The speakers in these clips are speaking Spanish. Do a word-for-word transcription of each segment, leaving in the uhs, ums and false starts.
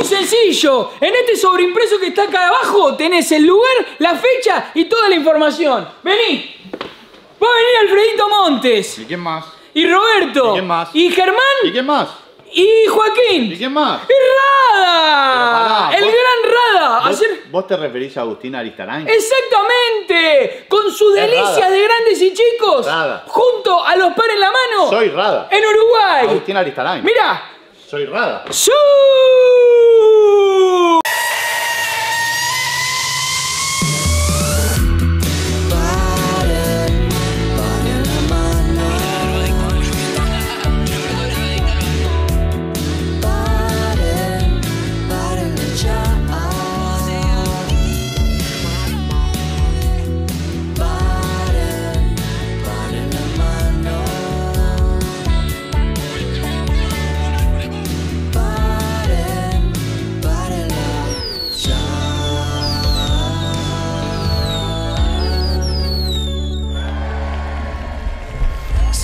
muy sencillo. En este sobreimpreso que está acá abajo tenés el lugar, la fecha y toda la información. Vení. Va a venir Alfredito Montes. ¿Y quién más? Y Roberto. ¿Y quién más? Y Germán. ¿Y quién más? Y Joaquín. ¿Y quién más? ¡Y Rada! Pará, ¡el vos, gran Rada! Vos, Ayer... ¿Vos te referís a Agustín Aristarain? ¡Exactamente! Con sus delicias de grandes y chicos. Rada. Junto a los pares en la mano. Soy Rada. En Uruguay. Agustín Aristarain. Mirá. Soy Rada. ¡Sú!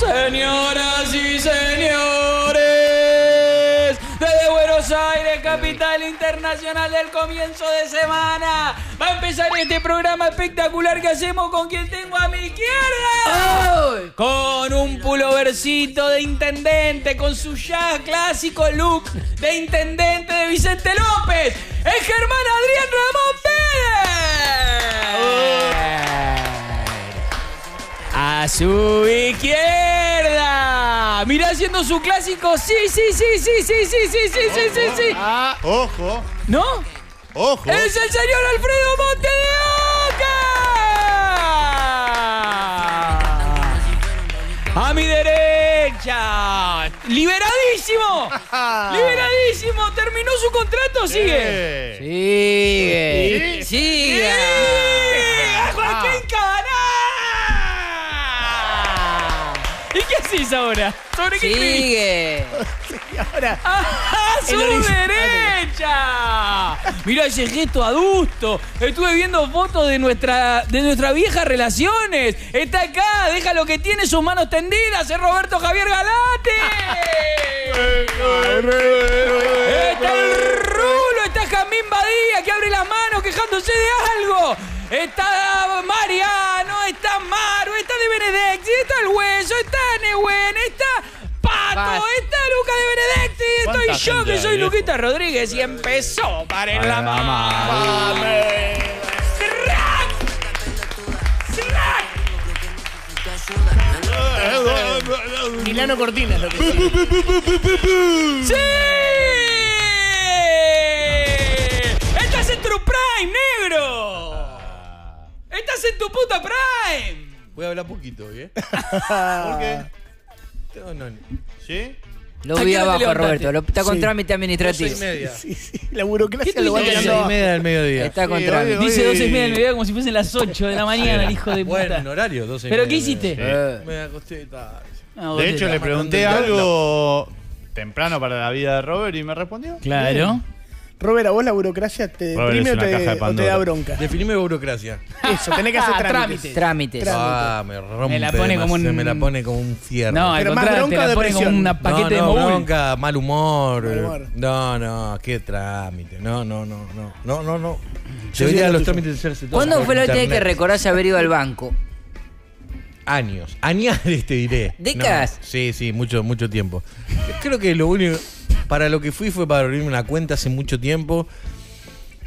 Señoras y señores, desde Buenos Aires, capital internacional del comienzo de semana, va a empezar este programa espectacular que hacemos con quien tengo a mi izquierda. ¡Ay! Con un pulovercito de intendente, con su ya clásico look de intendente de Vicente López, es Germán Adrián Ramón Pérez. A su izquierda. Mirá haciendo su clásico. Sí, sí, sí, sí, sí, sí, sí, sí, sí, sí, sí. Ah, ojo. ¿No? Ojo. Es el señor Alfredo Montes de Boca. A mi derecha. Liberadísimo. Liberadísimo. Terminó su contrato. Sigue. Sigue. Sigue. Sigue. A Joaquín Cabaná. ¿Y qué haces ahora? ¿Sobre qué sigue? Ahora. ¡A su derecha! Mirá ese gesto adusto. Estuve viendo fotos de nuestra, de nuestra vieja relaciones. Está acá, deja lo que tiene, sus manos tendidas. Es Roberto Javier Galate. Está el Rulo, está Jazmín Badía, que abre las manos quejándose de algo. Está Mariano, está Maru, está de Benedetti, está el Hueso, está Nahuel, está Pato, está Luca de Benedetti, estoy yo que soy Luquita Rodríguez y empezó para en la mamá. Milano Cortina es lo que ¡sí! ¡Estás en tu prime, negro! ¡Estás en tu puta prime! Voy a hablar poquito hoy, ¿eh? ¿Por qué? Tengo noni. ¿Sí? Lo vi abajo, Roberto. Lo, está con sí. trámite administrativo. Dos y media. Sí, sí. La burocracia lo va a tener. Dos y media del mediodía. Está con sí, trámite. Dice dos y media del mediodía como si fuesen las ocho de la mañana, el hijo de puta. Bueno, en horario, dos y media. ¿Pero qué hiciste? Eh. Me acosté y tal. Ah, de hecho, le pregunté algo no. temprano para la vida de Robert y me respondió. Claro. ¿Qué? Robert, ¿a vos la burocracia te deprime o te, o te da bronca? Definime burocracia. Eso, tenés que hacer ah, trámites. Trámites. Ah, me rompe. Me la pone como un... Me la pone como un fierro. No, pero al contrario, te la pone como un paquete no, no, de móvil. Bronca, mal humor. mal humor. No, no, qué trámite. No, no, no, no. No, no, no. Debería los trámites de hacerse todo. ¿Cuándo fue la última vez que recordarse haber ido al banco? Años. Añares te diré. ¿Décadas? No, sí, sí, mucho, mucho tiempo. Creo que lo único... Para lo que fui fue para abrirme una cuenta hace mucho tiempo.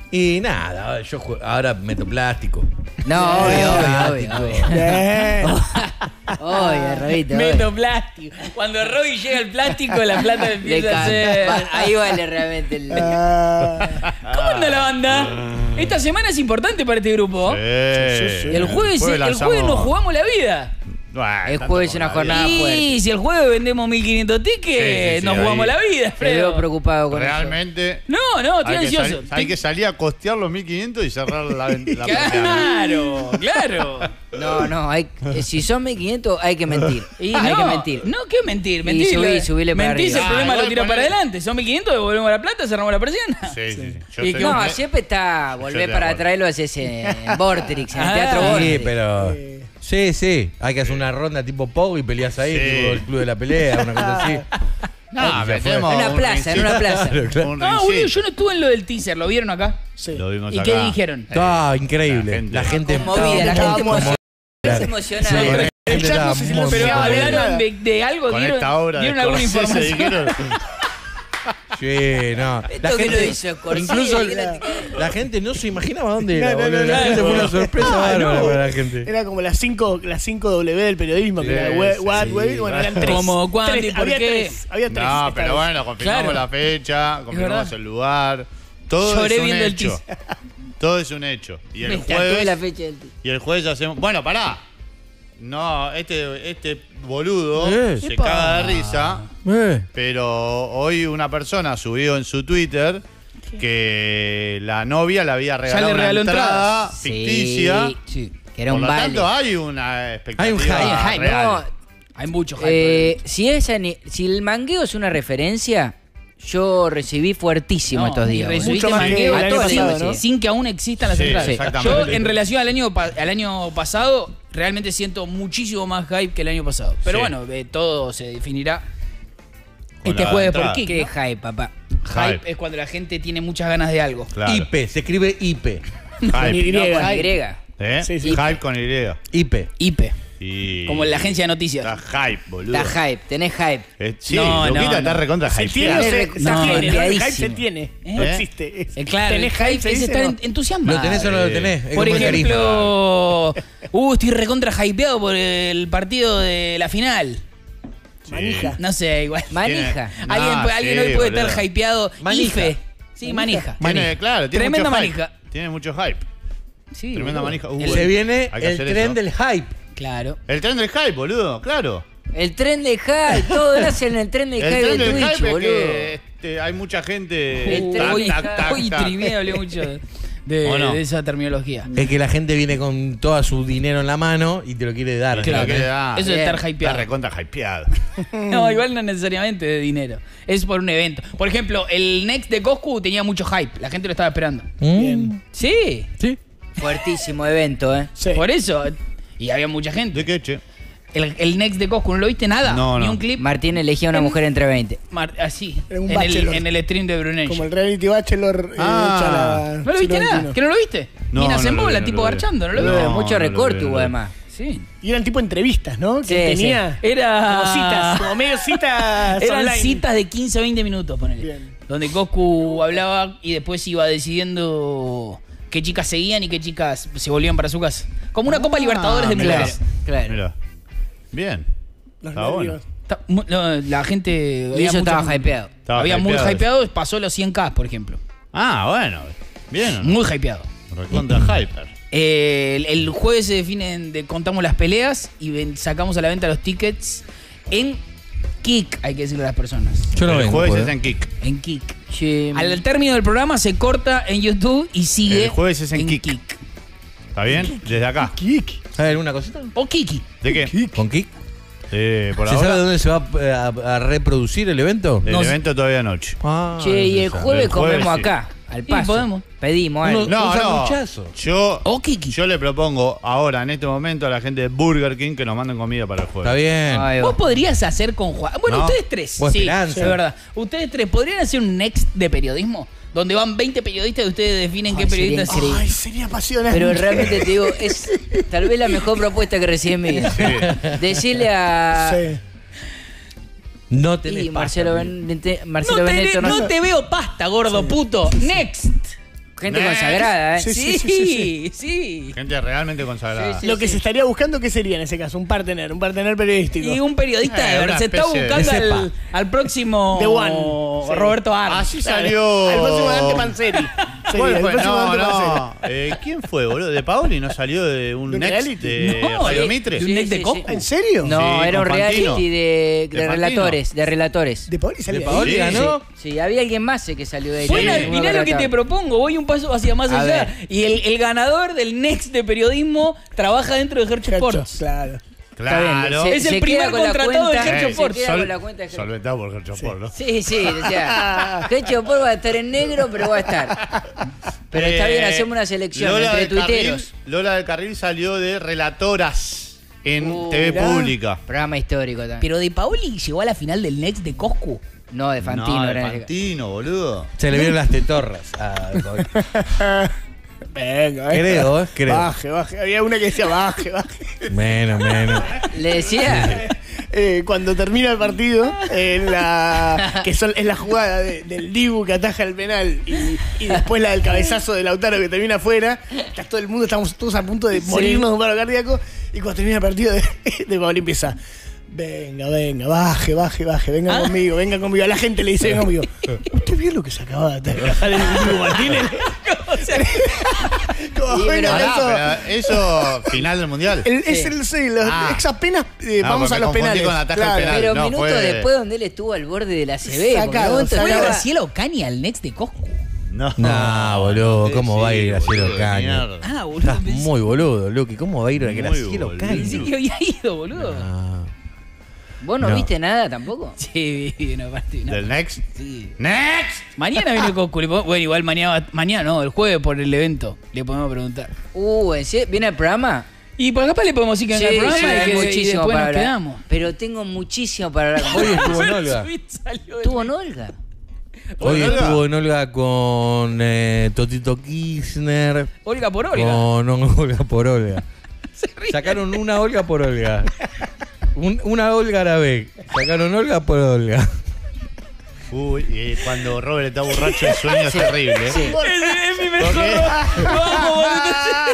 Y nada, yo juego, ahora meto plástico. No, obvio, obvio, obvio. Obvio, Robito. Meto plástico. Cuando Roby llega al plástico, la plata empieza a ser. Ahí vale realmente el. ¿Cómo anda la banda? Esta semana es importante para este grupo. Sí, sí, sí. El jueves, el jueves, el jueves nos jugamos la vida. Bueno, el jueves es una jornada fuerte. Y si el jueves vendemos mil quinientos tickets, sí, sí, nos sí, jugamos ahí. la vida. Te veo preocupado con Realmente, eso. Realmente. No, no, estoy ansioso. Hay que salir a costear los mil quinientos y cerrar la ventana. Claro, claro. No, no, hay, si son mil quinientos hay que mentir. Y no, hay que mentir. No, ¿qué mentir? Mentir. Y subí, subíle para Mentís, arriba. el ah, problema lo tira poner... para adelante. Son mil quinientos, devolvemos la plata, cerramos la persiana. Sí, sí, sí. Yo y te... No, siempre está, volver para atrás lo haces en Vortrix, en el Teatro Vortrix. Sí, pero... Sí, sí, hay que hacer una ronda tipo Pogo y peleas ahí, sí. tipo el club de la pelea, una cosa así. No, pero tenemos en una plaza, en una plaza. Claro, claro. Un ah, boludo, yo no estuve en lo del teaser, ¿lo vieron acá? Sí. Lo vimos ¿Y acá. qué dijeron? Ah, increíble. La gente conmovida, la gente emocionada. Es emocionante. El chat no sé si lo pegaba. ¿Hablaron de, de algo? Con ¿Dieron, esta obra ¿dieron alguna información? Sí, no. La gente, lo hizo, incluso la, la gente no se imaginaba dónde era. No, no, no, la no, gente no. fue una sorpresa bárbara no. para la gente. Era como las cinco, las cinco W del periodismo. Sí, que era we, what, sí, we, bueno, eran tres. Como cuánto y por había qué. Tres, había tres. No, pero bueno, confirmamos claro. la fecha, confirmamos el lugar. Todo Lloré es un viendo hecho. El Todo es un hecho. Y el Me jueves. La fecha del y el jueves hacemos. Bueno, pará. No, este, este boludo eh, se epa. caga de risa, eh. pero hoy una persona subió en su Twitter que la novia le había regalado ya le regaló una entrada entradas. ficticia. Sí, sí. Que era Por un lo vale. tanto, hay una expectativa Hay un hype. Hay, real. No, hay mucho hype. Eh, si, es, si el mangueo es una referencia, yo recibí fuertísimo no, estos días. Mucho mangueo a todo pasado, sin, ¿no? sin que aún existan las sí, entradas. Yo, en relación al año, al año pasado... Realmente siento muchísimo más hype que el año pasado. Pero sí. bueno, eh, todo se definirá Con este jueves entrada. por Kick. ¿Qué es hype, papá? Hype. hype es cuando la gente tiene muchas ganas de algo. Claro. I P, se escribe I P. Con Y. No, con Y. ¿Eh? Sí, sí. Hype con Y. I P. I P. Y... Como en la agencia de noticias. Está hype, boludo. Está hype, tenés hype. Eh, sí, no, Luquita no, no. está recontra hype. Se tiene, se, se no, tiene. No, hype se tiene. ¿Eh? No existe. Eh, claro, tenés hype, se dice estar no. entusiasmado. ¿Lo tenés o no lo tenés? Por ejemplo, uh, estoy recontra hypeado por el partido de la final. Sí. Manija. No sé, igual. Manija. No, alguien sí, alguien hoy puede boludo. estar hypeado. Manija. Ife. Sí, manija. manija. Tiene, claro, tiene Tremenda mucho manija. Hype. Tiene mucho hype. Sí, Tremenda manija. Se viene el tren del hype. Claro. El tren del hype, boludo, claro. El tren del hype, todo gracias en el tren del hype de Twitch, boludo. Que, este, hay mucha gente. Uh, tac, hoy tac, tac, hoy tac. Trimié, hablé mucho de, no? de esa terminología. Es que la gente viene con todo su dinero en la mano y te lo quiere dar. Claro, que, dar. Eso es estar hypeado. Está recontra hypeado. No, igual no necesariamente de dinero. Es por un evento. Por ejemplo, el Next de Coscu tenía mucho hype. La gente lo estaba esperando. Mm. Bien. Sí. Sí. Fuertísimo evento, ¿eh? Sí. Por eso. Y había mucha gente. ¿De qué, che? El, el Next de Coscu, ¿no lo viste nada? No, no. Ni un clip. Martín elegía a una en, mujer entre veinte. Mar, así. En, un en, el, en el stream de Brunel. Como el reality bachelor. Ah. Eh, la, ¿No lo viste nada? ¿Que no lo viste? No, Minas no en bola, no tipo garchando. No lo viste. No, mucho no recorte hubo, además. Sí. Y eran tipo entrevistas, ¿no? Sí, que tenía. Sí. Era... Como citas. Como medio citas Eran online. citas de quince o veinte minutos, ponele. Bien. Donde Coscu hablaba y después iba decidiendo... qué chicas seguían y qué chicas se volvían para su casa. Como una ah, Copa Libertadores de mujeres. Claro. Mirá. Bien. Los está bueno. Está, no, la gente... Había mucho, estaba hypeado. Estaba había hypeado. muy hypeado. Pasó los cien K, por ejemplo. Ah, bueno. Bien. Muy hypeado. Recontra hyper. Eh, el, el jueves se definen... De, contamos las peleas y ven, sacamos a la venta los tickets en Kick, hay que decirle a las personas. Yo no el vengo, jueves ¿eh? es en Kick. En Kick. Che, Al término del programa se corta en YouTube y sigue. El jueves es en, en Kick. Kick. ¿Está bien? Desde acá. Kick. ¿Sabes alguna cosita? O Kiki. ¿De qué? Kick. ¿Con Kick? Eh, por ¿Se ahora? sabe dónde se va a, a, a reproducir el evento? El no, evento todavía anoche. Ah, che, y el jueves el comemos jueves, acá. Sí. Al paso. Sí, podemos. Pedimos algo. No, no. no. Yo, o Kiki. Yo le propongo ahora, en este momento, a la gente de Burger King que nos manden comida para el jueves. Está bien. Ay, Vos va. podrías hacer con Juan. Bueno, no. ustedes tres. Sí, es verdad. Ustedes tres, ¿podrían hacer un next de periodismo? Donde van veinte periodistas y ustedes definen Ay, qué periodista sería. Ay, sería apasionante. Pero realmente te digo, es tal vez la mejor propuesta que recibí en mi vida. Sí. Decirle a... Sí. No tenés y Marcelo pasta. Ben, Marcelo no, Benetto, te, no, no te veo pasta, gordo sí. puto. Next. Gente Next. consagrada, ¿eh? Sí sí sí, sí, sí, sí, sí. Gente realmente consagrada. Sí, sí, Lo que sí. se estaría buscando, ¿qué sería en ese caso? Un partener, un partener periodístico. Y un periodista, eh, de se está buscando al, al próximo... The One. Sí. Roberto Arlt. Así salió... Al próximo Dante Panseri. Sería, fue? No, no. Eh, ¿Quién fue, boludo? ¿De Paoli no salió de un ¿De Next de no, Jairo Mitre? ¿De un Next de Coscu? ¿En serio? No, sí, era un reality de, de, de relatores, de relatores. ¿De Paoli salió? ¿De Paoli ganó? Sí, sí, había alguien más que salió de ahí. Bueno, sí. mirá lo que te propongo, voy un paso hacia más a allá. Ver. Y el, el ganador del Next de periodismo trabaja dentro de Hercho Sports. Claro. Claro. Se, es el primer contratado cuenta, de Gercho Ford. Solventado por Gercho Ford, ¿no? Sí, sí. O sea, Gercho Ford va a estar en negro, pero va a estar. Pero eh, está bien, hacemos una selección Lola entre tuiteros. Carril, Lola del Carril salió de Relatoras en uh, T V ¿verdad? Pública. Programa histórico también. Pero de Paoli llegó a la final del Next de Coscu. No, de Fantino. No, de Fantino, el... boludo. Se le vieron las tetorras. Ah, venga, venga. Creo, creo. Baje, baje. Había una que decía baje, baje. Menos, menos. Le decía... Eh, cuando termina el partido, eh, la, que son, es la jugada de, del Dibu que ataja el penal y, y después la del cabezazo de Lautaro que termina afuera, está todo el mundo, estamos todos a punto de morirnos de un paro cardíaco, y cuando termina el partido de, de Pablín empieza: venga, venga, baje, baje, baje, venga ¿Ah? conmigo, venga conmigo. A la gente le dice: venga conmigo. ¿Usted vio lo que se acaba de atacar el Dibu Martínez? Como, bueno, no, eso, eso final del mundial. El, sí. Es el sí, los, ah. ex apenas eh, no, vamos a los penales. Con la taja claro. penal. Pero no, minutos fue... después donde él estuvo al borde de la C B. ¿Fue a Graciela Ocaña al Next de Coscu? No, no, boludo, ¿cómo sí, va a ir Graciela Ocaña? Ah, boludo. Estás pensé... muy boludo, Luqui, ¿cómo va a ir Graciela Ocaña? Pensé que había ido, boludo. No. ¿Vos no, no viste nada tampoco? Sí, vi una parte. ¿Del Next? Sí. ¡Next! Mañana viene Coscu. Bueno, igual mañana, mañana no, el jueves por el evento. Le podemos preguntar. Uh, ¿en serio? ¿Viene al programa? Y por acá le podemos decir que sí, venga al programa sí, y, que, muchísimo y después para nos hablar. Quedamos. Pero tengo muchísimo para hablar. Hoy estuvo en Olga. ¿Estuvo en Olga? Hoy Olga. Estuvo en Olga con eh, Totito Kirchner. Olga por Olga. No, no, Olga por Olga. Sacaron una Olga por Olga. Un, una Olga Arabec. Sacaron Olga por Olga. Uy, eh, cuando Robert está borracho el sueño es terrible. Sí. Es mi mejor.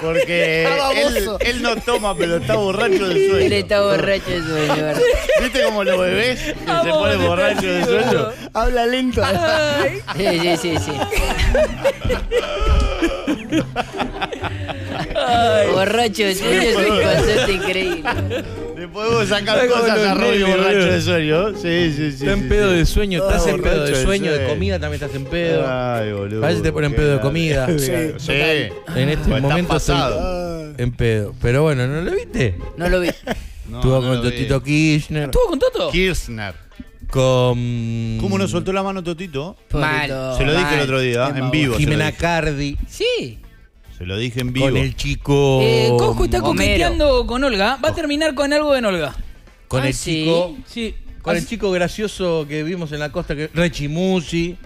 Porque él, él no toma, pero está borracho del sueño. Él está borracho del sueño. ¿Viste cómo los bebés se ponen borrachos del sueño? Habla lento. Sí, sí, sí, sí. Ay. Borracho de sueño es un concepto increíble. Le podemos sacar cosas a Robbie borracho de sueño. Sí, sí, sí. Está en pedo de sueño, estás en pedo de sueño, de comida también estás en pedo. Ay, boludo. A veces te ponen pedo de comida. Sí. En este momento estoy en pedo. Pero bueno, ¿no lo viste? No lo vi. Estuvo con Totito Kirchner. ¿Estuvo con Toto? Kirchner. Con... ¿Cómo no soltó la mano Totito? Mal. Se lo dije el otro día, en vivo. Jimena Cardi. Sí. Se lo dije en vivo. Con el chico... Eh, Coscu está coqueteando con Olga. Va a terminar con algo en Olga. Con ah, el sí. chico... Sí. Con ah, el chico gracioso que vimos en la costa. Que... Rechimusi.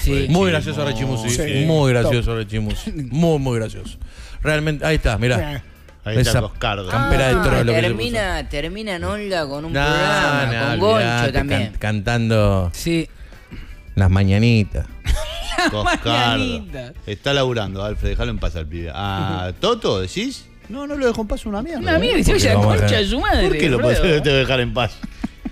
Sí. Muy gracioso Rechimusi. Sí. Muy gracioso Rechimusi. Muy, muy gracioso. Realmente... Ahí está, mirá. Ahí está Coscardo. Campera ah, de trono. Termina, termina en Olga con un nah, programa. Nah, con Golcho también. Can, cantando... Sí. Las mañanitas. Coscardo. Está laburando, Alfred, déjalo en paz al pibe. Ah, ¿Toto decís? No, no lo dejo en paz, una mierda. Una mierda, se vaya concha de su madre. ¿Por qué lo puedo dejar en paz?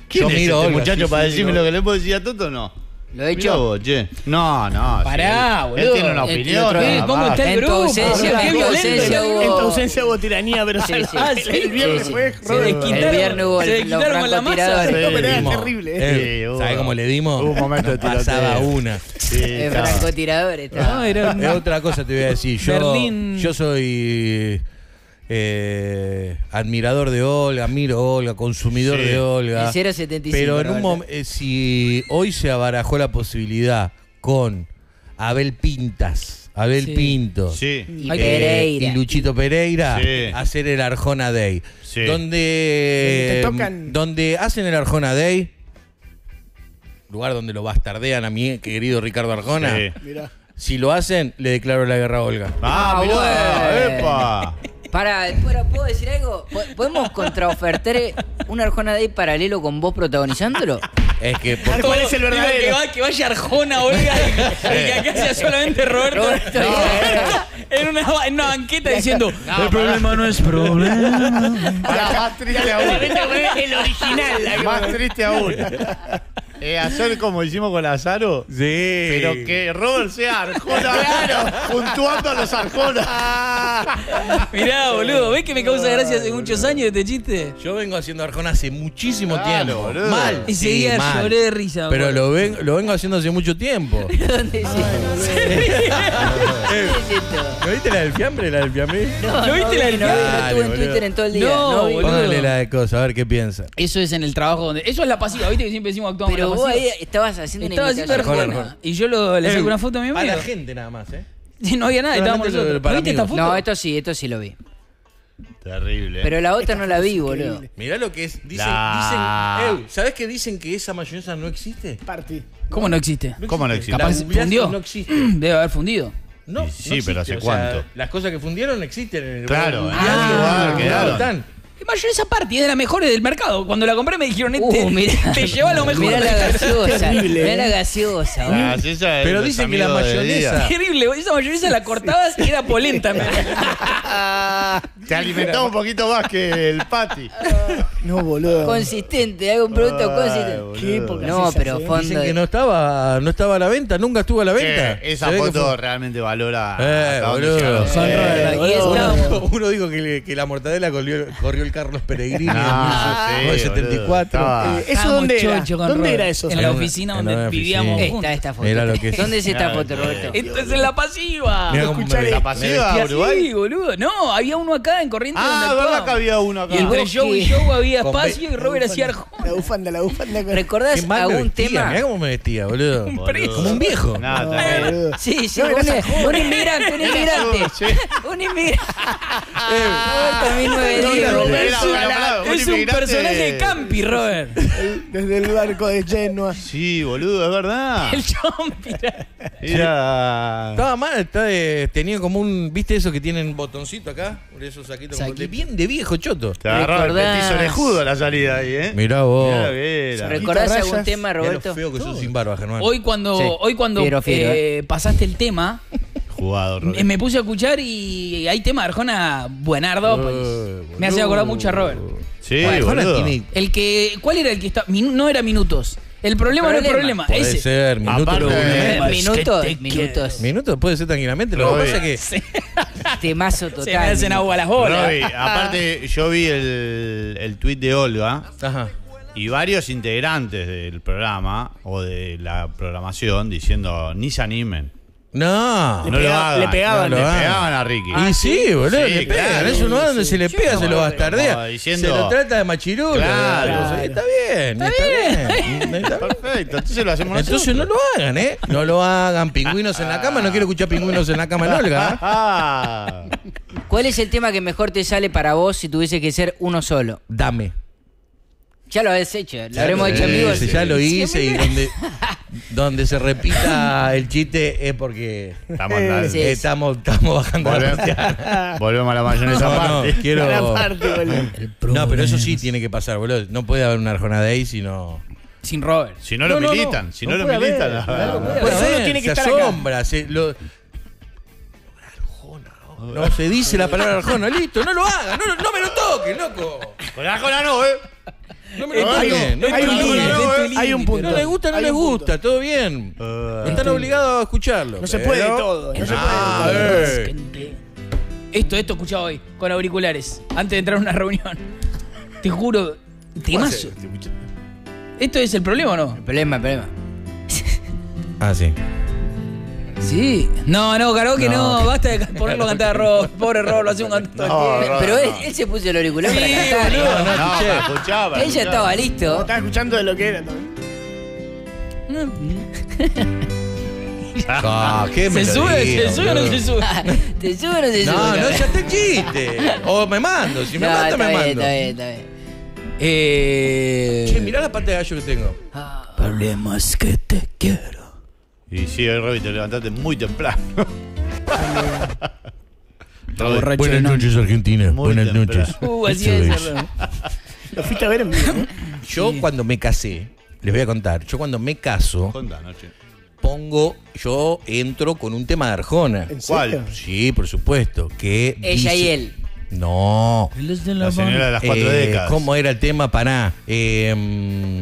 ¿Quién es este muchacho para decirme lo que le puedo decir a Toto? No. ¿Lo he hecho? Vos, che. No, no. Pará, sí. boludo. Él tiene una opinión. Este ¿Cómo está el en grupo? Ausencia, en tu ausencia hubo... En tu ausencia hubo tiranía, pero sí, sí. Ah, sí, el viernes sí, fue... Sí. Se el viernes hubo se los francotiradores. Se desquitaron con terrible. Sí, ¿sabés cómo le dimos? Hubo un momento de tiroteo. Pasaba una. Sí, el francotirador estaba. No, era una... Otra cosa te voy a decir. Yo, yo soy... Eh, admirador de Olga, miro Olga, consumidor sí. de Olga. El cero setenta y cinco, pero en un momento, eh, si hoy se abarajó la posibilidad con Abel Pintas, Abel sí. Pinto sí. Y, eh, Pereira. Y Luchito Pereira, sí. hacer el Arjona Day. Sí. Donde, tocan... donde hacen el Arjona Day, lugar donde lo bastardean a mi querido Ricardo Arjona. Sí. Mirá. Si lo hacen, le declaro la guerra a Olga. ¡Ah, ah mirá, epa! Para, ¿puedo decir algo? ¿Podemos contraofertar un Arjona Day paralelo con vos protagonizándolo? Es que... Por... ¿Cuál es el verdadero? Que, va, que vaya Arjona, Olga, y que acá sea solamente Roberto. Roberto no, en, una, en una banqueta diciendo... No, el problema no es problema. Más triste aún. El original. Más triste aún. Eh, hacer como hicimos con Lazaro. Sí. Pero que Robert sea Arjona. Claro. Puntuando a los Arjonas. Mirá, boludo. ¿Ves que me causa gracia hace muchos años este chiste? Yo vengo haciendo Arjona hace muchísimo claro, tiempo. Boludo. Mal. Ese sí, día mal. Lloré de risa. Pero lo, ven, lo vengo haciendo hace mucho tiempo. ¿Dónde ah, se ¿Qué es esto? ¿No viste la del fiambre? ¿La del fiambre? No, ¿no viste no, la del fiambre? No, estuve en Twitter en todo el día. No, no boludo. Póngale la de cosa, a ver qué piensa. Eso es en el trabajo donde... Eso es la pasiva, ¿viste? Que siempre decimos actuamos. Pero vos ahí estabas haciendo Estaba una imitación. Y yo lo, le saqué una foto a mi amigo. A la gente nada más, ¿eh? No había nada, estábamos nosotros. ¿Viste esta foto? No, esto sí, esto sí lo vi. Terrible. Pero la otra no la vi, boludo. Mirá lo que es. Dicen, la... dicen, ey, ¿sabés que dicen que esa mayonesa no existe? Party. ¿Cómo no existe? No ¿Cómo existe? no existe? Capaz fundió. No existe. Debe haber fundido. No, sí, no existe, pero ¿hace o cuánto? Sea, las cosas que fundieron existen en el claro, lugar, ah, quedaron. Están. ¿Qué mayonesa Party? Es de las mejores del mercado. Cuando la compré me dijeron, este, uh, mirá, te lleva lo mejor. Mirá la gaseosa. Mirá la gaseosa. La gaseosa pero dicen que la mayonesa... Terrible, esa mayonesa la cortabas y era polenta. Te alimentaba un poquito más que el Patty. No, boludo. Consistente, hago un producto consistente. Ay, ¿qué? No, pero fondo... Dicen que no estaba, no estaba a la venta, nunca estuvo a la venta. Eh, esa foto realmente valora... Eh, boludo. Eh, eh, boludo. Uno dijo que, le, que la mortadela corrió, corrió el Carlos Peregrini ah, en mil novecientos setenta y cuatro. Ah, ¿eso dónde era? ¿Dónde era eso? En la oficina en donde vivíamos juntos. Esta, esta foto. Es. ¿Dónde es esta foto, Roberto? Esta es en La Pasiva. ¿En La Pasiva, Uruguay? Sí, boludo. No, había uno acá en Corrientes. Ah, verdad que había uno acá. Y entre Joe y Joe había espacio y Robert hacía arjona. La bufanda, la bufanda. ¿Recordás algún tema? Mirá cómo me vestía, boludo. Como un viejo. Sí, sí, un inmigrante, un inmigrante. Un inmigrante. mil novecientos noventa. Es, una, la, es un personaje de Campi, Robert. El, desde el barco de Genoa. Sí, boludo, es verdad. El Champi. Era... Estaba mal, estaba de, tenía como un... ¿Viste eso que tienen botoncito acá? Esos saquitos. Saquito. Como de, bien de viejo, choto. Te agarraba el petizo orejudo a la salida ahí, ¿eh? Mirá vos. Mirá, ¿recordás rayas? Algún tema, Roberto? Mirá lo feo que sos sin barba, Germán. Hoy cuando, sí. hoy cuando fiero, fiero, eh, ¿eh? pasaste el tema... Jugado, Robert. Me puse a escuchar y hay tema de Arjona buenardo, uh, pues, me hace acordar mucho a Robert. Sí, Arjona tiene... El que, ¿cuál era el que estaba? No era Minutos. El problema no es el problema. Puede ese. ser, Minutos. Aparte, minutos, que te... minutos. Minutos puede ser tranquilamente. Lo Robbie. que pasa es que... Temazo total. Se me hacen agua las bolas. Robbie, aparte, yo vi el, el tweet de Olga. Ajá. Y varios integrantes del programa o de la programación diciendo, ni se animen. No, le, no pega, lo le pegaban, no lo le pegaban a Ricky. Ah, sí, boludo, sí, le pegan. Claro, es un lugar donde sí, se le pega, no, se lo bastardea. Diciendo, se lo trata de machirulo. Claro, claro. Claro. Está bien, está, está bien. bien. Está perfecto, entonces lo hacemos nosotros. Entonces no lo hagan, ¿eh? No lo hagan. Pingüinos en la cama, no quiero escuchar pingüinos en la cama en Olga. ¿Cuál es el tema que mejor te sale para vos si tuviese que ser uno solo? Dame. Ya lo habéis hecho, lo habremos hecho en vivo. Ya lo hice y donde... Donde se repita el chiste es porque estamos, sí, estamos, estamos bajando. Volvemos, la volvemos a la mayonesa no, aparte. No, quiero... la parte, no, pero eso sí tiene que pasar, boludo. No puede haber una Arjona Day sino... sin Robert. Si no, no lo no, militan, no. si no, no lo militan. Haber, claro, no, pues uno tiene que se estar asombra, acá. Se lo... Arjona, no, no se dice la palabra Arjona, listo, no lo hagas, no, no me lo toques, loco. Con Arjona no, eh. No me lo toques, no, no, hay, no, hay un punto. No les gusta, no les gusta, punto. Todo bien. Uh, Están obligados a escucharlo. No se puede todo. No se puede todo. Esto, esto escuchaba hoy, con auriculares, antes de entrar a una reunión. Te juro, temazo. ¿Esto es el problema o no? El problema, el problema. Ah, sí. Sí. No, no, karaoke no. no. Basta de ponerlo a cantar a Rob. Pobre Rob, lo hace un canto. No, no, pero él, él se puso el auricular sí, para cantar. No, no, no, escuché. no escuchaba. Él ya estaba listo. No, estaba escuchando de lo que era también. Ah, ¿qué me se sube, digo, se sube o no se sube? ¿Te sube o no se sube? No, no, ya te chiste. O me mando. Si me no, manda, me bien, mando. Está bien, está bien. Eh... Che, mirá la pata de gallo que tengo. Ah. Problemas que te quiero. Y sí, Robbie, te levantaste muy temprano. Robbie, buenas noches, Argentina. Muy buenas temprano. noches. Uh, así es. Lo fuiste a ver en vivo, ¿no? Yo sí. cuando me casé, les voy a contar, yo cuando me caso, Contanos, pongo, yo entro con un tema de Arjona. ¿En serio? Sí, por supuesto. Que Ella dice, y él. No. La señora de las cuatro eh, décadas. ¿Cómo era el tema para? Eh,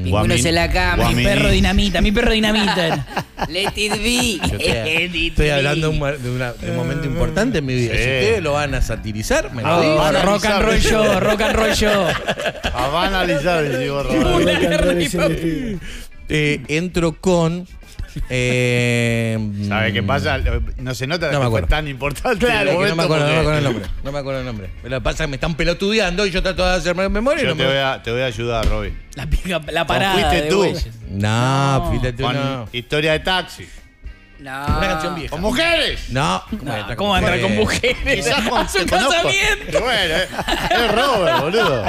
Pingüinos en la cama. Mi perro dinamita. Mi perro dinamita. Let it be. Te, Let it estoy be. hablando de, una, de, una, de un momento importante en mi vida. Sí. Si ustedes lo van a satirizar, me lo digo. Rock and roll yo, rock and roll yo. A banalizar, digo, Roberto. Eh, entro con... Eh, ¿Sabe qué pasa? No se nota no que fue tan importante. Claro, no me acuerdo, no me acuerdo el nombre. No me acuerdo el nombre. Me lo pasa que me están pelotudeando y yo trato de hacerme memoria. Yo no te, me... voy a, te voy a ayudar, Robbie. La, la parada. ¿Fuiste tú? No, no, fuiste tú. Con no. Historia de taxi. No. Una canción vieja. ¿Con mujeres? No. ¿Cómo no, va a entrar con mujeres? Quizás con su casamiento. Bueno, eh, es Robert, boludo.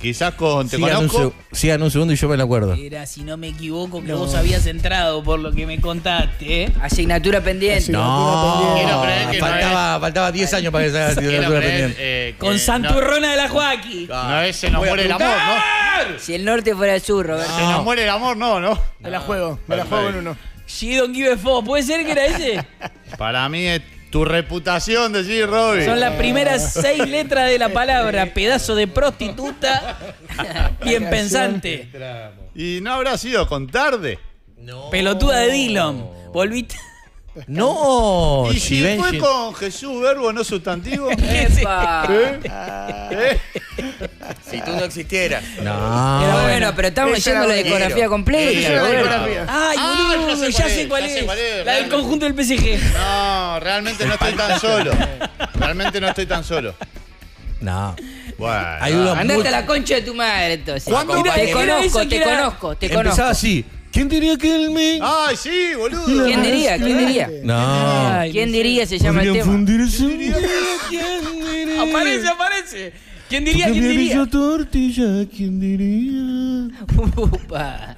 Quizás con Te sigan conozco. Un sigan un segundo y yo me lo acuerdo. Era, si no me equivoco, que no. vos habías entrado por lo que me contaste. ¿Eh? Asignatura pendiente. Asignatura no. Pendiente. Que faltaba, no faltaba diez años para que salga asignatura pendiente. Eh, con Santurrona no. de la Joaquín. No, ese nos muere el amor, ¿no? Si el norte fuera el sur, Roberto. No. Si nos muere el amor, no, ¿no? no. Me la juego, me la juego en uno. She don't give a fuck. ¿Puede ser que era ese? Para mí es... Tu reputación, decís, Robbie. Son las primeras seis letras de la palabra. Pedazo de prostituta. Bien pensante. ¿Y no habrá sido con tarde? No. Pelotuda de Dillon. Volviste. No. ¿Y si fue con Jesús, verbo no sustantivo? ¡Epa! ¿Eh? Si tú no existieras. No. Pero bueno, pero estamos leyendo la discografía completa. Ay, boludo, ya sé cuál es. La del conjunto del P S G. No, realmente no estoy tan solo. Realmente no estoy tan solo. No. Bueno. Andate a la concha de tu madre, entonces. Te conozco, te conozco, te conozco. Empezaba así. ¿Quién diría que él me...? ¡Ay, sí, boludo! ¿Quién diría? ¿Quién diría? No. ¿Quién diría se llama el tema? Fundirse, ¿Quién diría? ¿Quién diría? ¡Aparece, aparece! ¿Quién diría? ¿Quién diría? Tortilla, ¿quién diría? ¡Upa!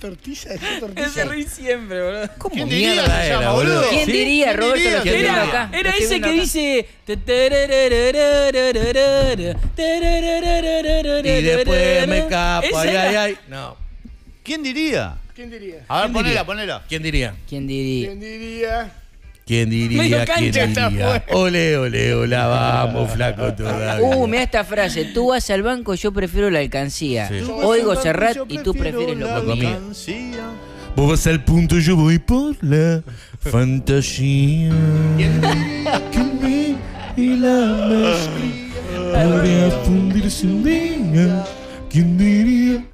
¿Tortilla? ¿Qué tortilla? Ese reí siempre, boludo. ¿Cómo ¿Quién mierda diría, era, boludo? ¿Quién ¿Sí? diría, Roberto? ¿Quién diría? Era, era ese que dice... Y después me escapa, ay, ay, ay. No. ¿Quién diría? ¿Quién diría? A ver, ponela, ponela. ¿Quién diría? ¿Quién diría? ¿Quién diría? ¿Quién diría? ¿Quién diría? Ole, ole, hola, vamos, flaco todavía. Uh, mira esta frase. Tú vas al banco, yo prefiero la alcancía. Sí. Oigo Serrat y tú prefieres lo comido. Vos vas al punto, yo voy por la fantasía. ¿Quién diría que me y la mezcla podría fundirse un día? ¿Quién diría?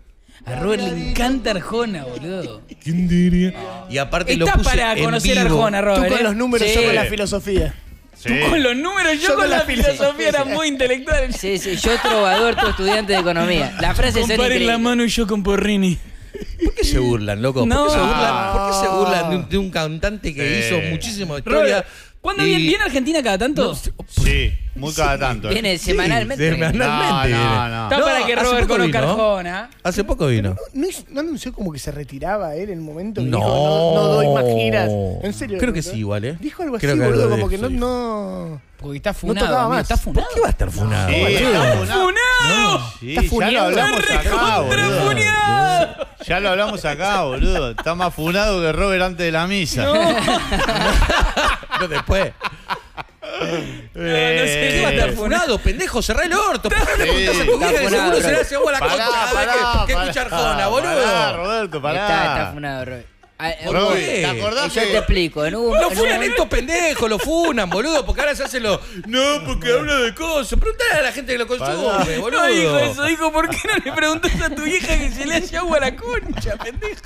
A Robert le encanta Arjona, boludo. ¿Quién diría? Y aparte está lo puse para conocer en vivo. Arjona, Robert. Tú con los números, sí. Yo con la filosofía. Sí. Tú con los números, yo, yo con, con la, la filosofía. filosofía. Era muy intelectual. Sí, sí, yo trovador, tú estudiante de economía. La frase es increíble. Comparen la mano y yo con Borrini. ¿Por qué se burlan, loco? No. ¿Por qué se burlan, ¿por qué se burlan de, un, de un cantante que sí. hizo muchísima historia? Robert, ¿cuándo y... viene, viene Argentina cada tanto? No, sí, muy cada tanto. ¿Eh? Viene semanalmente. Sí, semanalmente. No, no, no. Está no, para que Robert conozca Arjona. Hace poco vino. ¿No, no, no anunció como que se retiraba él en el momento que no. dijo no, no doy más giras? En serio. Creo que sí, igual, ¿eh? Dijo algo Creo así, boludo, como que no, no... Porque está funado. No tocaba más. Está funado. ¿Por qué va a estar funado? Sí, sí, ¡está funado! No, sí, está funeado. Ya lo hablamos acá, boludo. Ya lo hablamos acá, boludo. Está más funado que Robert antes de la misa. No. Después. No, no sé qué va a estar funado, pendejo, cerrá el orto. Pará, le contás a tu vida, seguro se le hace agua la costa. Que escucha Arjona, boludo. Pará, Roberto, pará. Está, está funado, Robert. ¿Te acordás? Yo te explico. Lo funan estos pendejos, lo funan, boludo, porque ahora se hacen los... No, porque habla de cosas. Preguntale a la gente que lo consume, boludo. No dijo eso, dijo, ¿por qué no le preguntás a tu vieja que se le hace agua a la concha, pendejo?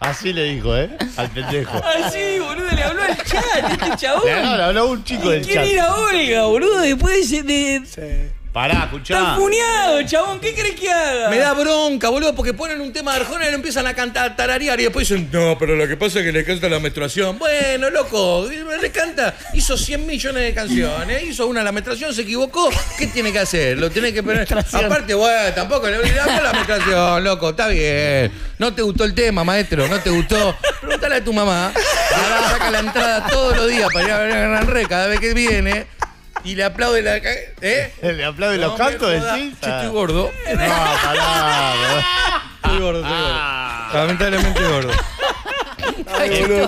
Así le dijo, ¿eh? Al pendejo. Así, boludo, le habló al chat, este chabón. Le habló, le habló un chico del chat. ¿Quién era Olga, boludo? Después de... de... Sí. Pará, escuchá. Está funeado, chabón, ¿qué crees que haga? Me da bronca, boludo, porque ponen un tema de Arjona y lo empiezan a cantar, tararear y después dicen, no, pero lo que pasa es que le canta la menstruación. Bueno, loco, le canta. Hizo cien millones de canciones, hizo una la menstruación, se equivocó. ¿Qué tiene que hacer? Lo tiene que poner. Aparte, bueno, tampoco le habla la menstruación, loco, está bien. No te gustó el tema, maestro, no te gustó. Pregúntale a tu mamá. Ahora saca la entrada todos los días para ir a ver a Gran Re cada vez que viene. Y le aplaude la... ¿Eh? ¿Le aplaude no, los cantos? ¿Decís? Yo estoy gordo. No, pará. Estoy gordo, estoy ah. gordo. Lamentablemente gordo.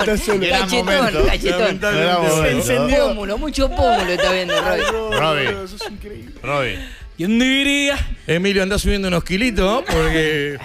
Cachetón, cachetón, cachetón. Se encendió. Pómulo, mucho pómulo está viendo, Robbie. Robbie. Eso es increíble. Robbie. ¿Quién diría? Emilio, anda subiendo unos kilitos, ¿no? Porque...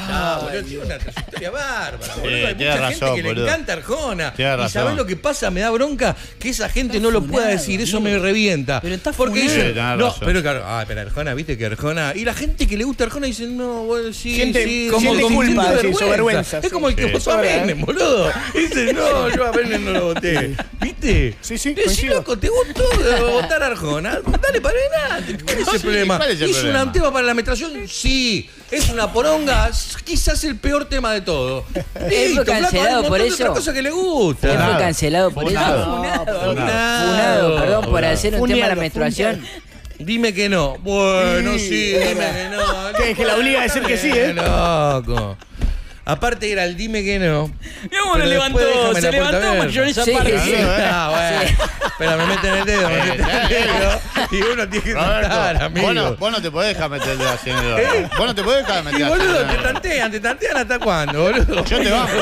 Ah, no, boludo, tiene una trayectoria bárbara, sí, boludo. Hay mucha razón, gente que boludo. Le encanta Arjona. Tiene y sabés lo que pasa, me da bronca que esa gente está no funado, lo pueda decir, eso boludo. Me revienta. Pero está porque dicen, sí, no, pero claro, ah, pero Arjona, viste que Arjona. Y la gente que le gusta Arjona dice, no, boludo, sí, gente, sí, como sí, culpa, sí, vergüenza. Es como el que sí. votó a Menem, boludo. Dice, no, yo a Menem no lo voté. ¿Viste? Sí, sí, decí, loco, te gustó votar Arjona. Dale para adelante. ¿Cuál es el problema? ¿Hizo un tema para la metración? Sí. ¿Es una poronga? Quizás el peor tema de todo. ¿Él fue cancelado por eso? Otra cosa que le gusta. ¿Él fue cancelado por eso? Funado. Perdón, por hacer un tema para la menstruación. Dime que no. Bueno, sí, dime que no. Que la obliga a decir que sí, ¿eh? Loco. Aparte era el dime que no. Mira cómo lo levantó, se levantó mayonesa para. Sí, ah, bueno. Pero me meten el dedo, me meten el dedo. Y uno tiene que tratar, amigo. Vos no, vos no te podés dejar meter el dedo así, amigo. ¿Eh? Vos no te podés dejar meter el dedo. Y boludo, te tantean, te tantean hasta cuándo, boludo. Yo te bajo.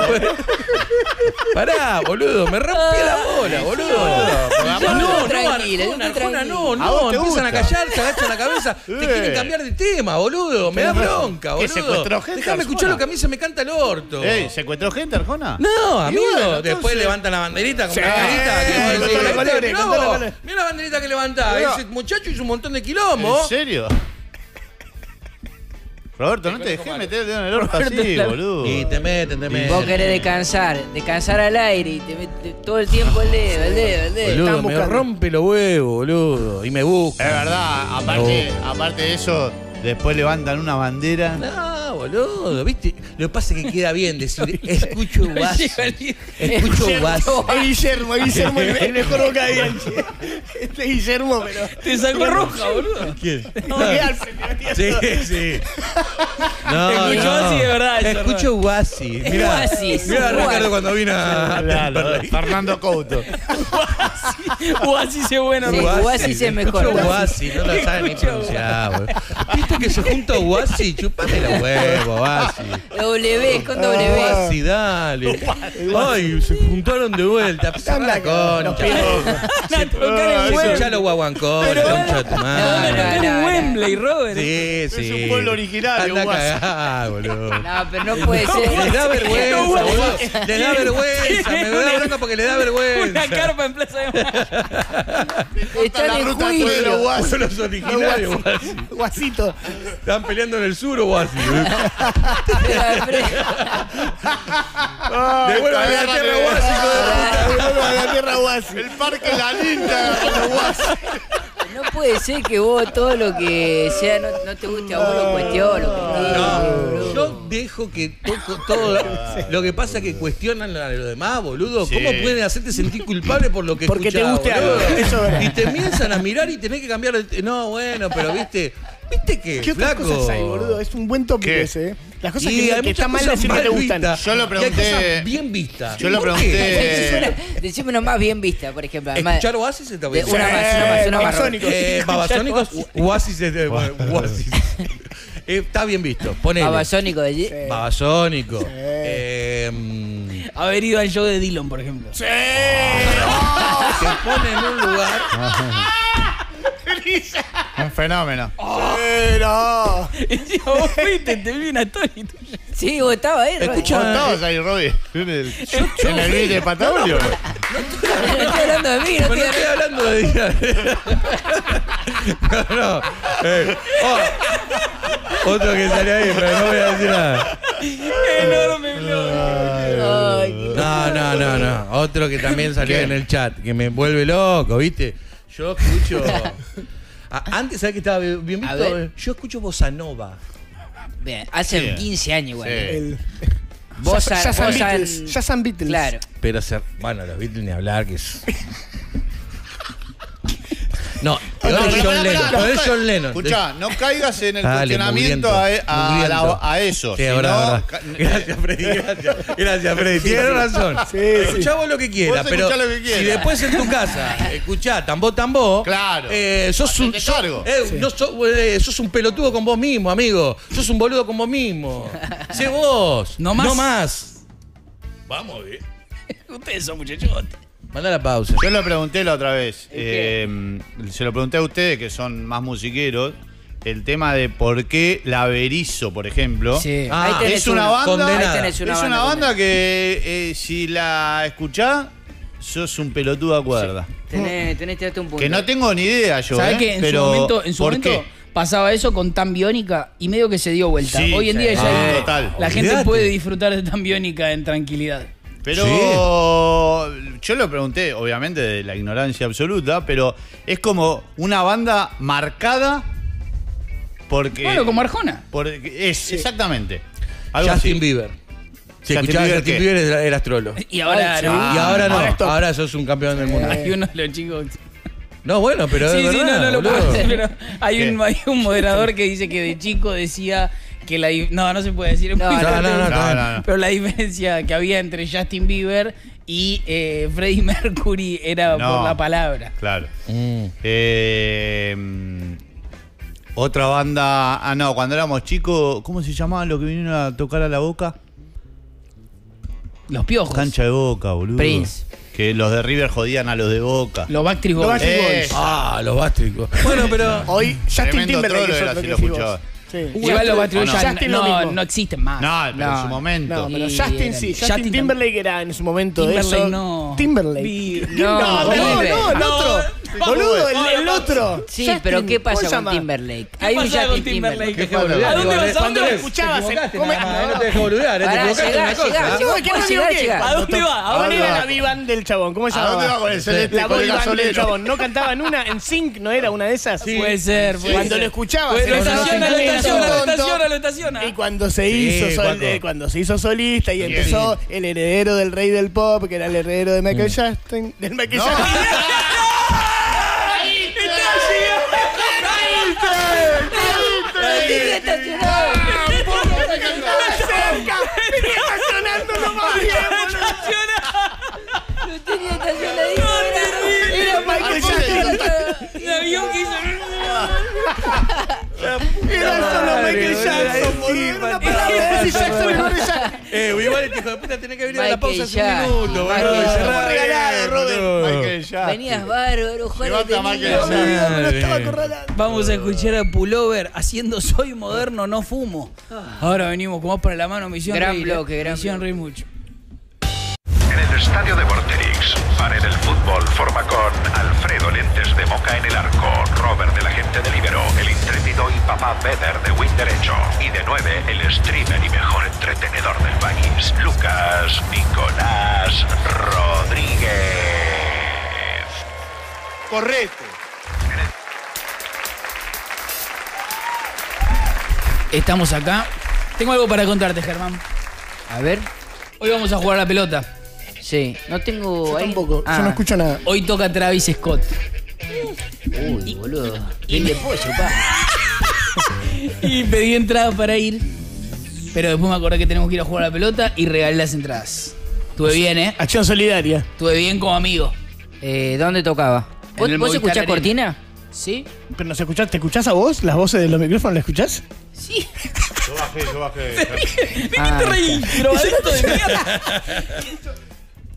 Pará, boludo, me rompí la bola, boludo. No, no, Arjona, Arjona, no, no. Empiezan a callar, se agachan la cabeza. Te quieren cambiar de tema, boludo. Me da bronca, boludo. Déjame escuchar lo que a mí se me canta el orto. Ey, ¿secuestró gente, Arjona? No, amigo. Bueno, después sí levantan la banderita con sí. la banderita. Mira la banderita que levantaba. Ese muchacho hizo un montón de quilombo. ¿En serio? Roberto, no te dejé meter el dedo en el orto así, boludo. Y te meten, te meten. Vos querés descansar, descansar al aire y te metes todo el tiempo el dedo, el dedo, el dedo. Boludo, me rompe los huevos, boludo. Y me busca. Es verdad, aparte, aparte de eso, después levantan una bandera. No, boludo, ¿viste? Lo que pasa es que queda bien decir, escucho vas, escucho vas. Es Guillermo, es Guillermo, el mejor boca de Bianchi. Este es Guillermo, pero... Te sacó roja, boludo. ¿Quién? No, Alfredo. Sí, sí. No, escucho así, de verdad. Escucho Guasi. Mirá, mirá Ricardo cuando vino a... Fernando Couto. Guasi se bueno. Guasi se mejor. Escucho Guasi, no lo saben ni pronunciar. ¿Viste que se junta Guasi? Chupame la huevo, Guasi. W, con W. Ah, sí, dale. Ay, se juntaron de vuelta. Pisan la concha. Escuchá los guaguancos, concha tu madre. No, no, no, no. Wembley, Robert. Sí, sí. Es un pueblo originario, Guasi. Boludo. No, pero no puede ser. Les da vergüenza, boludo. Les da vergüenza. Me da bronca porque les da vergüenza. Una carpa en Plaza de Mayo. Están en juicio. Son los originarios, Guasi. Guasito. Están peleando en el sur, Guasi. Ah, devuelvan la tierra Guasi, devuelvan la tierra Guasi. El parque La Linda Guasi. No puede ser que vos todo lo que sea no, no te guste a vos lo cuestiono. No, no, yo dejo que toco todo. Lo que pasa es que cuestionan a los demás, boludo. Sí. ¿Cómo pueden hacerte sentir culpable por lo que porque escuchás, te guste algo? Eso y te empiezan a mirar y tenés que cambiar el... No, bueno, pero viste... ¿Viste qué? ¿Qué otras cosas hay, boludo? Es un buen topic ese, ¿eh? Las cosas sí, que, hay que están mal decir que te gustan. Yo lo pregunté. Hay cosas bien vistas. Yo lo pregunté. Decime una más bien vista, por ejemplo. ¿Escuchar Oasis? Una más, una más, una más. Babasónicos. Eh, Babasónicos. Oasis. Oasis. Está bien visto. Ponele. Babasónico de allí. Babasónico. Eh, haber ido al show de Dillon, por ejemplo. ¡Sí! Se pone en un lugar. Un fenómeno. ¡Oh! ¡Pero! Sí, vos fuiste, te vi una atónito. Sí, vos estabas ahí, Robbie. Escuchá, vos estabas ahí, Robbie. En el vídeo de Pataulio. No estoy hablando de mí, no estoy hablando de mí. No, no. Eh, oh. Otro que salió ahí, pero no voy a decir nada. Enorme blog. No, no, no, no. Otro que también salió ¿qué? En el chat, que me vuelve loco, ¿viste? Yo escucho... A, antes, ¿sabés que estaba bien visto? Yo escucho Bossa Nova. Bien, hace yeah. quince años igual. Sí. Bossa, ya son Beatles. Ya son Beatles. Claro. Pero, ser, bueno, los Beatles ni hablar, que es... No, peor no, es John Lennon. No, no, no, John Lennon. Escuchá, no caigas en el dale, cuestionamiento a, a, a, la, a eso. Sí, si ahora, no, gracias, Freddy. Gracias, gracias Freddy. Sí, tienes sí, razón. Sí, escuchá sí. vos lo que quieras, pero lo que quieras. Si después en tu casa escuchá tambó, tambó, claro. Eh, sos, un, sos, eh, sí. no, sos, eh, sos un pelotudo con vos mismo, amigo. Sos un boludo con vos mismo. Sé vos. No más. No más. Vamos, bien. Ustedes son muchachos. Manda la pausa. Yo lo pregunté la otra vez. Eh, se lo pregunté a ustedes, que son más musiqueros, el tema de por qué La Berizo, por ejemplo. Sí. Ah, es una, una banda. Es una es banda, banda que eh, si la escuchás, sos un pelotudo a cuerda. Sí. Tenés, tenés que darte un punto. Que no tengo ni idea yo. ¿Sabés eh? que en pero, su momento, en su ¿por momento qué? Pasaba eso con Tan Biónica y medio que se dio vuelta? Sí, hoy en sí. día ya ah, la olvidate. Gente puede disfrutar de Tan Biónica en tranquilidad. Pero sí. Yo lo pregunté, obviamente, de la ignorancia absoluta, pero es como una banda marcada porque... Bueno, como Arjona. Porque es, sí. Exactamente. Algo Justin así. Bieber. Si Justin escuchaba Bieber, Justin Bieber era, era astrolo. Y ahora, no, ah, y ahora no, ahora, ahora sos un campeón del mundo. Hay uno de los chicos... No, bueno, pero sí, de verdad, sí, no, no lo puedo hacer, pero hay un, hay un moderador que dice que de chico decía... Que la, no, no se puede decir. No, no, no, no, no. Pero la diferencia que había entre Justin Bieber y eh, Freddie Mercury era no, por la palabra. Claro. Mm. Eh, otra banda... Ah, no, cuando éramos chicos... ¿Cómo se llamaba lo que vinieron a tocar a la Boca? Los Piojos. Cancha de Boca, boludo. Prince. Que los de River jodían a los de Boca. Los Backstreet Boys. Los Boys. Ah, los Backstreet Boys. Bueno, pero... Hoy Justin Timberlake era así, lo escuchaba. Sí. Uy, igual los Backstreet Boys no, no, no, no existen más. No, pero no, en su momento. No, pero Justin eran, sí. Justin, Justin Timberlake era en su momento de eso. No. Timberlake. No, no, no, no, no el otro. No, boludo, el, el otro. Sí, Justin, pero ¿qué pasa con Timberlake? Hay un Justin Timberlake. ¿A dónde vas? ¿A dónde lo escuchabas? No te dejo boludear, te equivocaste. ¿A dónde va? ¿A dónde era la B-Band del chabón? ¿Cómo se llama? ¿A dónde va con el celeste? La B-Band del chabón. ¿No cantaban una? ¿En Sync no era una de esas? Puede ser. Cuando lo escuchabas. Estaciona, lo estaciona. Y cuando se hizo sí, sol, eh, cuando se hizo solista y empezó el heredero del rey del pop, que era el heredero de Michael mm. Jackson, del Michael Jackson. No. ¡Ahí está! ¡Ahí Era solo Michael Jackson, boludo. Michael Jackson. Eh, igual el hijo de puta tenés que venir a la pausa hace un minuto, boludo. Se lo hemos regalado, Robert. Michael Jackson. Venías bárbaro, Juan. Vamos a escuchar a Pullover haciendo Soy Moderno, No Fumo. Ahora venimos como para la mano, misión gran bloque, gran misión reír mucho. En el estadio de Vorterix, pared del fútbol forma con Alfredo Lentes de Boca en el arco, Robert de la gente de Libero, el intrépido y papá Beder de Win Derecho, y de nueve el streamer y mejor entretenedor del país, Lucas Nicolás Rodríguez. Correcto. Estamos acá. Tengo algo para contarte, Germán. A ver. Hoy vamos a jugar a la pelota. Sí, no tengo... Yo ahí. Tampoco, ah. Yo no escucho nada. Hoy toca Travis Scott. Uy, boludo. Y de pollo, pa. Y pedí entradas para ir. Pero después me acordé que tenemos que ir a jugar a la pelota y regalé las entradas. Estuve bien, ¿eh? Acción solidaria. Estuve bien como amigo. Eh, ¿Dónde tocaba? ¿Vos, ¿vos escuchás Arena? Cortina? Sí. ¿Pero nos escuchás? ¿Te escuchás a vos? ¿Las voces de los micrófonos las escuchás? Sí. Yo bajé, yo bajé. ¿De qué te reí? Pero adentro de mierda.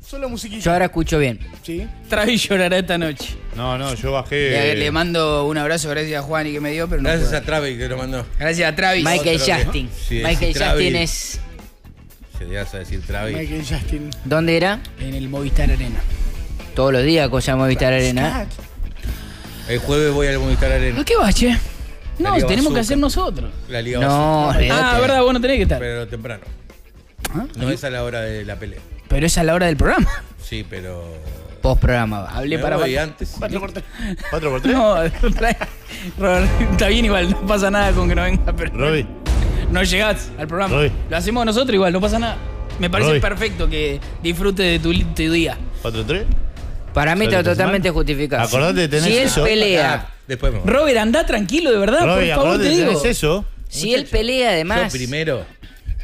Solo musiquilla. Yo ahora escucho bien. Sí. Travis llorará esta noche. No, no, yo bajé. Le, le mando un abrazo, gracias a Juani que me dio, pero no. Gracias a Travis que lo mandó. Gracias a Travis. Michael Otro Justin. Que... Sí, Michael Justin es. Se te vas a decir Travis. Michael Justin. ¿Dónde era? En el Movistar Arena. Todos los días cosa Movistar Travis Arena. Scott. El jueves voy al Movistar Arena. ¿No qué vas, che? No, tenemos Bazooka. Que hacer nosotros. La Liga No, no Ah, verdad, vos no tenés que estar. Pero temprano. ¿Ah? No es a la hora de la pelea. Pero es a la hora del programa. Sí, pero... Post-programa. Hablé me para... Voy antes. cuatro por tres. ¿cuatro por tres? No, trae... Robert, está bien igual. No pasa nada con que no venga. Pero... Robbie. No llegás al programa. Robbie. Lo hacemos nosotros igual. No pasa nada. Me parece Robbie. Perfecto que disfrutes de tu, tu día. ¿cuatro tres? Para mí está totalmente justificado. Acordate de tener si eso. Si él pelea... Después me voy. Robert, andá tranquilo, de verdad. Robbie, por favor, te digo. Eso. Si muchacho, él pelea, además... Yo primero...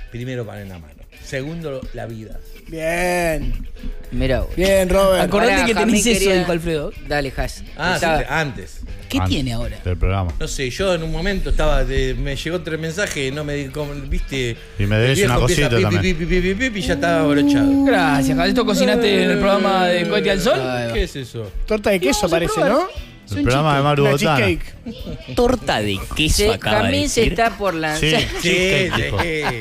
Primero pan en la mano. Segundo, la vida. Bien. Mirá, bien, Robert. Acordate Ahora, que tenés Jamín eso, dijo Alfredo. Dale, Has. Ah, estaba... sí, antes. ¿Qué antes tiene ahora? Del programa. No sé, yo en un momento estaba. De, me llegó tres mensajes, no me viste. Y me debes una cosita pieza, también. Pi, pi, pi, pi, pi, pi, y ya estaba abrochado. Gracias, Has. ¿Esto cocinaste en el programa de Cohete al Sol? ¿Qué es eso? Torta de queso, parece, ¿no? El programa de Maru Botana. Torta de queso acaba de decir. Jamín se está por lanzar. Sí, sí, sí.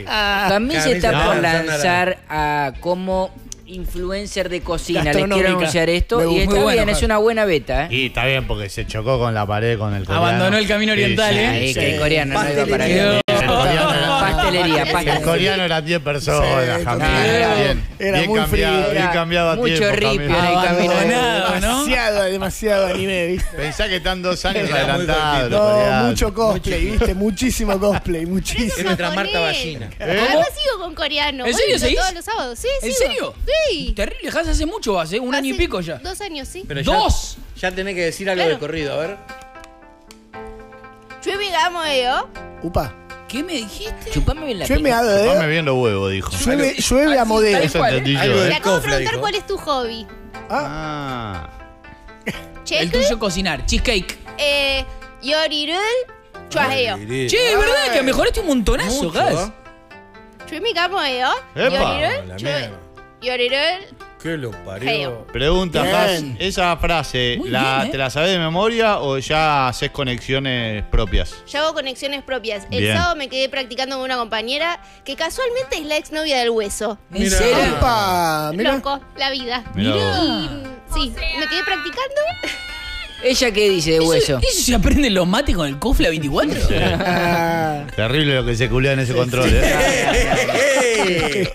Jamín se está por lanzar a como influencer de cocina. Les quiero anunciar esto. Y está bien, es una buena beta. Y está bien porque se chocó con la pared con el coreano. Abandonó el camino oriental, ¿eh? Que el coreano no iba para allá. Pastelería, pastelería. El coreano eran diez personas, sí, Jamil. Era, bien, era bien muy cambiado, fría, bien cambiado a mucho tiempo, ripio en el camino. Demasiado, ¿no? demasiado, demasiado anime, ¿viste? Pensá que están dos años adelantados. No, mucho cosplay, ¿viste? Muchísimo cosplay, muchísimo. Nuestra Marta Ballina. Ahora sigo con coreano. ¿En serio seguís? Todos los sábados, sí, sí. ¿En serio? Sí. Terrible, Hans, hace mucho, hace un año y pico ya. Dos años, sí. ¡Dos! Ya tenés que decir algo de corrido, a ver. Chupi gamo yo. Upa. ¿Qué me dijiste? Chupame la piel. Chupame bien los huevos, dijo. Llueve, llueve a modelo. Eso entendí yo. Te acabo de preguntar cuál es tu hobby. Ah. El tuyo cocinar. Cheesecake. Eh. Yorirul. Chuajeo. Che, es verdad que mejoraste un montonazo, Gas. Chupi gamo yo. Yorirul. Yorirul. ¿Qué lo parió? Pregunta, Has, esa frase, bien, la, ¿eh? ¿te la sabés de memoria o ya haces conexiones propias? Yo hago conexiones propias. Bien. El sábado me quedé practicando con una compañera que casualmente es la exnovia del Hueso. ¿En serio? ¡Opa! Loco, la vida. Mirá. Y, sí, o sea, me quedé practicando. ¿Ella qué dice de Hueso? ¿Eso se aprende los mates con el Cofla veinticuatro? Sí. Terrible lo que se culea en ese control, ¿eh?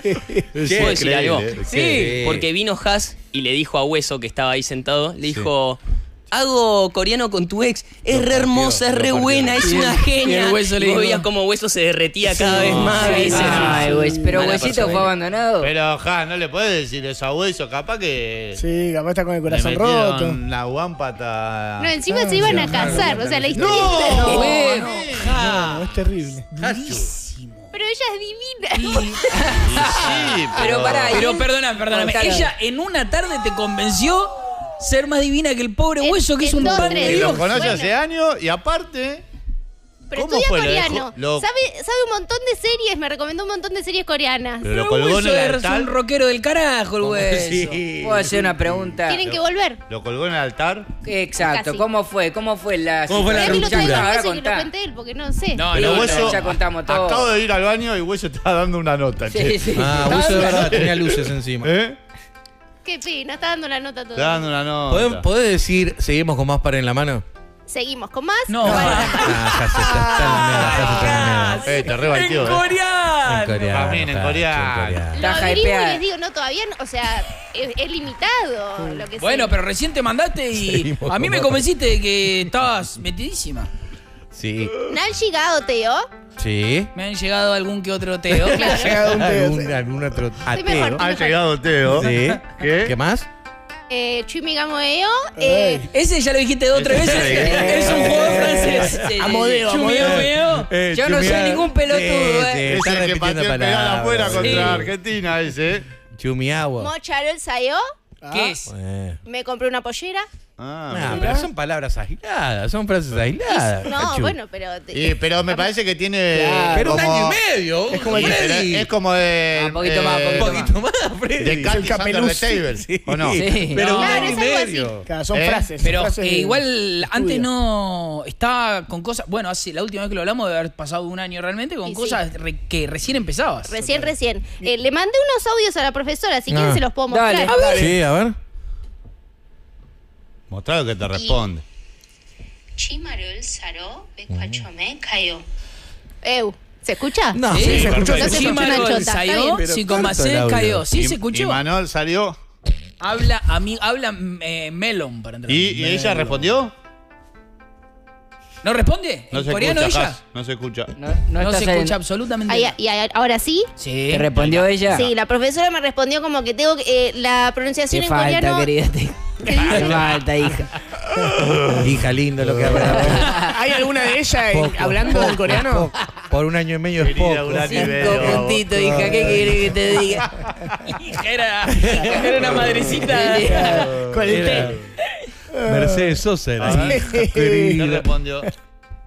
¿Puedo decir algo? Sí. Porque vino Has y le dijo a Hueso, que estaba ahí sentado, le dijo, sí, hago coreano con tu ex. Es lo re partió, hermosa, es re partió. buena, es una genia. Y el Hueso le dijo, veía como Hueso se derretía cada sí, vez más. Sí, Ay, Hueso. Pero Huesito persona. fue abandonado. Pero Has, no le podés decir eso a Hueso, capaz que... Sí, capaz está con el corazón roto. La guampata... No, encima ah, se iban a casar, no, o sea, la historia no, está... No, bueno, no, no, es terrible. Has. Pero ella es divina. Sí, sí, pero... Pero, pará, pero perdona, perdóname. Contalo. Ella en una tarde te convenció ser más divina que el pobre el, Hueso, que es un pan de Dios. Lo conoce bueno. hace años y aparte... Pero ¿Cómo estudia fue coreano. Lo... Sabe, sabe un montón de series, me recomendó un montón de series coreanas. Pero, pero lo Hueso es un rockero del carajo, el Hueso. Sí. Puedo hacer una pregunta. Tienen lo, que volver. ¿Lo colgó en el altar? Exacto. Casi. ¿Cómo fue? ¿Cómo fue la ¿Cómo fue la ruptura? No, ahora contá. Lo cuente él, porque no sé. No, sí, no, Hueso, ya contamos todo. Acabo de ir al baño y Hueso estaba dando una nota. Sí, che. Sí. Ah, Hueso de verdad tenía luces encima. ¿Eh? Qué pena, está dando la nota todo. Está dando la nota. ¿Podés decir, seguimos con más par en la mano? Seguimos con más. No, no, no. En coreano. En coreano. Lo y les digo, no, todavía no, o sea, es, es limitado lo que Bueno, sea. pero recién te mandaste y Seguimos a mí me convenciste de que estabas metidísima. Sí. ¿No han llegado, Teo? Sí. Me han llegado algún que otro Teo. Me han llegado un Teo. Algún, algún otro Teo. Han llegado Teo. Sí. ¿Qué? ¿Qué más? Eh, Chumigamoeo. Eh. Ese ya lo dijiste dos o tres veces. Eh. Es un jugador francés. Eh. Amodeo, Amodeo. Eh, Yo no soy ningún pelotudo. Sí, sí, eh. Está ese que pateó pegada afuera sí. contra Argentina, ese. Chumiagua. Mocharol Sayo. ¿Qué es? Eh. Me compré una pollera. Ah, no, pero son palabras aisladas, son frases aisladas. No, Cachu. bueno, pero... Te... Y, pero me parece que tiene... Claro, pero como, un año y medio. Es como, de, es como de... Un poquito más, un poquito más, Freddy. De Katy Under the Table, sí. ¿O no? Sí. Pero no, un año y medio. Claro, son ¿Eh? frases. Pero son frases eh, igual antes estudio. no... Estaba con cosas... Bueno, hace, la última vez que lo hablamos debe haber pasado un año realmente con y cosas sí. re, que recién empezabas. Recién, okay. recién. Eh, le mandé unos audios a la profesora, si no. quieren se los puedo mostrar. Dale, a ver. Sí, a ver. Mostrá lo que te responde. Chimarul Saró, Becuachome, Cayo. Ew, ¿se escucha? No, sí, sí, se escuchó. No Chimarul Saró, Psicomacé, Cayo. Sí, se escuchó. Imanol salió. Habla, a mí, habla eh, Melon para entrar. ¿Y, ¿Y ella respondió? ¿No responde? No ¿En se coreano escucha, ella? Has, no se escucha. No, no, no se saliendo. escucha absolutamente. Ay, ¿Y ahora sí? Sí. ¿Te respondió ella? Sí, la profesora me respondió como que tengo eh, la pronunciación te en falta, coreano. Querida, te... Te falta, hija. Hija, lindo lo que habrá. ¿Hay alguna de ellas poco, hablando del coreano? Poco. Por un año y medio es poco. Cinco puntitos, hija. ¿Qué querés que te diga? Hija, era, era una madrecita. Con el té. Mercedes Sosa era sí. No respondió.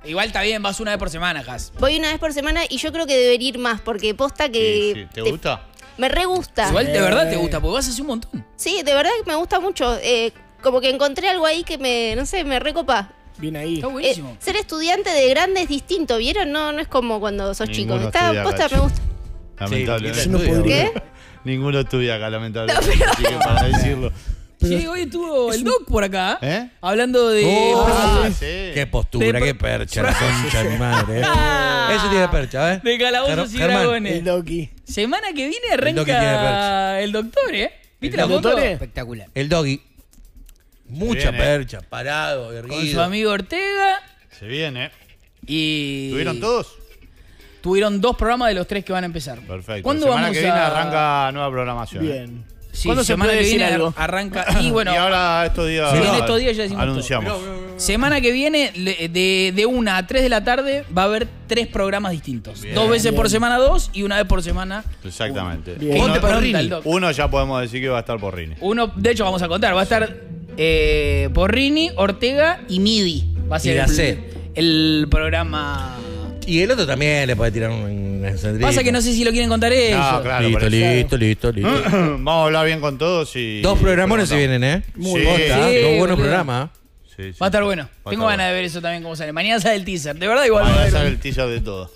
Igual está bien, vas una vez por semana, Has. Voy una vez por semana y yo creo que debería ir más, porque posta que... Sí, sí. ¿Te, ¿Te gusta? Me re gusta. Igual de verdad te gusta, porque vas a hacer un montón. Sí, de verdad que me gusta mucho. Eh, como que encontré algo ahí que me, no sé, me recopa. Bien ahí. Está buenísimo. Eh, ser estudiante de grande es distinto, ¿vieron? No, no es como cuando sos Ninguno chico. Está, estudia, posta, gacho. me gusta. Lamentablemente. Sí, no ¿Qué? Ninguno estudia acá, lamentablemente. No, pero... Así que para decirlo. Pero... Sí, hoy estuvo es el Doc un... por acá, ¿eh? Hablando de... Oh, ah, sí. Qué postura, de... qué percha, la concha de mi madre. ¿Eh? Eso tiene percha, ¿eh? De calabozos y dragones. El Doki. Semana que viene arranca el, el doctor, ¿eh? ¿Viste el la foto? Espectacular. El Doggy. Mucha viene. percha, parado, erguido. Con su amigo Ortega. Se viene. Y... ¿Tuvieron todos? Tuvieron dos programas de los tres que van a empezar. Perfecto. ¿Cuándo semana vamos que viene a... arranca nueva programación? Bien. ¿Eh? Sí, ¿cuándo semana se puede que viene algo? Arranca. Y bueno. Y ahora estos días. Sí, en estos días ya decimos anunciamos. Todo. Semana que viene, de una a tres de la tarde, va a haber tres programas distintos. Bien. Dos veces bien. Por semana dos y una vez por semana. Exactamente. Uno, uno, uno ya podemos decir que va a estar Borrini. Uno, de hecho, vamos a contar. Va a estar eh, Borrini, Ortega y Midi. Va a ser el, C. el programa. Y el otro también le puede tirar un centrito. Pasa que no sé si lo quieren contar ellos. No, claro, listo, listo, listo, listo, listo. Vamos a hablar bien con todos y... Dos programones se vienen, ¿eh? Muy sí. Posta, sí, dos buenos programas. Sí, sí, va a estar bueno. A Tengo estar ganas bueno. de ver eso también cómo sale. Mañana sale el teaser. De verdad igual. Mañana sale el teaser de todo.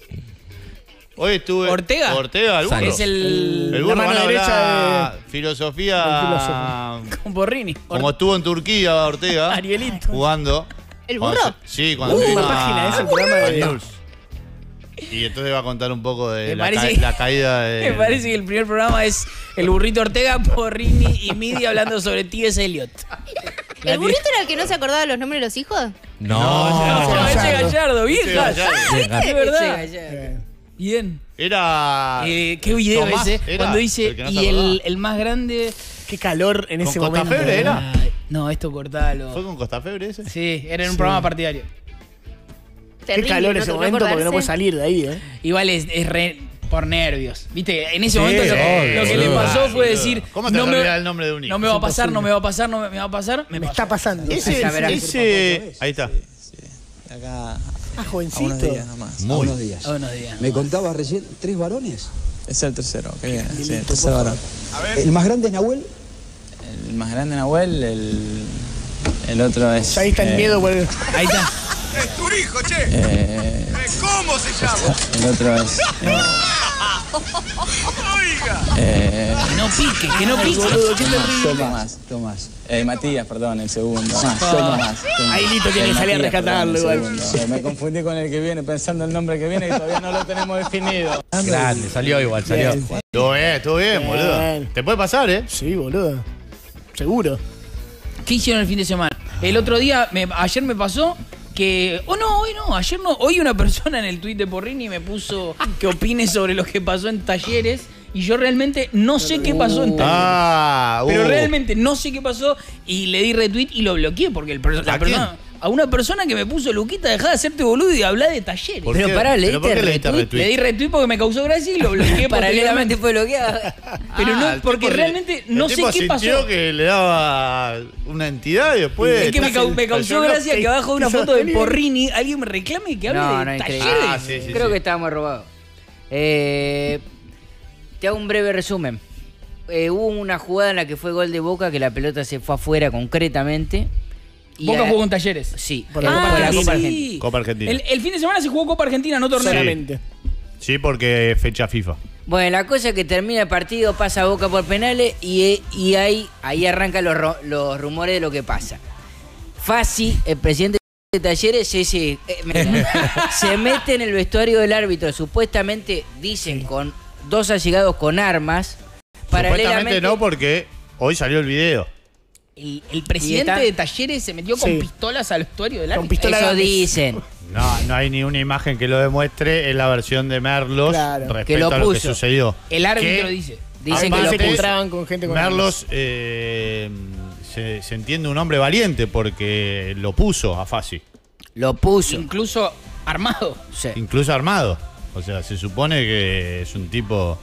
Hoy estuve... Ortega. Ortega, el burro. Es el... El burro, la mano derecha de... Filosofía... Con Borrini. Como estuvo en Turquía, Ortega. Arielito. Jugando. ¿El burro? Sí, cuando se vino a... Y entonces va a contar un poco de la, parece, ca la caída de... Me parece que el primer programa es el burrito Ortega, Borrini y Midi hablando sobre T S. Eliot. ¿El burrito era el que no se acordaba de los nombres de los hijos? No, no, no, ese Gallardo, vieja. Es verdad. Bien. Era... Eh, qué video Tomás, ese, era cuando dice, el no y el, el más grande... Qué calor en ese momento. ¿Con Costa Febre era? No, esto cortalo. ¿Fue con Costa Febre ese? Sí, era en un sí. programa partidario. Terrible, qué calor no ese momento recordarse. Porque no puede salir de ahí, ¿eh? Igual es, es re, por nervios. ¿Viste? En ese sí, momento eh, lo que eh, le pasó eh, fue decir... ¿Cómo te no me, el nombre de un hijo? No me va a pasar, no me va a pasar, no me, me va a pasar. Me, me está pasando. Ese, ese, ese... Ahí está. Sí, sí. Acá... Ah, jovencito. A unos días nomás. Muy. A unos días. A unos días. ¿Me contabas recién tres varones? Es el tercero. Qué bien. Sí, el tercer varón. A ver. ¿El más grande es Nahuel? El más grande es Nahuel, el... El otro es... Ahí está el miedo por el... Ahí está. Es tu hijo, che. Eh, ¿Cómo se llama? El otro es. Eh, Oiga. Eh, no pique, que no pique. Tomás, Tomás. Eh, Matías, perdón, el segundo. Tomás, Tomás. Ahí Lito tiene que salir a rescatarlo igual. Eh, me confundí con el que viene, pensando el nombre que viene y todavía no lo tenemos definido. Grande, salió igual, salió. Todo bien, todo bien, boludo. Te puede pasar, ¿eh? Sí, boludo. Seguro. ¿Qué hicieron el fin de semana? El otro día, me, ayer me pasó. Que, oh no, hoy no, ayer no, hoy una persona en el tuit de Borrini me puso que opine sobre lo que pasó en Talleres y yo realmente no sé qué pasó en Talleres. Ah, uh. Pero realmente no sé qué pasó y le di retweet y lo bloqueé porque el la ¿A persona... Quién? A una persona que me puso, Luquita, dejá de hacerte boludo y hablar de Talleres. Pero pará, le diste retweet. Le di retweet porque me causó gracia y lo bloqueé. Paralelamente fue bloqueado. Pero ah, no, porque realmente le, no sé qué pasó. Yo que le daba una entidad y después. Es que me, ca me causó gracia que abajo de una foto de Borrini alguien me reclame que hable no, no, de Talleres. Ah, sí, sí, Creo sí. que estábamos robados. Eh, te hago un breve resumen. Eh, hubo una jugada en la que fue gol de Boca, que la pelota se fue afuera concretamente. Boca a... jugó con Talleres. Sí. Por la, ah, Copa, la Copa Argentina. Sí. Copa Argentina. El, el fin de semana se jugó Copa Argentina, no torneo. Sí. sí, porque es fecha FIFA. Bueno, la cosa es que termina el partido, pasa a Boca por penales y, y ahí, ahí arrancan los, los rumores de lo que pasa. Fassi, el presidente de Talleres, se, se, se mete en el vestuario del árbitro. Supuestamente, dicen, con dos allegados con armas. Supuestamente no, porque hoy salió el video. El, el presidente de Talleres se metió con sí. pistolas al vestuario del árbitro. Eso dicen. No, no hay ni una imagen que lo demuestre. Es la versión de Merlos claro. respecto que lo puso. a lo que sucedió. El árbitro que dice. Dicen que lo se encontraban con gente con Merlos. Eh, se, se entiende un hombre valiente porque lo puso a Fassi. Lo puso. Incluso armado. Sí. Incluso armado. O sea, se supone que es un tipo...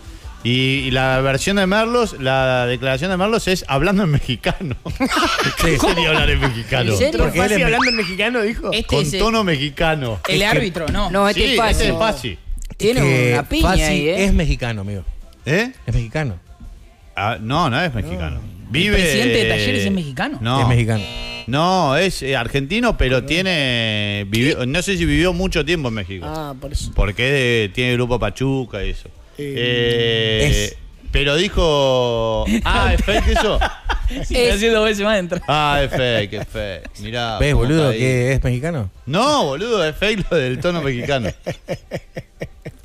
Y, y la versión de Merlos, la declaración de Merlos es hablando en mexicano. ¿Qué sería hablar en mexicano? ¿En ¿Por qué Fassi él hablando en mexicano, dijo? Este Con tono el... mexicano. El es árbitro, que... no. No, este sí, es Fassi. Este es Fassi. Tiene que una piña Fassi ahí, ¿eh? Es mexicano, amigo. ¿Eh? Es mexicano. Ah, no, no es mexicano. No. Vive... ¿El presidente de Talleres es mexicano? No. Es mexicano. No, es eh, argentino, pero no. tiene... Vivió, no sé si vivió mucho tiempo en México. Ah, por eso. Porque tiene grupo Pachuca y eso. Eh, eh, pero dijo... Ah, ¿es fake eso? Si está haciendo veces más entra. Ah, es fake, es fake. Mirá. ¿Ves, boludo, que es mexicano? No, boludo, es fake lo del tono mexicano.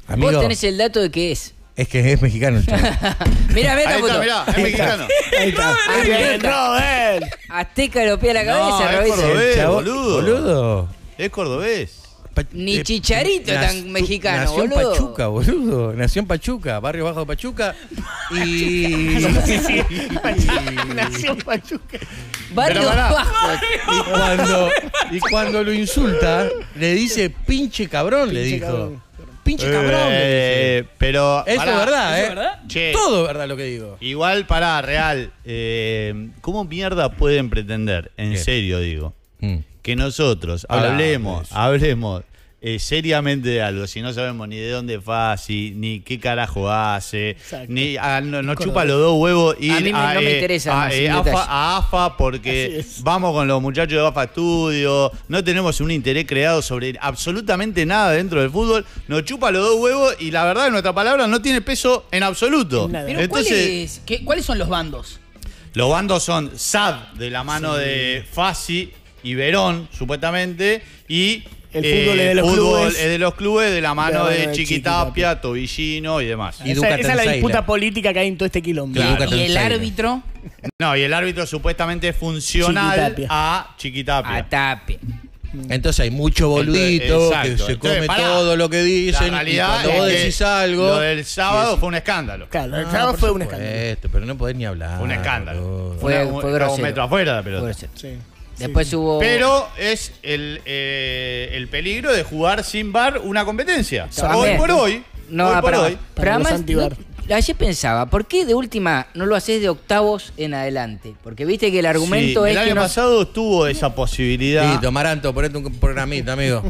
Amigo, vos tenés el dato de que es. Es que es mexicano el chavo. Mirá, mirá, ahí está, mirá, es mexicano. Ahí está. Ahí está. Ahí está. Azteca europea la cabeza, no, es cordobés, chavo, boludo. boludo. Es cordobés. Pa Ni Chicharito eh, tan mexicano, nació boludo. Nació en Pachuca, boludo. Nació en Pachuca, barrio bajo de Pachuca. Y... Nació en Pachuca. Barrio bajo. Y cuando, y cuando lo insulta, le dice pinche cabrón, pinche le dijo. Cabrón. Pinche cabrón. Eh, pero eso pará, es verdad, ¿eso eh? verdad? Che, todo es verdad lo que digo. Igual, pará, real. Eh, ¿Cómo mierda pueden pretender, en ¿Qué? serio digo, mm. que nosotros pará, hablemos, hablemos eh, seriamente de algo si no sabemos ni de dónde es Fassi, ni qué carajo hace, Exacto. ni a, no, nos chupa los dos huevos y a mí me, a, no eh, me interesa a, eh, AFA, a AFA porque vamos con los muchachos de AFA Studio, no tenemos un interés creado sobre absolutamente nada dentro del fútbol, nos chupa los dos huevos y la verdad nuestra palabra no tiene peso en absoluto. Pero entonces, ¿cuál es, qué, ¿cuáles son los bandos? Los bandos son S A D de la mano sí. de Fassi y Verón, supuestamente, y el fútbol, eh, es, de los fútbol clubes, es de los clubes de la mano de, de Chiquitapia, Tobillino y demás. Y esa, esa es la disputa política que hay en todo este quilombo. Claro. ¿Y el árbitro? No, y el árbitro supuestamente es funcional Chiquitapia. a Chiquitapia. A Tapia. Entonces hay mucho boludito que se come Entonces, pará, todo lo que dicen. La realidad y cuando vos decís algo. Lo del sábado es, fue un escándalo. Claro, el sábado fue un escándalo. Esto, pero no podés ni hablar. Un escándalo. Fue, una, fue grosero. Un metro afuera la pelota. Sí. Después sí. hubo... Pero es el, eh, el peligro de jugar sin V A R una competencia. También. Hoy por hoy. No, hoy por para, hoy. Pero además, no, ayer pensaba, ¿por qué de última no lo haces de octavos en adelante? Porque viste que el argumento sí, es el año que pasado no... tuvo esa posibilidad. Sí, Tomaranto, ponete un programita, amigo.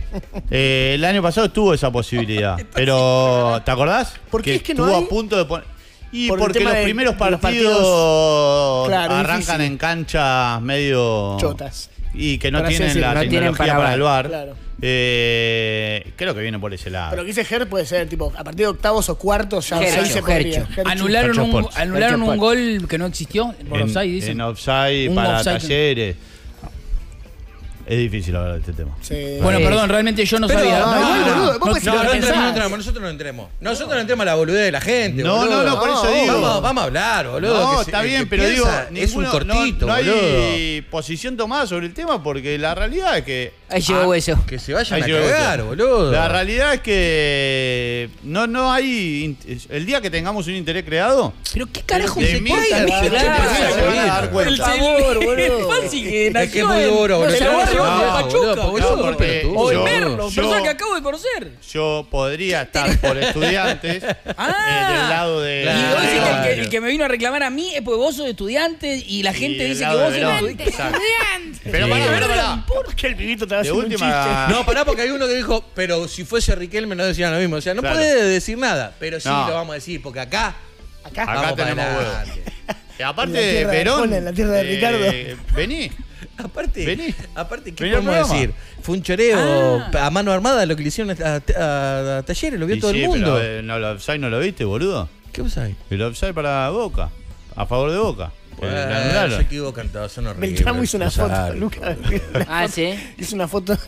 eh, el año pasado tuvo esa posibilidad. Pero, ¿te acordás? Porque que es que estuvo no hay... a punto de poner... Y Por porque los de, primeros partidos, partidos claro, arrancan difícil. en canchas medio... chotas. Y que no para tienen la no tecnología tienen para, para el V A R. Claro. Eh, creo que viene por ese lado. Pero lo que dice Ger puede ser, tipo, a partir de octavos o cuartos ya Ger, se podría. Anularon Gercho un, anularon un gol que no existió por en, offside, dicen. En offside para offside Talleres. Es difícil hablar de este tema. Sí. Bueno, perdón, realmente yo no Pero, sabía. No, no, no, no, no, vos no, no entremos, nosotros no entremos. Nosotros no entremos a la boludez de la gente. No, boludo. no, no, por eso no, digo. Vamos, vamos a hablar, boludo. No, que está se, bien, pero piensa, digo, es ninguno, un cortito, no, no hay boludo. posición tomada sobre el tema porque la realidad es que... Ahí llegó hueso. Que se vayan Ahí a cagar, boludo. La realidad es que no, no hay... El día que tengamos un interés creado... Pero qué carajo se cuenta. El sabor, boludo. Es que es muy duro, boludo. Ah, Pachuca, boludo, boludo, no, porque, o en Merlos, persona que acabo de conocer. Yo podría estar por estudiantes ah, eh, del lado de. Claro, y vos decís claro. que el, que el que me vino a reclamar a mí es porque vos sos estudiante y la gente y dice que vos sos estudiante. Pero pará, pará, pará. ¿Por qué el pibito te va a hacer un chiste? No, pará, porque hay uno que dijo, pero si fuese Riquelme no decía lo mismo. O sea, no claro. puede decir nada, pero sí no. lo vamos a decir, porque acá, acá, acá tenemos huevos. Aparte de Perón, en la tierra de Ricardo. Vení. Aparte, Vení. aparte, ¿qué Vení podemos decir? Fue un choreo ah. a mano armada lo que le hicieron a, a, a, a Talleres, lo vio y todo sí, el mundo. Pero, eh, no, el offside no lo viste, boludo. ¿Qué offside? El offside para Boca, a favor de Boca. Ah, se equivocan todos, son horribles. Beltramo hizo una foto, Lucas. Ah, sí. Hizo una foto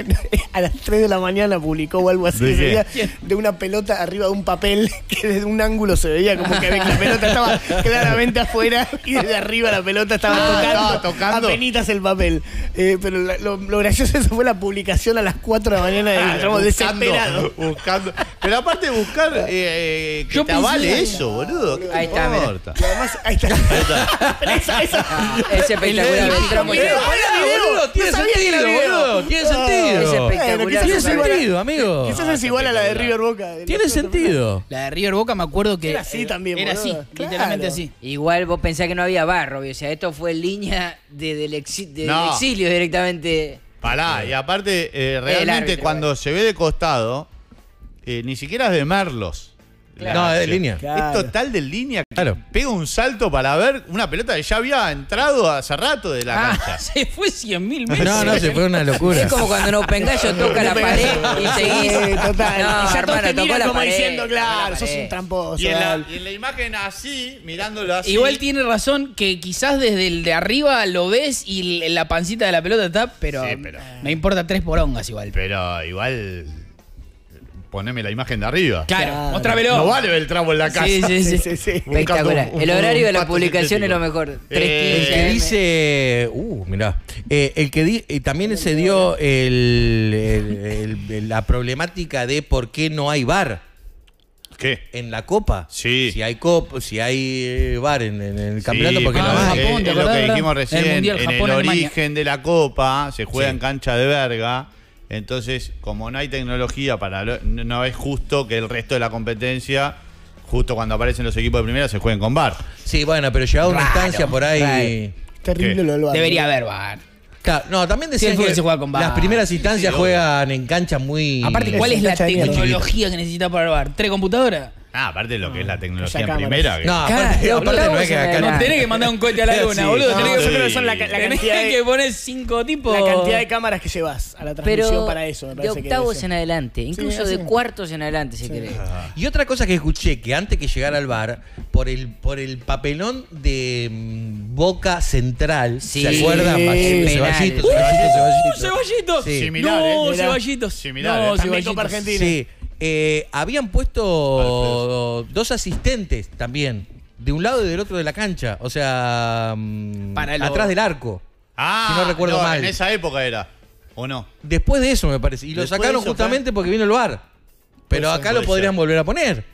a las tres de la mañana, publicó o algo así. ¿De, de una pelota arriba de un papel que desde un ángulo se veía como que la pelota estaba claramente afuera y desde arriba la pelota estaba ah, tocando, no, tocando apenitas el papel. Eh, pero la, lo, lo gracioso eso fue la publicación a las cuatro de la mañana de Beltramo, ah, desesperado. Buscando. Pero aparte, buscar eh, eh, que Yo te avale eso, boludo. ¿Qué ahí, te está, importa? Además, ahí está, ahí está. Esa, esa. Ah, es espectacular. No, no, boludo, tiene no sentido, boludo. Tiene sentido. Es espectacular. Tiene sentido, amigo. Quizás es igual a la de River Boca. Tiene sentido. La de River Boca me acuerdo que era así también, Era así, claro. literalmente así. Igual vos pensás que no había barro, o sea, esto fue línea de, del, exi de, no. del exilio directamente. Pará, y aparte, eh, realmente árbitro, cuando vale. se ve de costado, eh, ni siquiera es de Merlos. Claro. No, es de línea. Claro. Es total de línea. Claro. Pega un salto para ver una pelota que ya había entrado hace rato de la ah, cancha. Se fue cien mil metros. No, no, se fue una locura. Es como cuando en Open Gallo toca la pared y seguís. Sí, total. No, y ya todos te miran como pared, diciendo, claro, sos un tramposo. Y en, la, y en la imagen así, mirándolo así. Igual tiene razón que quizás desde el de arriba lo ves y la pancita de la pelota está, pero, sí, pero me importa tres porongas igual. Pero igual... Poneme la imagen de arriba. Claro, claro. Mostrámelo. No vale el tramo en la casa. Sí, sí, sí. sí, sí. Espectacular. Un, un, el horario de la publicación es lo mejor. Eh, el que dice... Uh, mirá. Eh, el que di, eh, también se dio el, el, el, la problemática de por qué no hay V A R. ¿Qué? En la Copa. Sí. Si hay Copa, si hay V A R en, en el campeonato, sí, porque no hay. Eh, es lo que dijimos recién. El mundial, en Japón, el origen de la Copa se juega sí. en cancha de verga. Entonces, como no hay tecnología, para lo, no es justo que el resto de la competencia, justo cuando aparecen los equipos de primera, se jueguen con V A R. Sí, bueno, pero llegado a una instancia por ahí... Terrible lo del V A R. Debería haber V A R. Claro, no, también decían sí, que, que se juega con V A R. Las primeras instancias sí, juegan en canchas muy... Aparte, ¿cuál es la tecnología que necesita para el V A R? ¿Tres computadoras? Ah, aparte de lo que es la tecnología en primera. Que... No, aparte, claro, aparte no es que acá... No tenés que mandar un cohete a la luna, sí, boludo. No, tenés que, sí. que, son la, la tenés de, que poner cinco tipos. La cantidad de cámaras que llevas a la transmisión. Pero para eso. Me de octavos que en adelante, incluso sí, de sí. cuartos en adelante, si sí. querés. Ah. Y otra cosa que escuché, que antes que llegara al V A R, por el, por el papelón de Boca Central, sí. ¿se acuerdan? Sí. Ceballitos, uh, Ceballitos, Ceballitos. No, Ceballitos. Similares. No, Ceballitos para Argentina. Sí. Eh, habían puesto dos asistentes también, de un lado y del otro de la cancha, o sea, para lo... atrás del arco. Ah, si no recuerdo no, mal. En esa época era, ¿o no? Después de eso, me parece. Y lo sacaron justamente fue... porque vino el V A R. Pero eso acá lo podrían ser. volver a poner.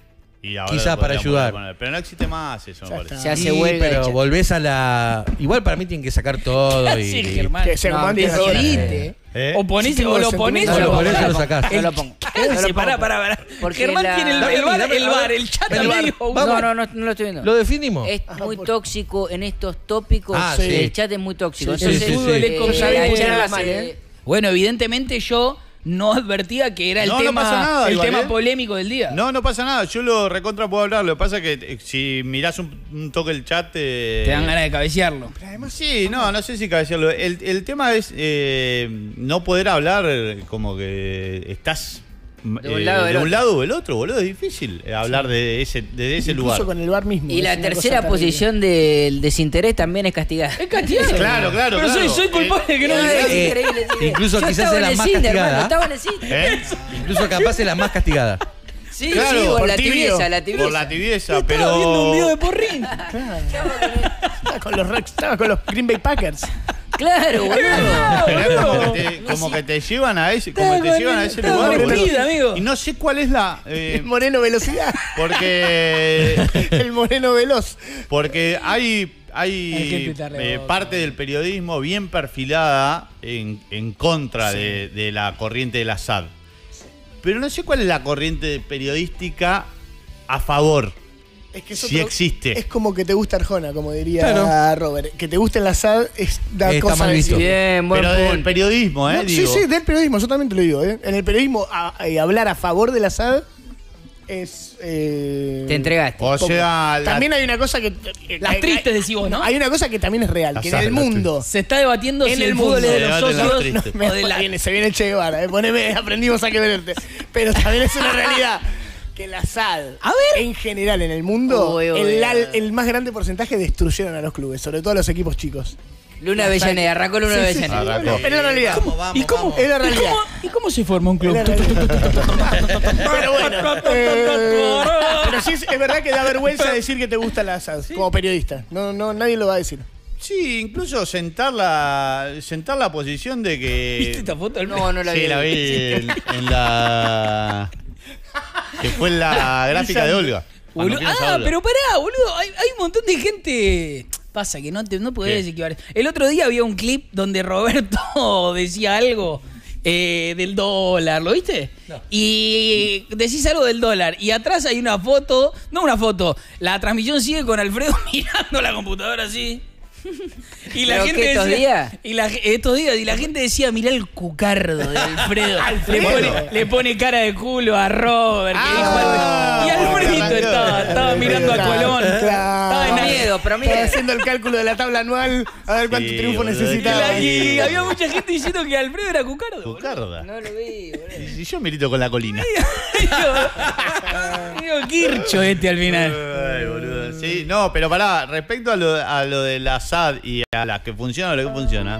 Y ahora quizás para ayudar. Pero no existe más eso, me parece. Se hace vuelta. Sí, pero volvés a la... Igual para mí tienen que sacar todo. y... Sí, Germán. Que Germán no, te ¿Eh? O ponés, sí, o lo ponés, o lo ponés, o lo sacás. No lo pongo. Pará, pará, pará. Germán la... tiene el, el bar, el bar, el chat al medio. No, no, no, no lo estoy viendo. Lo definimos. Es ah, muy por... tóxico en estos tópicos. Ah, sí. El chat es muy tóxico. Bueno, evidentemente yo no advertía que era el no, tema, no pasa nada, el igual, tema ¿eh? polémico del día. No, no pasa nada. Yo lo recontra puedo hablar. Lo que pasa es que eh, si mirás un, un toque el chat... Eh, te dan ganas de cabecearlo. Pero además, sí, no, no sé si cabecearlo. El, el tema es eh, no poder hablar como que estás... De un lado, eh, de un lado o del otro, boludo. Es difícil hablar sí. de ese, de ese lugar. Con el V A R mismo. Y la tercera posición del desinterés también es castigada. Es castigada. Claro, claro. Pero claro. Soy, soy culpable de eh, que no me eh, eh, Incluso yo quizás es la más castigada. ¿Eh? Incluso capaz es la más castigada. Sí, claro, sí, por, por la tibio, tibieza, la tibieza. Por la tibieza, pero... Estaba viendo un video de Borrini. Claro. Estaba con los, estaba con los Green Bay Packers. Claro, boludo. Como, como que te llevan a ese, como que te llevan a ese lugar. Aburrida, amigo. Y no sé cuál es la... Eh, el Moreno Velocidad. Porque... el Moreno Veloz. Porque hay, hay eh, parte del periodismo bien perfilada en, en contra sí. de, de la corriente de la S A D. Pero no sé cuál es la corriente periodística a favor. Es que si sí existe. Es como que te gusta Arjona, como diría claro. Robert. Que te guste la S A D es da eh, cosa de bien, buen Pero punto. Del periodismo, ¿eh? No, digo. Sí, sí, del periodismo, yo también te lo digo, ¿eh? En el periodismo, a, a hablar a favor de la S A D es. Eh, te entregaste. O sea. También la, hay una cosa que. Eh, las hay, tristes decís vos, ¿no? Hay una cosa que también es real, que en el mundo. Se está debatiendo en si el fútbol es de los socios. No, me, de la... viene, se viene el Che Guevara, ¿eh? Poneme, aprendimos a que verte. Pero también es una realidad. Que la S A D, a ver. En general en el mundo, oye, oye, el, la, el más grande porcentaje destruyeron a los clubes, sobre todo a los equipos chicos. Luna Avellaneda, arrancó Luna Avellaneda. Sí, sí, sí, es la realidad. ¿Cómo, vamos, ¿Y, cómo, ¿Y, cómo, ¿Y cómo se forma un club? Pero bueno. Eh, pero sí, es verdad que da vergüenza decir que te gusta la S A D, ¿sí? Como periodista. No, no, nadie lo va a decir. Sí, incluso sentar la sentar la posición de que... ¿Viste esta foto? No, no la vi. Sí, la vi en, en la... Que fue la gráfica de Olga. Bolu ah, pero pará, boludo. Hay, hay un montón de gente. Pasa que no, te, no podés equivocar. El otro día había un clip donde Roberto decía algo eh, del dólar. ¿Lo viste? No. Y decís algo del dólar. Y atrás hay una foto. No una foto. La transmisión sigue con Alfredo mirando la computadora así. Y la gente decía, estos días. Y la, estos días, y la gente decía, mirá el cucardo de Alfredo. Alfredo. Le, pone, le pone cara de culo a Robert. Ah, que dijo, no, y Alfredito no, estaba, estaba no, mirando no, a Colón. No, estaba en miedo, pero mira. Estaba haciendo el cálculo de la tabla anual a ver cuánto sí, triunfo necesitaba. Y había mucha gente diciendo que Alfredo era cucardo. Cucardo. No lo vi, boludo. Y yo milito con la colina. Digo, Kircho este al final. Ay, boludo. Sí, no, pero pará, respecto a lo, a lo de la S A D y a las que funcionan o lo que funciona,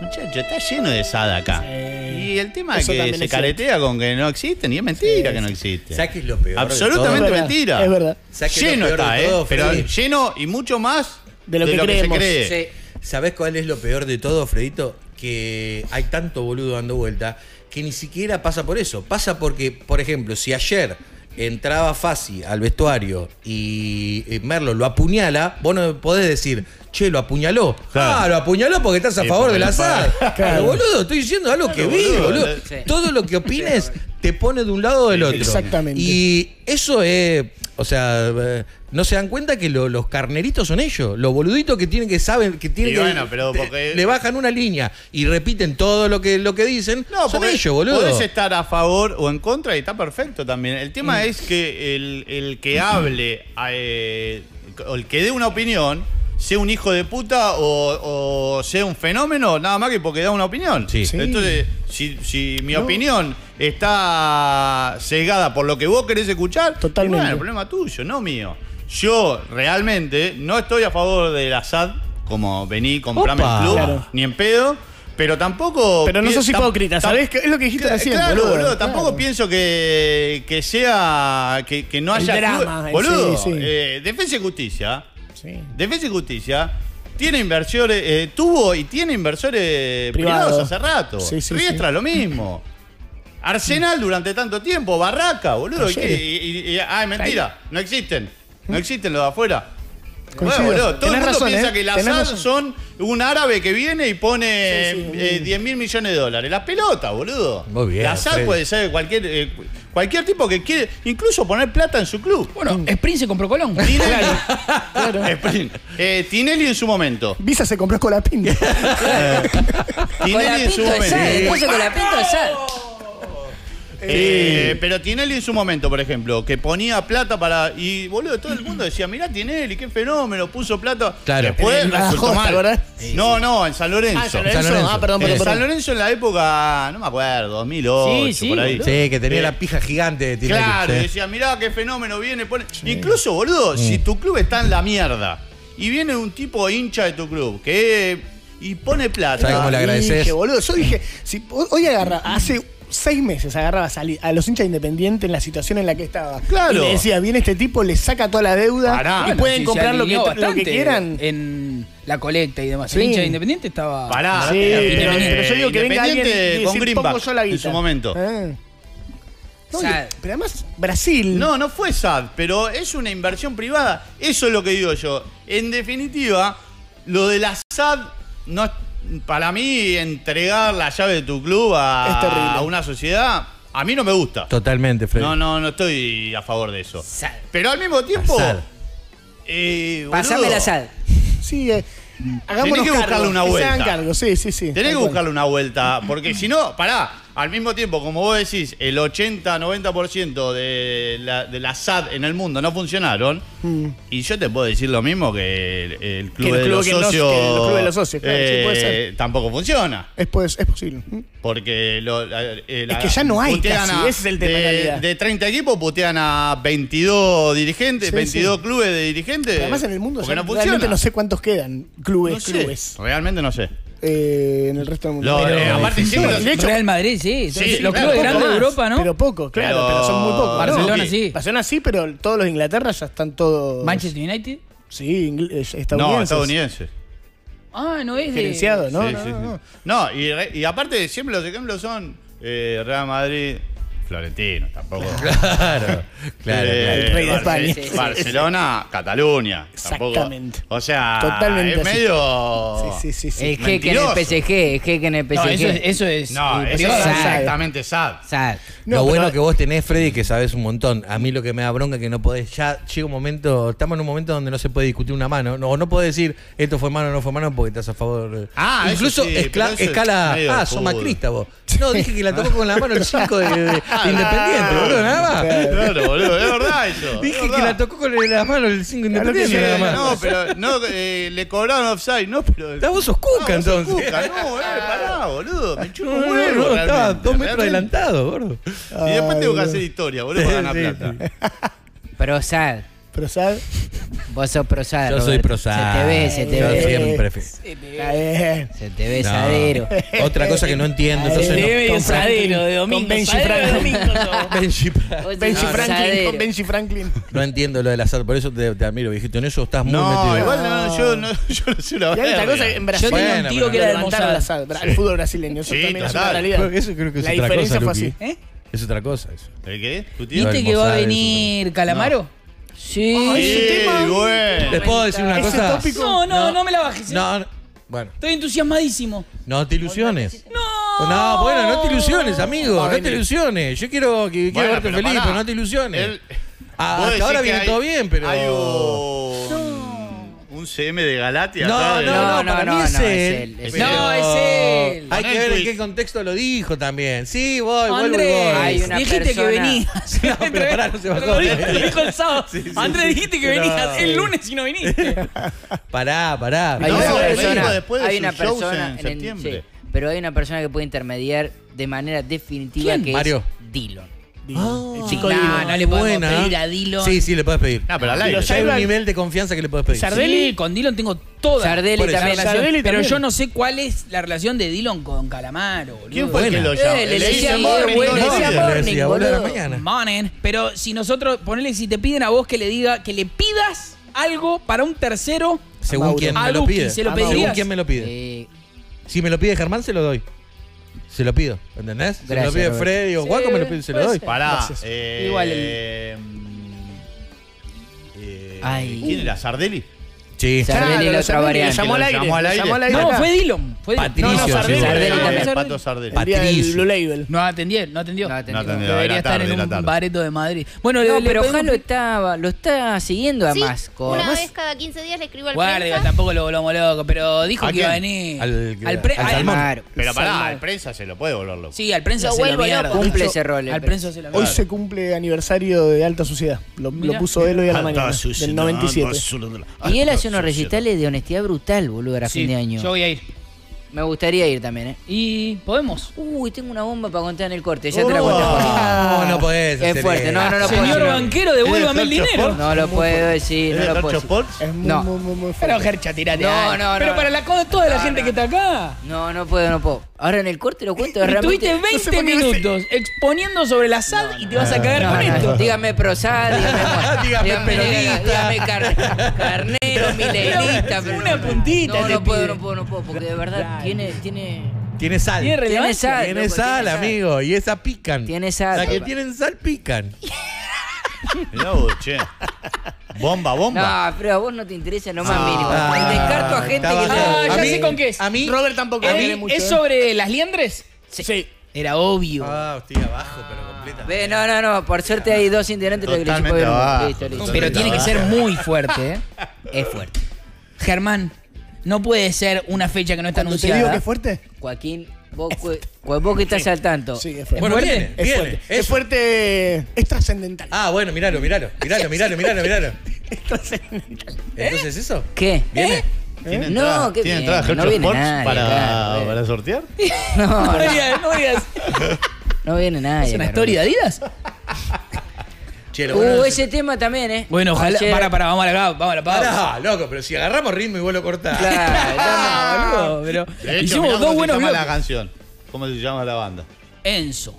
muchacho, está lleno de S A D acá. Sí. Y el tema es que se caretea con que no existen y es mentira sí, que no existen. ¿Sabes qué es lo peor? Absolutamente es mentira. Es verdad. Lleno está, ¿eh? Todo, pero Freddy, lleno y mucho más de lo, de que, lo creemos. que se cree. Sí. ¿Sabés cuál es lo peor de todo, Fredito? Que hay tanto boludo dando vuelta que ni siquiera pasa por eso. Pasa porque, por ejemplo, si ayer entraba Fassi al vestuario y Merlos lo apuñala, vos no podés decir, che, lo apuñaló. Claro. Ah, lo apuñaló porque estás a sí, favor del azar. Claro, boludo, estoy diciendo algo claro, que vi, boludo. boludo. Sí. Todo lo que opines te pone de un lado o del otro. Exactamente. Y eso es, o sea, no se dan cuenta que lo, los carneritos son ellos, los boluditos que tienen que saben que tienen y bueno, que pero porque... le bajan una línea y repiten todo lo que lo que dicen. No, son ellos, boludo. Podés estar a favor o en contra y está perfecto también. El tema mm. es que el, el que hable eh, o el que dé una opinión sea un hijo de puta o, o sea un fenómeno, nada más que porque da una opinión. Sí. Sí. Entonces, si, si mi no. opinión está cegada por lo que vos querés escuchar, totalmente. No es el problema tuyo, no mío. Yo realmente no estoy a favor de la S A D, como vení, comprame Opa, el club, claro. ni en pedo, pero tampoco... Pero no sos hipócrita, ¿sabés? Es lo que dijiste recién, claro, boludo. boludo tampoco claro. pienso que, que sea... Que, que no haya... El drama, club, boludo, sí, sí. Eh, Defensa y Justicia... Sí. Defensa y Justicia tiene inversores, eh, tuvo y tiene inversores Privado. privados hace rato. Sí, sí, Riestra sí. lo mismo. Arsenal durante tanto tiempo, Barraca, boludo. ¿Y y, y, y, ah, es mentira, no existen. No existen los de afuera. Bueno, boludo, todo el mundo razón, piensa eh? que las S A D son un árabe que viene y pone sí, sí, eh, diez mil millones de dólares. Las pelotas, boludo. La S A D puede ser cualquier... Eh, Cualquier tipo que quiere, incluso poner plata en su club. Bueno, mm. Sprint se compró Colón. Tinelli. Claro. Claro. Sprint. Eh, Tinelli en su momento. Visa se compró Colapinto. eh, Tinelli Colapinto en su momento. Después de Colapinto eh, eh. Pero Tinelli en su momento, por ejemplo, que ponía plata para... Y, boludo, todo el mundo decía, mirá Tinelli, qué fenómeno, puso plata. Claro. Después resultó mal. Sí. No, no, en San Lorenzo. Ah, San Lorenzo. San Lorenzo. Ah, perdón, perdón, perdón. San Lorenzo en la época, no me acuerdo, dos mil ocho, sí, sí, por ahí. Sí, que tenía eh. la pija gigante de Tinelli. Claro, sí. decía, mirá qué fenómeno viene. Pone... Sí. Incluso, boludo, sí. si tu club está en la mierda y viene un tipo hincha de tu club que... Y pone plata. ¿Sabes cómo le agradeces? Dije, boludo, yo dije, si hoy agarra, hace... Seis meses agarrabas a, a los hinchas independientes en la situación en la que estaba. Claro. Y le decía, viene este tipo, le saca toda la deuda Pará, y bueno, pueden si comprar lo que, lo que quieran. En la colecta y demás. Sí. El hincha de Independiente estaba... Pará. Sí, pero, pero yo digo que venga alguien y decir, pongo yo la guita. En su momento. Ah. No, sad. Pero además, Brasil... No, no fue S A D, pero es una inversión privada. Eso es lo que digo yo. En definitiva, lo de la S A D no es... Para mí, entregar la llave de tu club a, a una sociedad, a mí no me gusta. Totalmente, Fred. No, no, no estoy a favor de eso. Sal. Pero al mismo tiempo... Eh, Pasame la sal. Sí, eh, hagámonos tenés que cargos, buscarle una vuelta. Que cargos, sí, sí, sí. Tenés que buscarle una vuelta, porque si no, pará. Al mismo tiempo, como vos decís, el ochenta, noventa por ciento de la, de la S A D en el mundo no funcionaron. Mm. Y yo te puedo decir lo mismo que el, el club que el de club los que socios. No, que el club de los socios, claro, eh, sí, puede ser. Tampoco funciona. Es, pues, es posible. Porque lo, la, la, es que ya no hay casi, a, ese es el tema de realidad. De treinta equipos putean a veintidós dirigentes, sí, veintidós sí. clubes de dirigentes. Pero además en el mundo o sea, no realmente funciona. No sé cuántos quedan clubes, no sé, clubes. Realmente no sé. Eh, en el resto del mundo. Pero, eh, aparte, sí, los, de hecho, Real Madrid, sí. Entonces, sí los claro, clubes grandes de Europa, ¿no? Pero pocos, claro, pero, pero son muy pocos. Barcelona, ¿no? sí. Barcelona, sí, pero todos los de Inglaterra ya están todos. ¿Manchester United? Sí, estadounidenses. No, estadounidenses. Ah, no es de. Diferenciado, ¿no? Sí, no, sí, no, sí. no. no y, re, y aparte, siempre los ejemplos son eh, Real Madrid. florentinos, tampoco. Claro, claro. Eh, el rey de Bar España. Barcelona, Cataluña. Exactamente. Tampoco, o sea, totalmente es medio. Sí, sí, sí, sí. El jeque en el P S G, el jeque en el P S G. No, eso es. Eso es no, eso es exactamente sad. sad. No, lo bueno no, que vos tenés, Freddy, que sabés un montón. A mí lo que me da bronca es que no podés. Ya llega un momento. Estamos en un momento donde no se puede discutir una mano. No, no podés decir esto fue mano o no fue mano porque estás a favor. Ah, incluso sí, escala. Es ah, son macrista vos. No, dije que la tocó con la mano el chico de, de, de Independiente, boludo, nada más. Claro, boludo, es verdad eso. Dije es verdad. que la tocó con la mano el cinco Independiente, claro, nada más. No, pero no, eh, le cobraron offside, no, pero... Está vos sos cuca, no, entonces. Sos cuca, no, eh, pará, boludo, me chupo un huevo. No, no, no, estaba dos metros adelantado, gordo. Y después tengo que hacer historia, boludo, para ganar sí, plata. Sí. Prosad. ¿Prosad? Vos sos prosad, Yo Robert. soy prosad. Se te ve, se te Yo ve. siempre. Se te ve, se te ve no. sadero. Otra cosa que no entiendo. Se te ve sadero de domingo. Con Benji Franklin. Benji, Benji Franklin. Con Benji Franklin. No entiendo lo del azar, por eso te, te admiro, viejito. En eso estás muy no, metido. Igual no, no, yo no, yo no soy una verdad. Cosa, en Brasil yo tenía un tío que era de levantar al azar. El fútbol brasileño. Eso sí, también es una realidad. Eso creo que es La otra diferencia cosa, fue Luqui. así. ¿Eh? Es otra cosa eso. ¿El qué? ¿Tu tío? ¿Viste que va a venir Calamaro? Sí, sí bueno. ¿Les puedo decir una cosa? No, no, no, no me la bajes. ¿eh? No, no. Bueno. Estoy entusiasmadísimo. No te ilusiones. No. No, bueno, no te ilusiones, amigo. No, no te ilusiones. Yo quiero, que, bueno, quiero verte pero feliz, para. pero no te ilusiones. El... Ah, hasta ahora viene hay, todo bien, pero... Hay un... No. un C M de Galatia. No, ¿sabes? no, no, no, para no, mí no, es, no él. es él. No, es él. Hay que ver en qué contexto lo dijo también. Sí, voy, Andrés, voy, dijiste persona... que venías. No, pero pará, no se bajó. Dijo el sábado. Sí, sí, Andrés, dijiste que pero... venías el lunes y no viniste. Pará, pará. Hay no, una persona, después de hay una persona en, en septiembre. Sí, pero hay una persona que puede intermediar de manera definitiva. ¿Quién? Que Mario. Es Dillon. Oh, el chico no, Dillon. no le podemos Buena. pedir a Dillon. Sí, sí, le podés pedir. Ah, pero al aire. Hay un nivel de confianza que le podés pedir. Sardelli, sí. con Dillon tengo toda Sardelli la relación. Sardelli pero también. yo no sé cuál es la relación de Dillon con Calamaro, boludo. ¿Quién fue el que lo llamó? Eh, le decía morning, decía morning, morning. Pero si nosotros, ponele, si te piden a vos que le diga, que le pidas algo para un tercero. Según quien me lo pide. Según quien me lo pide. Si me lo pide Germán, se lo doy. Se lo pido, ¿entendés? Gracias, se lo pide Freddy o Guaco, sí, me lo pido, se lo doy. Pará. Eh, Igual el... eh, eh, ¿Quién uh. era? ¿Sardelli? Sí. Sardelli claro, la otra variante. Llamó al aire. Llamó al aire. Llamó al aire. No, fue Dillon. Fue Patricio. No, no, Sardelli. Sardelli, Sardelli. Eh, Pato Sardelli. Patricio. Blue Label. No atendió, no atendió. No atendió. No atendió. Debería estar tarde, en un bareto de Madrid. Bueno, no, le, pero Jalo un... estaba, lo está siguiendo a sí, Masco. Una además, vez cada quince días le escribo al prensa. Guardia, tampoco lo volvamos loco, pero dijo que iba a venir. Al, al, pre, al, al, al Pero pará, al prensa se lo puede volver loco. Sí, al prensa se lo mierda. Cumple ese rol. Al prensa se lo mierda. Hoy se cumple aniversario de Alta Suciedad. Lo puso él hoy a la mañana. Del noventa y siete. Y él hace unos recitales de honestidad brutal, boludo, a sí, fin de año. Yo voy a ir. Me gustaría ir también, ¿eh? ¿Y podemos? Uy, tengo una bomba para contar en el corte. Ya oh, te la cuento. No, no podés. Es fuerte. Eso. No, no lo Señor puedo banquero, devuélvame el dinero. No lo puedo decir. No lo puedo decir. Es muy, no. muy, muy, muy fuerte. Pero Gercha, tirate. No, no, no. Pero para la cosa de toda no, la gente no. que está acá. No, no puedo, no puedo. Ahora en el corte lo cuento. Estuviste veinte minutos exponiendo sobre la S A D no, no, y te vas a cagar no, con no, esto. No. Dígame prosad, dígame, dígame peronista, dígame car carnero, milenista. Una puntita. No, no puedo, no puedo, no puedo, porque de verdad... Tiene, tiene, tiene sal. Tiene, tiene sal, tiene loco, sal tiene amigo. Sal. Y esa pican. Tiene sal. La que papá. tienen sal pican. No, che. Bomba, bomba. No, pero a vos no te interesa nomás ah, mínimo. Ah, Descarto a gente que... Ah, ya mí, sé con qué es. A mí, Robert tampoco. A mí, ¿Es mucho, sobre eh? las liendres? Sí. sí. Era obvio. Ah, estoy abajo, pero completa. Ve, no, no, no. Por suerte hay dos integrantes de la iglesia. Pero tiene que ser muy fuerte, ¿eh? Es fuerte. Germán. No puede ser una fecha que no está Cuando anunciada. ¿Te digo que es fuerte? Joaquín, vos, es vos, vos que estás al tanto. Sí, es fuerte. Bueno, ¿Es fuerte? Viene, es, fuerte. es fuerte. Es trascendental. Ah, bueno, miralo, miralo. Miralo, miralo, miralo, miralo. Es trascendental. ¿Entonces eso? ¿Qué? ¿Viene? ¿Eh? ¿Tiene entrada, no, ¿qué ¿tiene entradas no viene nadie, para, claro, para sortear? No, no, no. Viene, no, viene. no viene nadie. ¿Es una historia de Adidas? Chelo, uh, bueno, ese tema también, ¿eh? Bueno, ojalá. Ayer. Para, para, vamos a la, vamos a la pausa. No, loco, pero si agarramos ritmo y vos lo cortás. Claro, no, pero hecho, hicimos dos buenos bloques. La canción. ¿Cómo se llama la banda? Enzo.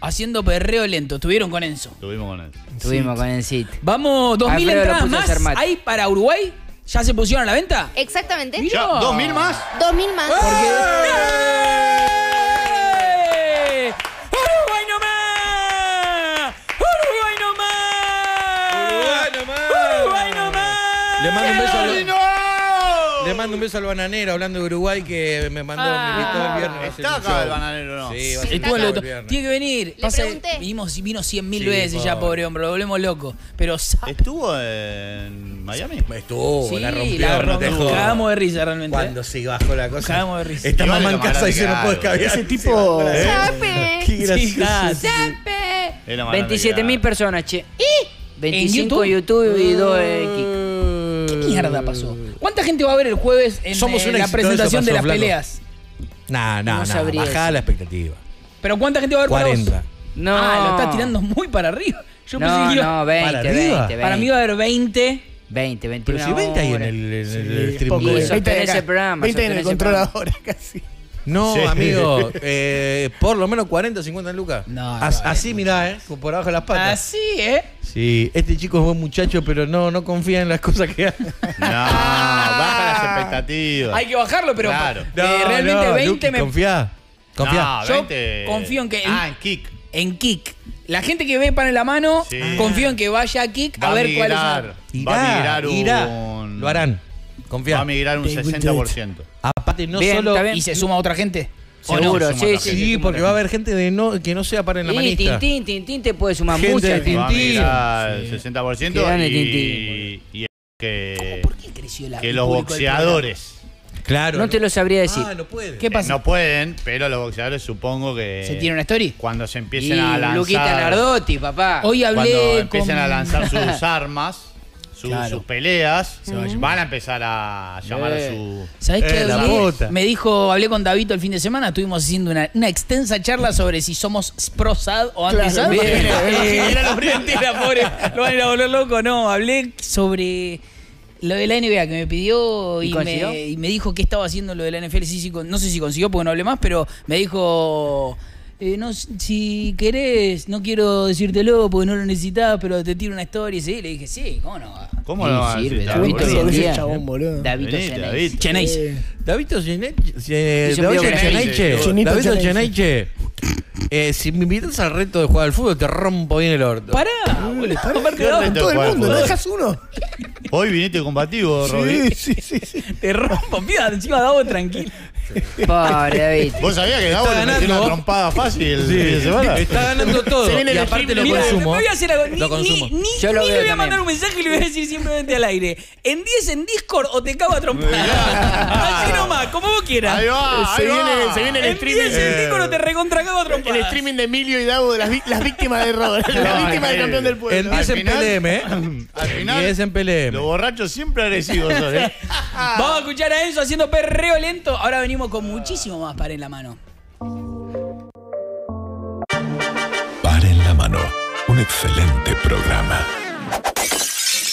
Haciendo perreo lento. Estuvieron con Enzo. Estuvimos con Enzo. Estuvimos con Enzo. Vamos, dos mil entradas más. ¿Hay para Uruguay? ¿Ya se pusieron a la venta? Exactamente. Mirá. ¿dos mil más? dos mil más. Porque... ¡Uruguay no más! Le mando un beso a Lo... Le mando un beso al bananero, hablando de Uruguay, que me mandó ah, mi invitado el viernes. Está acá show. El bananero, ¿no? Sí, sí, está acá. El tiene que venir. Pasa, vinimos, vino cien mil sí, veces por... ya, pobre hombre, lo volvemos loco. Pero zap. ¿Estuvo en Miami? Estuvo, sí, la rompió. La rompió. No, nos cagamos de risa realmente. Cuando ¿eh? se bajó la cosa. Nos cagamos de risa. Esta mamá en casa dice no puedes caber. Ese tipo. ¡Sape! ¡Qué gracioso! ¡Sape! veintisiete mil personas, che. ¿Y? veinticinco en YouTube, YouTube y dos en Kick. ¿Qué mierda pasó? ¿Cuánta gente va a ver el jueves en, Somos en la presentación pasó, de las Flaco. Peleas? Nah, nah, no, nah, bajá la expectativa. ¿Pero cuánta gente va a ver cuarenta. Para vos? No. Ah, lo estás tirando muy para arriba. Yo no, pensé que iba... No, veinte, para veinte, veinte, para mí va a haber veinte. veinte, veintiuno. Pero si veinte hay en el, en el sí, stream. Y sostener ese programa. veinte en el control ahora casi. No, sí. amigo, eh, por lo menos cuarenta, cincuenta lucas. No, no, As, no, así, no, mirá, eh, por abajo de las patas. Así, ¿eh? Sí, este chico es buen muchacho, pero no, no confía en las cosas que hace. No, baja las expectativas. Hay que bajarlo, pero claro. No, eh, realmente no, veinte Luqui, me... Confía, confía. No, veinte... Yo confío en que... Ah, en Kick. En Kick. La gente que ve pan en la mano, sí. confío en que vaya a Kick va a ver cuál es. Va a migrar un... Irá. Lo harán. Confía. Va a migrar un sesenta por ciento. Aparte, no bien, solo... ¿Y se suma otra gente? Seguro, no, sí, sí, sí. Sí, porque va a haber gente de no, que no sea para en la sí, manista. Tintín, Tintín te puede sumar gente mucha. Tintín. Va a migrar el sí. sesenta por ciento y, y, y que, ¿por qué creció la que los boxeadores... Claro. No te lo sabría decir. Ah, no pueden. ¿Qué pasa? Eh, no pueden, pero los boxeadores supongo que... ¿Se tiene una story? Cuando se empiecen y a lanzar... Luquita Nardotti, papá. Hoy hablé Cuando empiecen con... a lanzar sus armas... Sus, claro. sus peleas uh-huh. van a empezar a llamar eh. a su... ¿Sabés qué? Eh, me dijo, hablé con Davito el fin de semana, estuvimos haciendo una, una extensa charla sobre si somos pro-S A D o anti-S A D. Claro, era la primera entera, pobre. ¿Lo van a ir a volver loco? No, hablé sobre lo de la N B A que me pidió y, y, me, y me dijo que estaba haciendo lo de la N F L. Sí, sí, no sé si consiguió porque no hablé más, pero me dijo... Eh, no, si querés, no quiero decírtelo porque no lo necesitás, pero te tiro una story. Sí, le dije, sí, ¿cómo no? ¿Cómo no? Davito Cheneiche. Davito Cheneiche. Davito Cheneiche. Eh, si me invitas al reto de jugar al fútbol, te rompo bien el orto. Pará, boludo. Con todo el mundo, no dejas uno. Hoy viniste combativo, Robbie. Sí, sí, sí. Te rompo, pida, encima Davo tranquilo. Pobre David. ¿Vos sabías que Davo le metió una trompada fácil? Sí, está ganando todo. Y aparte lo consumo. Lo consumo. Yo lo veo también. Ni le voy a mandar un mensaje y le voy a decir simplemente al aire. En diez en Discord o te cago a trompada. Así nomás, como vos quieras. Ahí va, ahí va. Se viene el streaming. En diez en Discord o te recontracabo a trompada. El streaming de Emilio y Davo de las víctimas de Robert. Las víctimas del campeón del pueblo. En diez en P L M, ¿eh? Al final. diez en P L M. Los borrachos siempre agresivos son, ¿eh? Vamos a escuchar a Enzo haciendo perreo lento. Ahora venimos con muchísimo más para en la mano. Para en la mano, un excelente programa.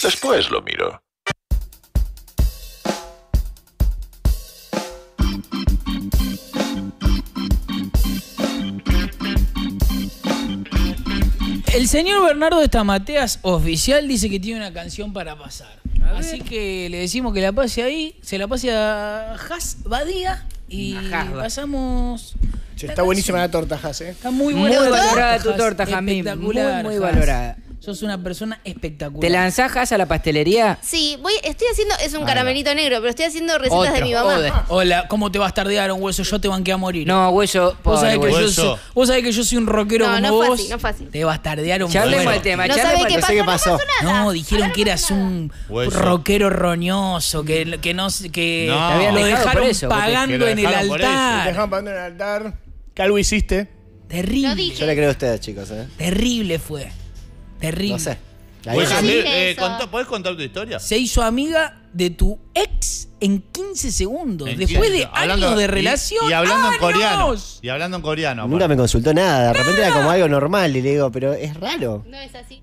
Después lo miro. El señor Bernardo de Estamateas oficial dice que tiene una canción para pasar. Así que le decimos que la pase ahí, se la pase a Jaz Badía y pasamos. Che, está buenísima la torta, Jaz, ¿eh? Está muy buena. Muy valorada tu torta, Jamín. Espectacular. Muy, muy valorada. Sos una persona espectacular. ¿Te lanzás, Jaz, a la pastelería? Sí, voy, estoy haciendo, es un ah, caramelito negro, pero estoy haciendo recetas otro, de mi mamá. Ode. Hola, ¿cómo te vas a tardear un hueso? Yo te banqué a morir. No, hueso. Vos sabés, hueso. Que, yo soy, vos sabés que yo soy un rockero no, como no vos. No, fácil, no fácil. Te vas a tardear un Charle hueso. El tema, no sabés qué pasó, pasó. No, pasó nada. No, dijeron que eras nada. Un hueso. Rockero roñoso, que, que, no, que no, te lo dejaron eso, pagando en el altar. Te dejaron pagando en el altar. ¿Qué algo hiciste? Terrible. Yo le creo a ustedes, chicos. Terrible fue. Terrible. No sé. ¿Puedes, eh, contó, ¿Podés contar tu historia? Se hizo amiga de tu ex en quince segundos. En después quince. De hablando, años de relación. Y, y hablando ¡años! En coreano. Y hablando en coreano. Nunca me consultó nada. De repente era como algo normal. Y le digo, pero es raro. No es así.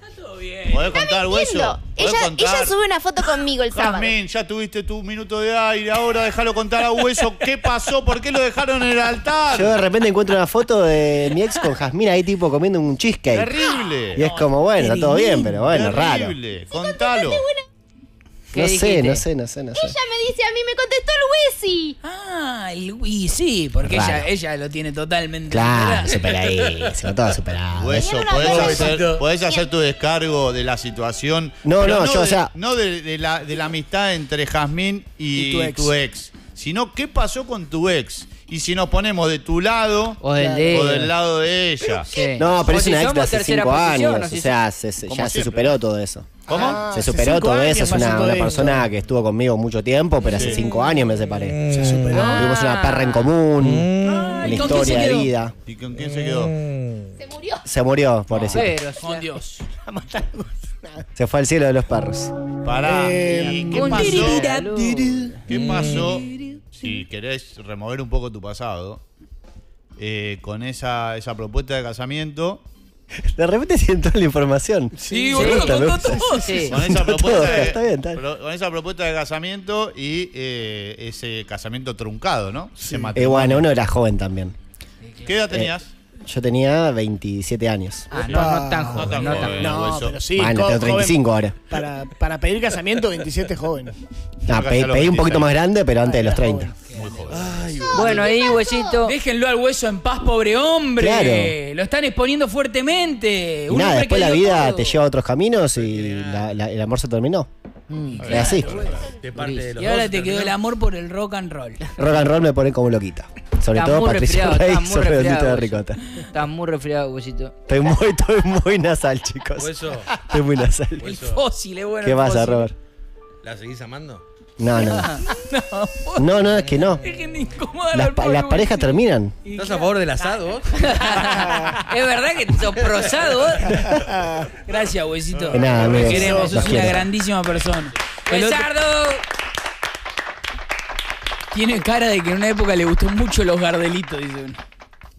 Está todo bien. ¿Podés contar, hueso? ¿Podés ella, contar? Ella sube una foto conmigo el sábado. Jasmine, ya tuviste tu minuto de aire. Ahora déjalo contar a hueso. ¿Qué pasó? ¿Por qué lo dejaron en el altar? Yo de repente encuentro una foto de mi ex con Jasmine ahí tipo comiendo un cheesecake. Terrible. Y es como, bueno, está todo bien, pero bueno, terrible. Raro. Terrible. Contalo. No sé, no sé, no sé, no sé. Ella me dice a mí, me contestó el Wisi. Ah, el Wisi, porque ella, ella lo tiene totalmente. Claro, supera ahí, se notaba superado. Eso, podés hacer, podés hacer tu descargo de la situación. No, no, no, yo, de, o sea. No de, de, la, de la amistad entre Jazmín y, y tu, ex. tu ex, sino qué pasó con tu ex. Y si nos ponemos de tu lado o del, de o del lado de ella. ¿Qué? No, pero o es si una ex de hace cinco años. O sea, se, se, ya siempre. se superó todo eso. ¿Cómo? Ah, se superó todo eso. Es una, una persona que estuvo conmigo mucho tiempo, pero sí. hace cinco años me separé. Se superó. Ah. Tuvimos una perra en común, ah, una historia de vida. ¿Y con quién se quedó? Se murió. Se murió, pobrecito. Pero, con Dios. La matamos. Se fue al cielo de los perros. Pará. Eh, ¿Qué pasó? ¿Qué pasó? Si querés remover un poco tu pasado, eh, con esa, esa propuesta de casamiento. De repente siento la información. Sí, boludo, con esa propuesta de casamiento y eh, ese casamiento truncado, ¿no? Sí. Se eh, bueno, uno era joven también. ¿Qué edad tenías? Eh, Yo tenía veintisiete años. Ah, no, no tan joven. No, tan joven, no, no pero sí. Bueno, tengo treinta y cinco ahora. Para, para pedir casamiento, veintisiete es joven. No, pe, pedí un poquito más grande, pero antes de los treinta. Muy joven. Ay, bueno, ahí, huesito. Déjenlo al hueso en paz, pobre hombre. Claro. Lo están exponiendo fuertemente. Un nada, después la vida todo. te lleva a otros caminos y la, la, el amor se terminó. Mm, claro, así. De parte de los y ahora dos, te quedó el amor por el rock and roll. Rock and roll me pone como loquita. Sobre está todo Patricia Rey y sobre Redondito de Ricota. Estás muy resfriado, huesito. Estoy muy, estoy muy nasal, chicos. Hueso. Estoy muy nasal. El fósil, es bueno. ¿Qué pasa, Robert? ¿La seguís amando? No, no. No, no, no, es que no. Es que me incomoda. Las, pa las parejas terminan. ¿Estás a favor del asado? ¿Es verdad que sos prosado? Gracias, huesito. De nada, amigos. Te queremos, sos una grandísima persona. ¡Besardo! Tiene cara de que en una época le gustó mucho los Gardelitos, dice uno.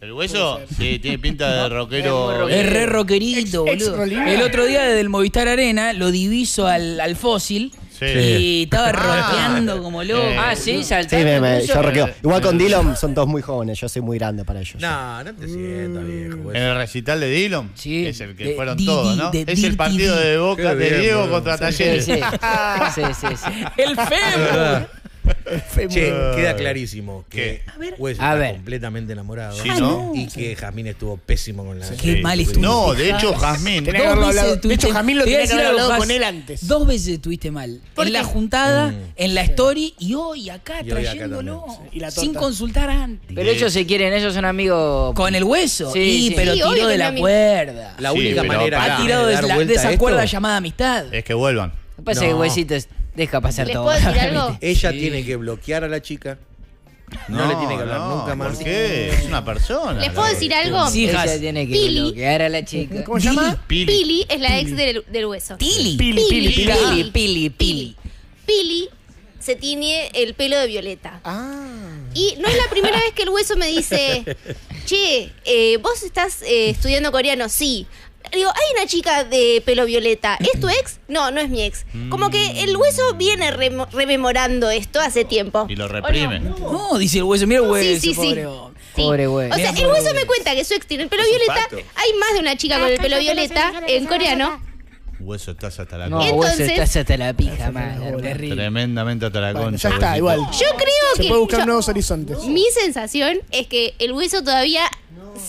¿El hueso? Sí, tiene pinta de rockero. Es re rockerito, boludo. El otro día desde el Movistar Arena lo diviso al, al fósil. Sí. Y estaba roqueando ah, como loco. Eh, ah, sí, saltando. Sí, me, me, yo roqueo. Igual con Dillon son todos muy jóvenes, yo soy muy grande para ellos. No, no te sientas viejo. Pues. En el recital de Dillon sí. es el que de, fueron di, todos, ¿no? Di, es el partido di, de Boca de Diego bro. contra sí, Talleres. Sí, sí, sí, sí. El feo. Che, queda clarísimo que Wes está completamente enamorado. ¿Sí, no? Y que Jazmín estuvo pésimo con la... Qué mal estuvo. No, de hecho Jazmín... De hecho Jazmín lo tenía que haber hablado con él antes. Dos veces estuviste mal. En la juntada, en la story y hoy acá trayéndolo. Sin consultar antes. Pero ellos se quieren, ellos son amigos... Con el hueso. Sí, pero tiró de la cuerda. La única manera... Ha tirado de esa cuerda llamada amistad. Es que vuelvan. Me parece que Huesito es... Deja pasar todo. ¿Les puedo decir algo? Ella sí. tiene que bloquear a la chica. No, no le tiene que hablar no, nunca más. ¿Por qué? Es una persona. ¿Les puedo decir algo? Sí, ella tiene que Pili. bloquear a la chica. ¿Cómo se llama? Pili. Pili es la ex del, del hueso. Pili. Pili. Pili. Pili. Pili. Pili. Pili. Pili se tiñe el pelo de violeta. Ah. Y no es la primera vez que el hueso me dice, che, eh, vos estás eh, estudiando coreano. Sí. Digo, hay una chica de pelo violeta. ¿Es tu ex? No, no es mi ex. Como que el hueso viene re rememorando esto hace tiempo. Y lo reprime. No, no. no, dice el hueso. Mira el hueso, sí, sí, pobre, sí. Oh. Sí. Pobre hueso. O sea, el hueso me cuenta que su ex tiene el pelo violeta. Hay más de una chica con el pelo violeta en coreano. Hueso, estás hasta la no, pija. Hueso, estás hasta la pija, man. Tremendamente hasta la concha. Bueno, ya está, hueso. igual. Yo creo Se que... Se puede buscar yo, nuevos horizontes. Mi sensación es que el hueso todavía...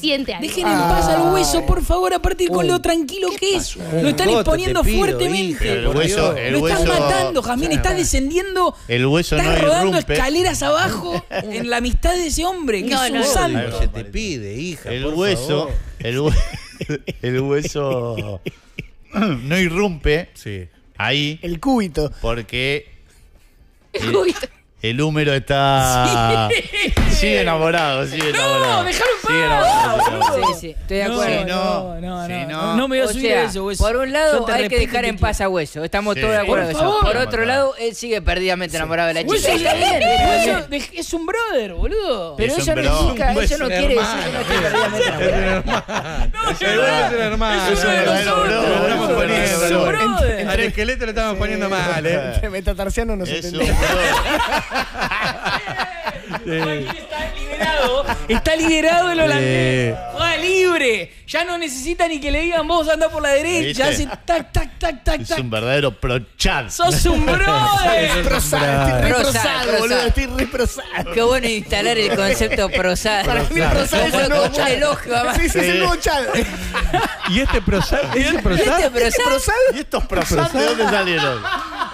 Siente algo. Dejen en paz al hueso, por favor, a partir con Uy, lo tranquilo que es. Lo están exponiendo pido, fuertemente. El hueso, el lo hueso, están matando, Jazmín. Está descendiendo. El hueso está no rodando irrumpe. escaleras abajo en la amistad de ese hombre. Que no, es un no, santo. No se te pide, hija. El por hueso. Favor. El, hue el hueso no irrumpe sí. ahí. El cúbito. Porque. El cúbito. El húmero está... Sí. Sigue enamorado, sigue enamorado. No, dejalo en paz. Sí, sí, estoy de acuerdo. No, no, no, no, no. no me voy a subir o sea, a eso, hueso. Por un lado hay que dejar en paz a hueso. Estamos sí. todos de acuerdo con eso. Por otro lado, él sigue perdidamente sí. enamorado de la chica. Hueso, sí. bien, es un brother, boludo. Pero es eso no significa, eso no quiere decir que no esté perdidamente enamorado. No, es un hermano. Es un hermano. Es un brother. Al esqueleto le estamos poniendo mal, eh. Metatarsiano no se entiende. Sí. Joaquín está al nivel liderado. Está liderado el holandés. Juega libre. Ya no necesita ni que le digan vos anda por la derecha. Hace tac, tac, tac, tac. Es un verdadero pro-chat. ¡Sos un brother! Estoy reprosado, boludo. Estoy reprosado. Qué bueno instalar el concepto prosado. Para mí prosado es el nuevo chat. Sí, sí, es el nuevo chat. ¿Y este prosado? ¿Y este prosado? ¿Y estos prosados de dónde salieron?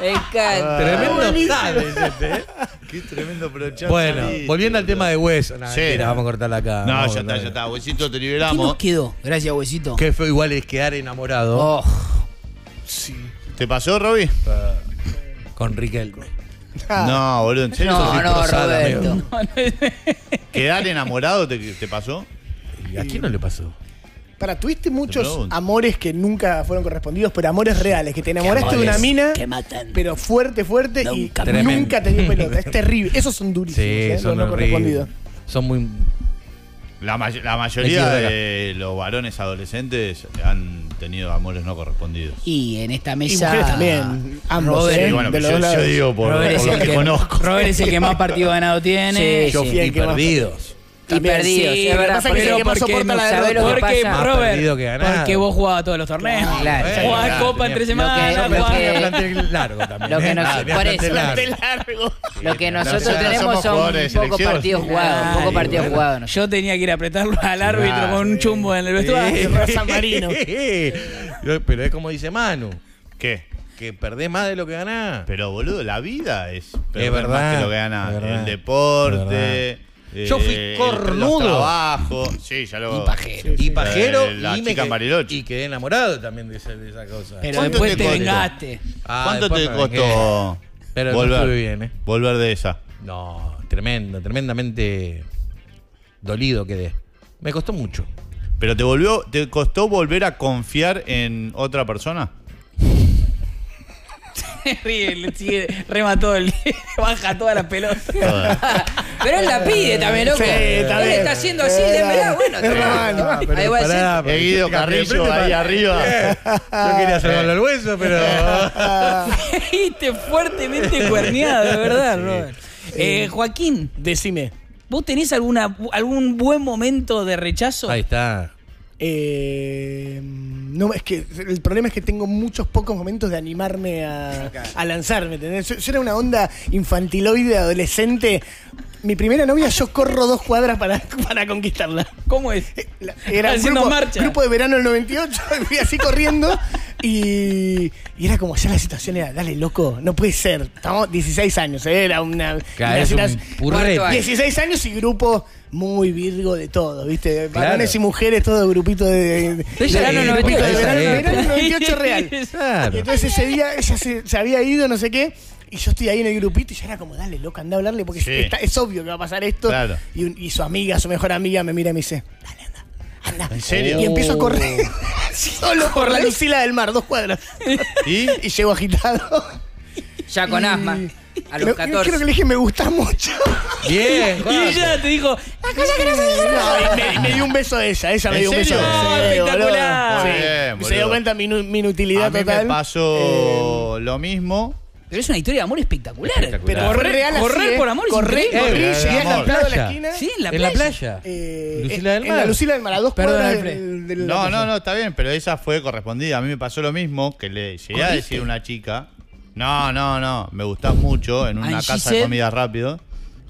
Me encanta. Tremendo tal. Qué tremendo prochat. Bueno, salito, volviendo al tema de hueso. Nah, sí, mentira, no. Vamos a cortarla acá. No, ya está, ya está. Huesito, te liberamos. ¿Qué nos quedó? Gracias, Huesito. Qué fue igual es quedar enamorado. Oh. Sí. ¿Te pasó, Roby? Uh, con Riquelme. No, boludo, en serio. No, no, prosada, Roberto. No, no. ¿Quedar enamorado te, te pasó? ¿Y a quién no le pasó? Para, tuviste muchos amores que nunca fueron correspondidos, pero amores reales, que te enamoraste de una mina, que matan, pero fuerte, fuerte, nunca, y tremendo. Nunca te dio pelota. Es terrible. Esos son durísimos, sí, ¿eh? Son los no correspondidos. Son muy... La, may la mayoría de los varones adolescentes han tenido amores no correspondidos. Y en esta mesa... Y mujeres también. Ambos, Robert, ¿eh? Bueno, de yo, yo digo por, por los que, que conozco. Robert es el que más partido ganado tiene. Sí, yo fui sí, y perdidos. Y perdidos, sí, es verdad. Pasa pero que porque, porque, la de porque, porque Robert, que porque vos jugabas todos los torneos. No, claro, jugabas claro, copa entre semanas. Lo que, lo que, plantel largo también. Lo que nos, ah, por eso. Largo. Lo que nosotros no, tenemos son un poco partidos jugados. Un poco partidos jugados. Yo tenía que ir a apretarlo al árbitro claro, con un chumbo en el vestuario. San Marino. Pero es como dice Manu. ¿Qué? Que perdés más de lo que ganás. Pero boludo, la vida es perder verdad, más que lo que ganás. El deporte. Eh, yo fui cornudo. Abajo. Sí, ya lo. Y pajero. Sí, sí. Y pajero. Eh, la y chica Mariloche. Y quedé enamorado también de esa, de esa cosa. Pero después te, te vengaste. Ah, ¿cuánto te costó pero volver, no bien, ¿eh? volver de esa? No, tremendo, tremendamente dolido quedé. Me costó mucho. ¿Pero te volvió, te costó volver a confiar en otra persona? Ríe, sigue, rema todo el día, baja toda la pelota. Pero él la pide también, loco. Sí, está él bien. Está haciendo así, eh, de verdad, bueno. Hermano, no, ahí va pará, el Guido Carrillo ahí arriba. Yo quería salvarlo al hueso, pero... Fuiste fuertemente cuerneado, de verdad, Robert. Sí. Eh, Joaquín. Decime. ¿Vos tenés alguna, algún buen momento de rechazo? Ahí está. Eh, no, es que el problema es que tengo muchos pocos momentos de animarme a, a lanzarme. Yo, yo era una onda infantiloide, adolescente. Mi primera novia, yo corro dos cuadras para, para conquistarla. ¿Cómo es? Era un grupo, marcha. grupo de verano del noventa y ocho, fui así corriendo y, y era como, ya la situación era, dale, loco, no puede ser. Estamos dieciséis años, ¿eh? Era una... Claro, una es un dieciséis años y grupo muy virgo de todo, ¿viste? Claro. Varones y mujeres, todo grupito de... de, de, de, no grupito de verano, verano noventa y ocho real. Claro. Entonces ese día ella se, se había ido, no sé qué. Y yo estoy ahí en el grupito y ya era como, dale, loca, anda a hablarle porque sí. está, es obvio que va a pasar esto. Claro. Y, un, y su amiga, su mejor amiga, me mira y me dice, dale, anda, anda. ¿En serio? Y empiezo a correr solo por la Lucila del Mar, dos cuadras. ¿Y? Y llego agitado. Ya con y... asma. A los catorce. Creo que le dije, me gusta mucho. Bien. Y ella te dijo, la cosa que no se dijo. No, me, me dio un beso a ella. Ella me dio un beso a ella. Espectacular. Bien, sí. Se dio cuenta mi, mi inutilidad a mí total. Me pasó eh... lo mismo. Pero es una historia de amor espectacular. espectacular. Pero correr, real, correr así, por amor correr, es correr, correr, llegué al lado de la esquina. Sí, en la playa. ¿En la playa? Eh, Lucila del Mar. En la Lucila del Mar, a dos Perdón, cuadras del, del No, no, no, está bien, pero esa fue correspondida. A mí me pasó lo mismo, que le llegué ¿Corriste? a decir a una chica. No, no, no, me gustás mucho en una casa said? de comidas rápido,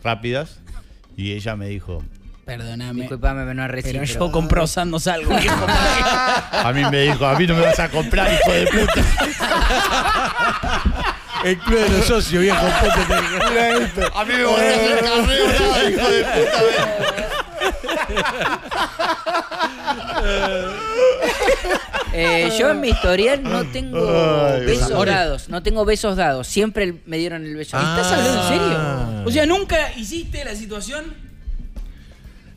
rápidas. Y ella me dijo... Perdóname. Disculpame, pero no recibí. Pero yo con prosas no salgo. A mí me dijo, a mí no me vas a comprar, hijo de puta. El club de los socios, viejo puto. A mí me volvió a hacer carrera, hijo de puta. eh, yo en mi historial no tengo Ay, besos amores. dados. No tengo besos dados. Siempre me dieron el beso. Ah. ¿Estás hablando en serio? O sea, ¿nunca hiciste la situación...?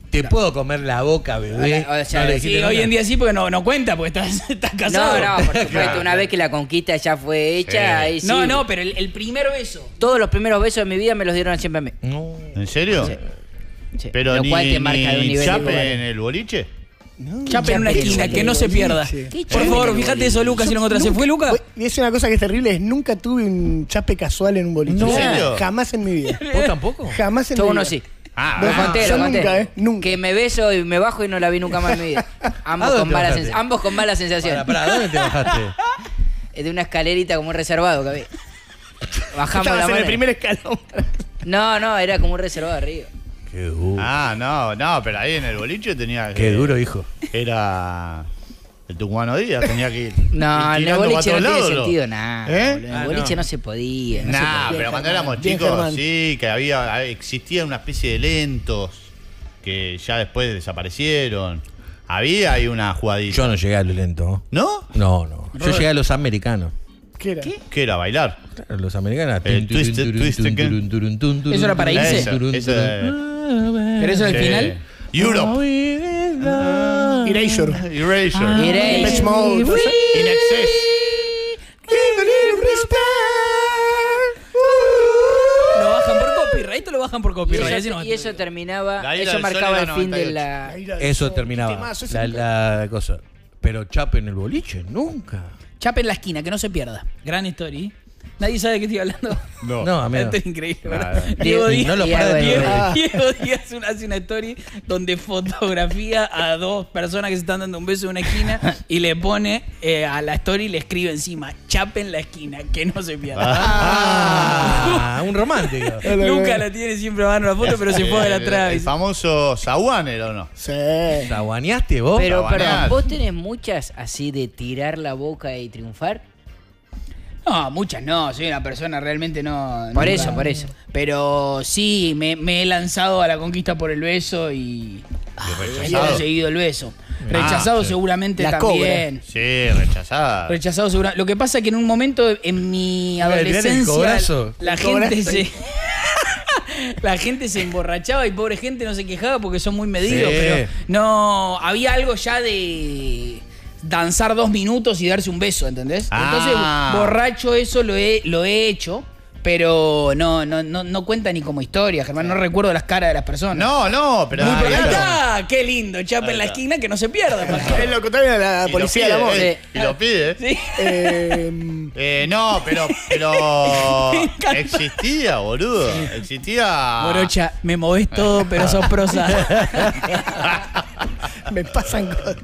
Te no. puedo comer la boca, bebé. O sea, no sí, hoy en día sí, porque no, no cuenta, porque estás, estás casado. No, no, por supuesto. Claro. Una vez que la conquista ya fue hecha, sí. ahí sí. No, no, pero el, el primer beso. Todos los primeros besos de mi vida me los dieron siempre a mí. No. ¿En serio? Sí. Sí. Pero Lo ni, cual te marca ni de un nivel chape de en el boliche. No, chape en una esquina, que no se pierda. Sí. Por favor, fíjate eso, Lucas, si no encontrás. ¿Se fue, Lucas? Y es una cosa que es terrible, es nunca tuve un chape casual en un boliche. No. ¿En serio? Jamás en mi vida. ¿Vos tampoco? Jamás en mi vida. Yo uno sí. Ah, no, Fantero, yo Fantero. Nunca, eh, nunca. Que me beso y me bajo y no la vi nunca más en mi vida. Ambos, con mala, ambos con mala sensación. Pará, pará, ¿dónde te bajaste? De una escalerita como un reservado que había. Bajamos la mano. En el primer escalón. No, no, era como un reservado arriba. Qué duro. Ah, no, no, pero ahí en el boliche tenía que... Qué duro, hijo. Era... El Tucumano Díaz tenía que ir. No, el boliche no tiene sentido nada. ¿Eh? El ah, boliche no. no se podía. No, nah, se podía, pero cuando éramos chicos, sí, que había, existía una especie de lentos que ya después desaparecieron. Había ahí una jugadita. Yo no llegué a los lentos. ¿No? No, no. Yo llegué a los americanos. ¿Qué era? ¿Qué, ¿Qué era? ¿Bailar? Claro, los americanos. El twist, twist, ¿eso era para irse? ¿Pero eso era el final? Europe. Erasure. Erasure. Erasure. Mode. In excess. Give a little respect. ¿Lo bajan por copyright o lo bajan por copyright? Y eso, no, y eso terminaba. Eso marcaba el fin de la. Eso terminaba. La, la cosa. Pero Chape en el boliche, nunca. Chape en la esquina, que no se pierda. Gran historia. Nadie sabe de qué estoy hablando. No, no amigo. Esto es increíble, ¿verdad? Diego Díaz, no lo Diego, Diego, Diego Díaz una, hace una story donde fotografía a dos personas que se están dando un beso en una esquina y le pone eh, a la story y le escribe encima, Chape en la esquina, que no se pierda. Ah, un romántico. Nunca la tiene siempre a mano la foto, pero se pone la Travis. El famoso Zaguaner, ¿o no? Sí. ¿Zaguaneaste vos? Pero, perdón, ¿vos tenés muchas así de tirar la boca y triunfar? No, muchas no, soy una persona realmente no... Por nunca, eso, por eso. Pero sí, me, me he lanzado a la conquista por el beso y... y he conseguido el beso. Rechazado ah, seguramente la también. Cobra. Sí, rechazado. Rechazado seguramente. Lo que pasa es que en un momento, en mi adolescencia, la gente se... La gente se emborrachaba y pobre gente no se quejaba porque son muy medidos, sí. Pero no, había algo ya de... danzar dos minutos y darse un beso, ¿entendés? Ah. Entonces, borracho eso lo he, lo he hecho, pero no, no, no, no cuenta ni como historia, Germán, no recuerdo las caras de las personas. No, no, pero... Ah, ah, ¡qué lindo! Chape en la esquina, que no se pierda. Es lo que también la policía la voz. Y lo pide. ¿Sí? Eh, eh, no, pero... pero existía, boludo. Existía... Morocha, me movés todo, pero sos prosa. Me pasan cosas.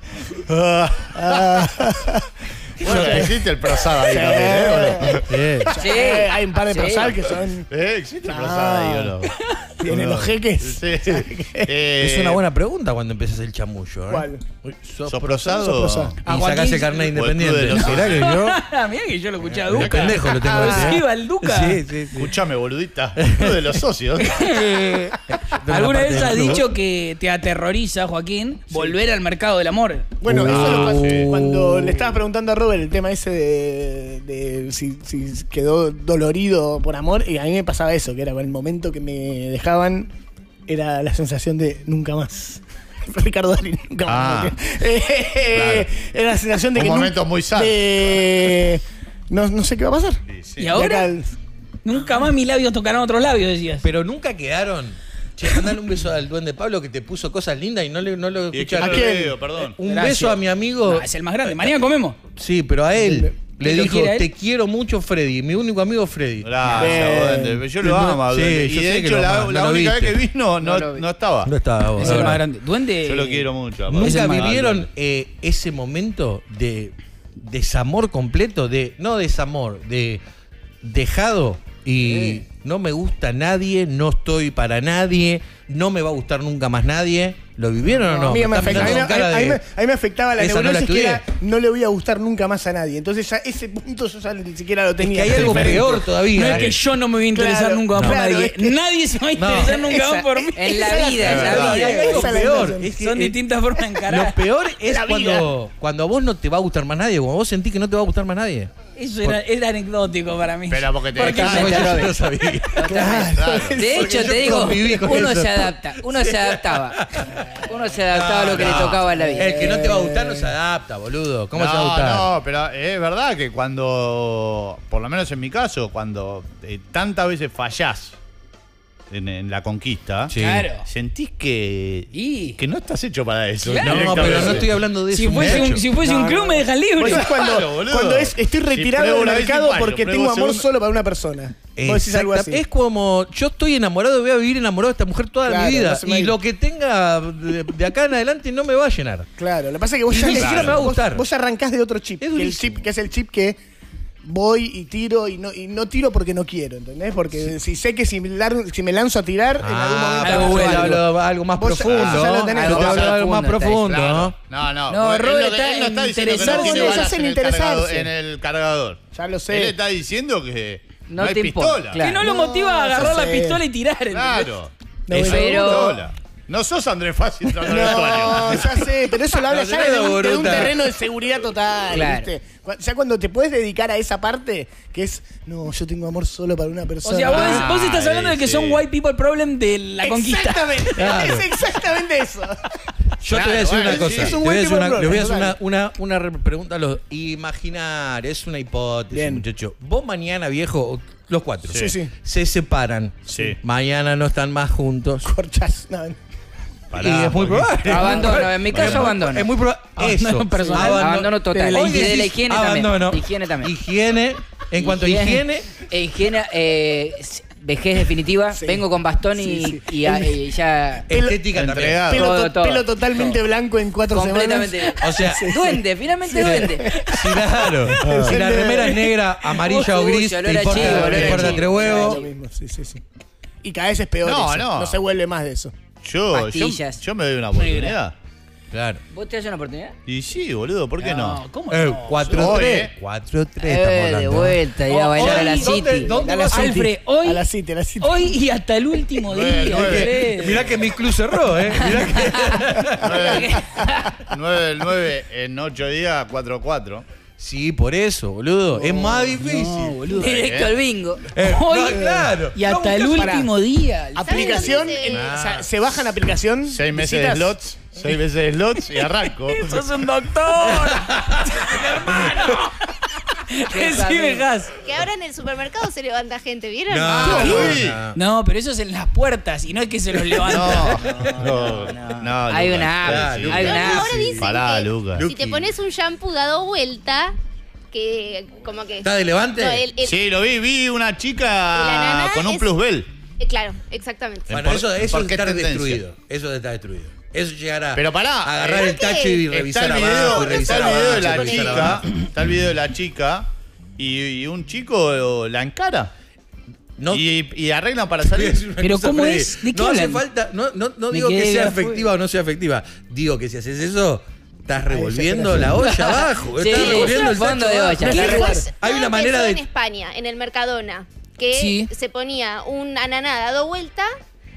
Bueno, existe el prosado ahí, ¿no? Sí. Sí. Hay un par de sí. prosal que son. Eh, existe el prosado ahí, ¿o no? Tiene los jeques. Sí. Eh, es una buena pregunta cuando empezás el chamullo, ¿eh? ¿Cuál? ¿Sos, ¿Sos prosado? ¿Sos y sacás el carnet independiente? No, no. Mirá que yo lo escuché a Duca. El pendejo lo tengo ah, sí, al Duca. Sí, sí, sí. Escuchame, boludita. Uno de los socios. ¿Alguna vez has dicho que te aterroriza, Joaquín, sí. volver al mercado del amor? Bueno, uh, eso lo pasó sí. cuando le estabas preguntando a Robert el tema ese de, de si, si quedó dolorido por amor, y a mí me pasaba eso, que era el momento que me dejaban, era la sensación de nunca más. Ricardo Darín, nunca ah, más. Eh, claro. Era la sensación de un que... Un momento nunca, muy sano. De, no, no sé qué va a pasar. Sí, sí. Y ahora, el, nunca más mis labios tocarán otros labios, decías. Pero nunca quedaron... Che, mandale un beso al duende Pablo que te puso cosas lindas y no, le, no lo escucharon. ¿A quién? Un Gracias. Beso a mi amigo. No, es el más grande. Mañana comemos. Sí, pero a él le dijo, él? Te quiero mucho, Freddy. Mi único amigo, Freddy. Gracias, duende. Yo lo amo, sí, duende. Y de hecho, la, la no única vez que vino no, no, no estaba. No estaba. Vos. Es el más grande. Duende. Yo lo quiero mucho. Papá. Nunca vivieron eh, ese momento de desamor completo, de no desamor, de dejado y... Sí. No me gusta nadie, no estoy para nadie, no me va a gustar nunca más nadie. ¿Lo vivieron no, o no? A mí me, afecta, ahí, ahí, me, ahí me afectaba la neurosis, no, que era, no le voy a gustar nunca más a nadie. Entonces ya ese punto yo ya ni siquiera lo tenía. Es que hay algo peor todavía. No es que yo no me voy a interesar claro, nunca más no, por claro, nadie. Es que nadie se va a interesar no, nunca más por mí. En la vida, en la vida. Hay algo peor. Es que, Son es, distintas formas de encarar. Lo peor es cuando, cuando a vos no te va a gustar más nadie, cuando vos sentís que no te va a gustar más nadie. Eso era, era anecdótico para mí. Pero porque te porque claro, yo no lo sabía. Claro, claro. De hecho, te digo, uno eso. se adapta, uno se adaptaba. Uno se adaptaba a lo que no. le tocaba en la vida. El que no te va a gustar no se adapta, boludo. ¿Cómo no, se va a gustar? No, pero es verdad que cuando, por lo menos en mi caso, cuando eh, tantas veces fallás, en, en la conquista, sí. Claro. Sentís que y... que no estás hecho para eso. Claro. No, pero no estoy hablando de si eso. Fuese un, si fuese no, un club no, me dejas libre. Es cuando, claro, cuando es, estoy retirado si del mercado fallo, porque tengo amor segundo. Solo para una persona. Decís algo así. Es como yo estoy enamorado, voy a vivir enamorado de esta mujer toda claro, mi vida no y lo que tenga de, de acá en adelante no me va a llenar. Claro, lo que pasa es que vos, ya claro. Claro. Me va a gustar. Vos, vos arrancás de otro chip, el chip que es el chip que voy y tiro y no, y no tiro porque no quiero, ¿entendés? Porque sí. Si sé que si, lar, si me lanzo a tirar ah, en algún momento algo, bueno, algo, algo más profundo, ah, lo tenés, algo, algo, algo más profundo, claro. No, no, no, Robert está, no está interesado, no les hacen interesarse en el cargador. Ya lo sé. Él está diciendo que no, no hay te pistola, claro. Que no lo motiva no, a agarrar la pistola y tirar, ¿entendés? Claro. No, eso pero... No sos Andrés Fassi entrando al vestuario. No, ya sé, pero eso lo habla no, ya de un, de un terreno de seguridad total. Claro. ¿Viste? Ya cuando te puedes dedicar a esa parte que es, no, yo tengo amor solo para una persona. O sea, vos, ah, vos estás hablando sí. De que son white people problem de la exactamente, conquista. Claro. Es exactamente eso. Yo claro, te voy a decir bueno, una cosa. Sí, es un les voy a hacer, una, voy a hacer una, una, una pregunta a los imaginar. Es una hipótesis, bien. Muchacho. Vos mañana, viejo, los cuatro, sí. Sí, sí. Se separan. Sí. Mañana no están más juntos. Corchas, no. Pará, y es muy probable. Abandono, en mi caso bueno, abandono. Es muy probable. Eso. Abandono personal. Abandono, abandono total. Y de la higiene abandono. También. Higiene también. Higiene. En cuanto a higiene. Higiene, eh, vejez definitiva. Sí. Vengo con bastón y, sí, sí. y, a, y ya. Estética entregada. Pelo, todo, todo, pelo totalmente todo. Blanco en cuatro completamente. Semanas. Completamente. O sea. Duende, finalmente sí. Duende. Sí, claro. Ah. Si la remera es negra, amarilla o gris, te importa entre huevos. Sí, sí, sí. Y cada vez es peor. No, no. No se vuelve más de eso. Yo, yo, yo me doy una oportunidad. Claro. ¿Vos te das una oportunidad? Y sí, boludo, ¿por qué no? No, ¿cómo no? Eh, cuatro tres. Eh. cuatro tres eh, de vuelta, ya oh, bailar hoy, a la City. ¿Dónde, dónde a la City? Alfred, hoy, a la City, a la City. Hoy y hasta el último día. nueve, nueve. Mirá que mi club cerró, ¿eh? Mirá que... nueve del nueve en ocho días, cuatro cuatro. Sí, por eso, boludo. Oh, es más difícil. No, boludo. Directo eh. al bingo. Eh, Hoy, no, claro. Y hasta no, el último para. Día. Aplicación. El, nah. O sea, se baja en aplicación. Seis meses de slots. Seis meses de slots y arranco. ¡Sos un doctor! ¡Hermano! Recibe gas. Que ahora en el supermercado se levanta gente, ¿vieron? No, ¿sí? No, pero eso es en las puertas y no es que se los levanta. No, no, no, no. Hay Lucas, una app. Claro, hay una app. Ahora dicen pará, que Lucas. Si te pones un shampoo dado vuelta, que como que... ¿Está de levante? No, el, el, sí, lo vi. Vi una chica con un es, plusbel. Eh, claro, exactamente. Bueno, por, eso, eso es estar tendencia. Destruido. Eso está destruido. Eso llegará. Pero pará. Agarrar el tacho y revisar abajo. Está el video de la chica. Está el video de la chica. Y un chico la encara. No. Y, y arreglan para salir. Pero ¿cómo pre... es? ¿De qué no hablan? Hace falta. No, no, no digo que sea efectiva fue... o no sea efectiva. Digo que si haces eso, estás revolviendo ay, la olla abajo. Sí, estás revolviendo el fondo de olla. Después, hay una manera de. En España, en el Mercadona, que sí. Se ponía un ananá dado vuelta.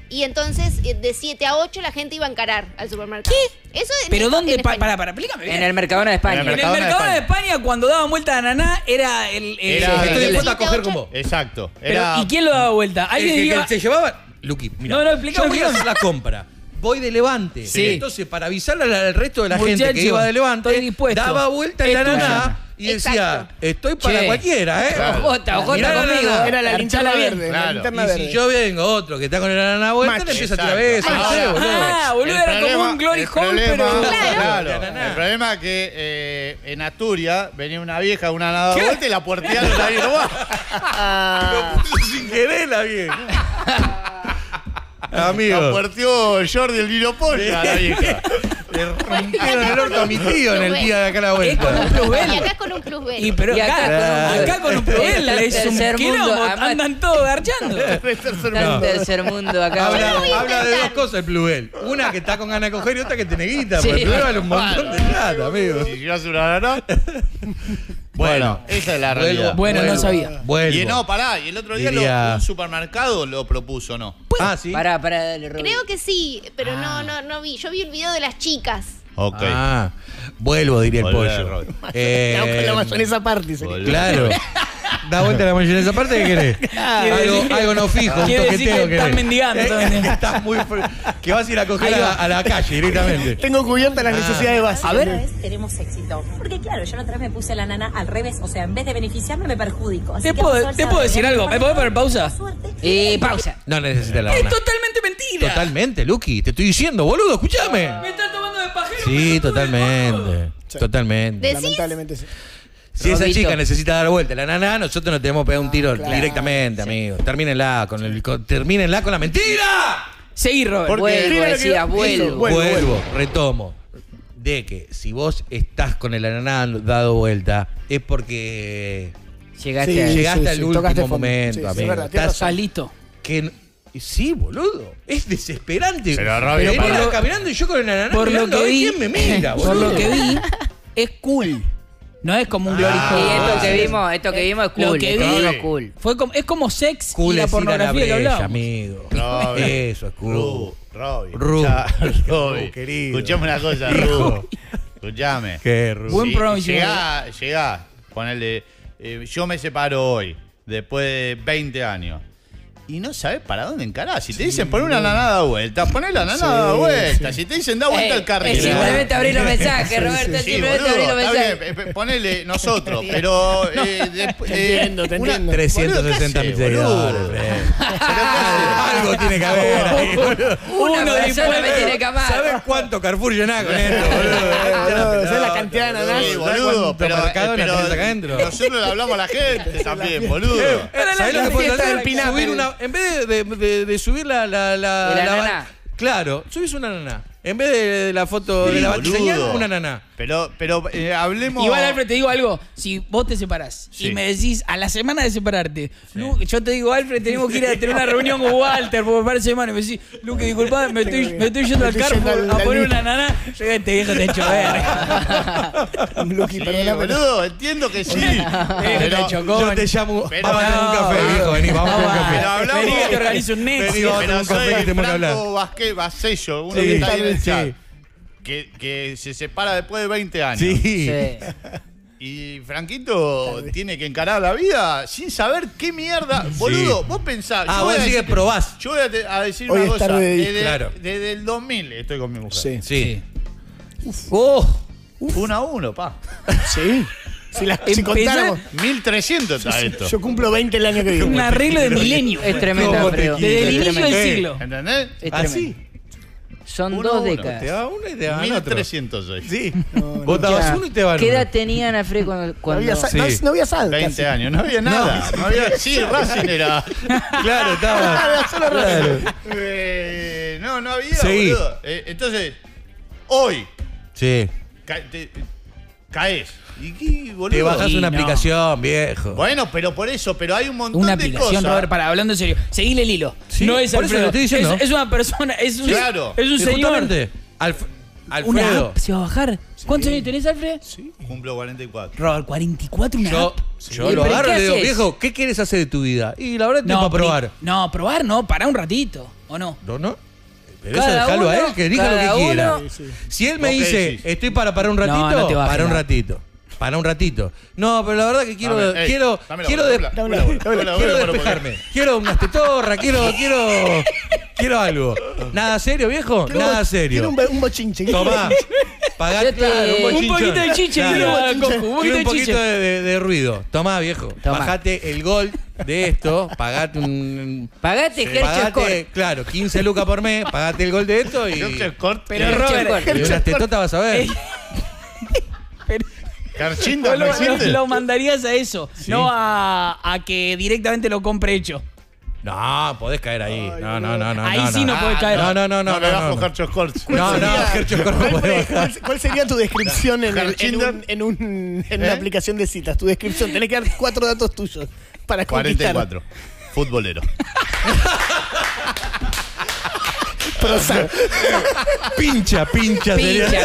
Y entonces, de siete a ocho, la gente iba a encarar al supermercado. ¿Qué? Eso en ¿pero el, dónde? Para, para, para, explícame bien. En el Mercadona de España. En el Mercadona, en el Mercadona de, España. De España, cuando daban vuelta a Naná, era el... el era, estoy dispuesto a coger como... Exacto. Era, pero, ¿y quién lo daba vuelta? ¿Alguien el, el, iba... el que se llevaba... Luqui, mira. No, no, explícame. Yo voy a la compra. Voy de levante. Sí. Entonces, para avisarle al resto de la muchacho, gente que iba de levante, daba vuelta a la Naná... Y exacto. Decía, estoy para che. Cualquiera, ¿eh? Claro. Ojota, ojota conmigo. La, era la linterna verde. Claro. La y verde. Si yo vengo otro que está con el ananá vuelta, le empieza a tirar eso. Ah, boludo, era problema, como un glory hole, pero... Claro. El problema es que eh, en Asturias venía una vieja, una ananá vuelta y la puertearon la vieja. Lo puso sin querer la vieja. Amigo. La puerteó Jordi el vino polla a la vieja. Le rompieron el orto a mi tío en el día de acá la vuelta. Es con un plusbel. Y acá con un plusbel. Y, pero y acá, acá, acá con un plusbel. Es un quilombo. Andan todos garchando. Está tercer mundo acá. Habla, habla de dos cosas el plusbel. Una que está con ganas de coger y otra que tiene guita. Sí. Porque el plusbel vale un montón de plata, amigo. Si yo hace una gana. Bueno, esa es la realidad. Bueno, no sabía. Y no, pará. Y el otro día un supermercado lo propuso, ¿no? Ah, sí. Pará, pará. Creo que sí, pero no, no, no vi. Yo vi el video de las chicas. Ok. Ah, vuelvo, diría el pollo. Eh, no, esa parte. Claro. Da vuelta la mayonesa. Aparte, ¿qué querés? Claro. Algo, decir, algo no fijo, un toqueteo. Que estás mendigando. ¿Eh? Estás muy que vas a ir a coger a, a la calle directamente. Tengo cubierta las ah. necesidades básicas. A ver. Una vez tenemos éxito. Porque claro, yo la otra vez me puse la nana al revés. O sea, en vez de beneficiarme, me perjudico. Así ¿Te, que puedo, ¿te puedo decir algo? ¿Me puedo poner pausa? Eh, pausa. No necesitas la nana. Es totalmente mentira. Totalmente, Luqui. Te estoy diciendo, boludo, escúchame. Me están tomando de pajero. Sí, totalmente. Sí. Totalmente. Lamentablemente sí. Si Robito. Esa chica necesita dar vuelta la nana, nosotros nos tenemos que pegar un tiro ah, claro, directamente, sí. amigos. Termínenla con el con, termínenla con la mentira. Seguí, Robert. Vuelvo, decía, que... vuelvo. vuelvo. Vuelvo, retomo. De que si vos estás con el nana dado vuelta, es porque llegaste, sí, a, llegaste sí, al sí, último momento, sí, amigo. Es verdad, estás salito. Que sí, boludo. Es desesperante. Se lo rabia, pero para... caminando y yo con el nana por mirando, lo que vi, ¿quién me mira, boludo? Por lo que vi, es cool. No es como un glory hole. Ah, esto que vimos, esto que vimos es cool. Lo que vi, cool. Fue como, es como sex cool y la pornografía que hablamos. Amigo. Robbie. Eso es cool. Ru, Robbie. Ru. Robbie. Querido. Escuchame una cosa, Ru. Escuchame. Qué Ru. Buen pronunciamiento. Sí, llegá, llegá. Ponele, eh, yo me separo hoy, después de veinte años. Y no sabes para dónde encarás. Si te dicen poner una nanada vuelta, poner la nanada sí, vuelta. Sí. Si te dicen da vuelta al carril. Simplemente abrí los mensajes, Roberto. Sí, simplemente abrí los mensajes. Ponele nosotros, pero. Eh, de, eh, te entiendo, te entiendo. trescientos sesenta mil seguidores. Algo tiene que haber ahí, boludo. Una Uno persona me tiene que amar. ¿Sabes cuánto Carrefour llenás con esto, boludo? ¿Sabes la cantidad de nanadas? Sí, boludo, pero. Nosotros le hablamos a la gente también, boludo. ¿Sabés lo que puedes hacer? Subir una. En vez de, de, de, de subir la... la, la, la, la naná. Claro, subís una naná. En vez de, de la foto sí, de la bandeña, una naná. Pero, pero eh, hablemos... Igual, Alfred, te digo algo. Si vos te separás sí. y me decís a la semana de separarte, sí. Lu, yo te digo, Alfred, tenemos que ir a tener una reunión con Walter por varias semanas. Me decís, Luque, disculpá, me estoy, me estoy yendo al Carrefour a poner una naná. Llega este viejo techo verde. Luque, perdón, boludo, entiendo que sí. Pero yo te llamo, pero vamos no, a un café, viejo, vení, vamos no, a un café. Hablamos, vení que te organizo un nexo. Vení, vamos a un café que te mola hablar. Vasquez, Vasello, uno que está bien. Sí. Que, que se separa después de veinte años. Sí. sí. Y Franquito tiene que encarar la vida sin saber qué mierda. Sí. Boludo, vos pensás. Ah, vos decís que probás. Yo voy a, a decir Hoy una cosa. Desde, de, claro. desde el dos mil estoy con mi mujer. Sí. sí. Uf. Oh. Uf. Uno a uno, pa. Sí. Si, la, si contáramos mil trescientos está esto. Yo, yo cumplo veinte el año que viene. Un arreglo de milenio. Es tremendo. Desde el inicio del siglo. ¿Entendés? Es así. Son uno, dos décadas. Te va uno y te va mil trescientos hoy. Sí. No, no. Vos dabas uno y te van. ¿Qué edad tenían a Fred cuando.? cuando... No, había sí. no, no había sal. veinte años. No había nada. No, no había. Sí, Racing era. Claro, estaba. Claro, claro. Eh, no, no había. Seguí. Boludo. Eh, entonces, hoy. Sí. Ca te, caes. ¿Y qué, boludo? Te bajas una no. aplicación, viejo. Bueno, pero por eso, pero hay un montón una de aplicación, cosas. Robert, para, hablando en serio, seguile el hilo. Sí, no es Alfredo. Estoy diciendo. Es, es una persona, es un, claro. es un señor. Alf, Alfredo. Una app se va a bajar. Sí. ¿Cuántos años tenés, Alfredo? Sí. Cumplo cuarenta y cuatro. Robert, cuarenta y cuatro una yo, app. Sí. Yo lo agarro y le digo, viejo, ¿qué quieres hacer de tu vida? Y la verdad no, tengo para probar. No, probar no, pará un ratito, ¿o no? No, no. Pero eso dejalo a él, que diga lo que quiera. Sí, sí. Si él me okay, dice, sí. estoy para parar un ratito, no, no bajes, para un ratito. Para un ratito. No, pero la verdad que quiero ver, hey, quiero quiero despejarme. Quiero unas tetorras, quiero quiero quiero algo. Nada serio, viejo, quiero nada serio. Quiero un bochinche. Tomá. Pagá claro, un bochinche. Un poquito de chiche, claro. un, poquito un, poquito un poquito de, de, de ruido. Tomá, viejo. Tomá. Bajate el gol de esto, pagate un pagate sí. Pagate, claro, quince lucas por mes, pagate el gol de esto y Herchescort, pero Robert, y unas tetotas vas a ver. Carchinda, lo, lo, lo mandarías a eso, sí. no a, a que directamente lo compre hecho. No, podés caer ahí. Ay, no, no, no, no. Ahí no, sí no, no podés caer. No, no, no. No, no, no, no, no, no, no. Hercho Scorch. No, no, Hercho Scorch. ¿Cuál, ¿Cuál sería tu descripción en, el, en, un, en, un, en ¿Eh? una aplicación de citas? Tu descripción. Tenés que dar cuatro datos tuyos para conquistar. cuarenta y cuatro. Futbolero. Prosa. Pincha, pincha, pincha, pincha.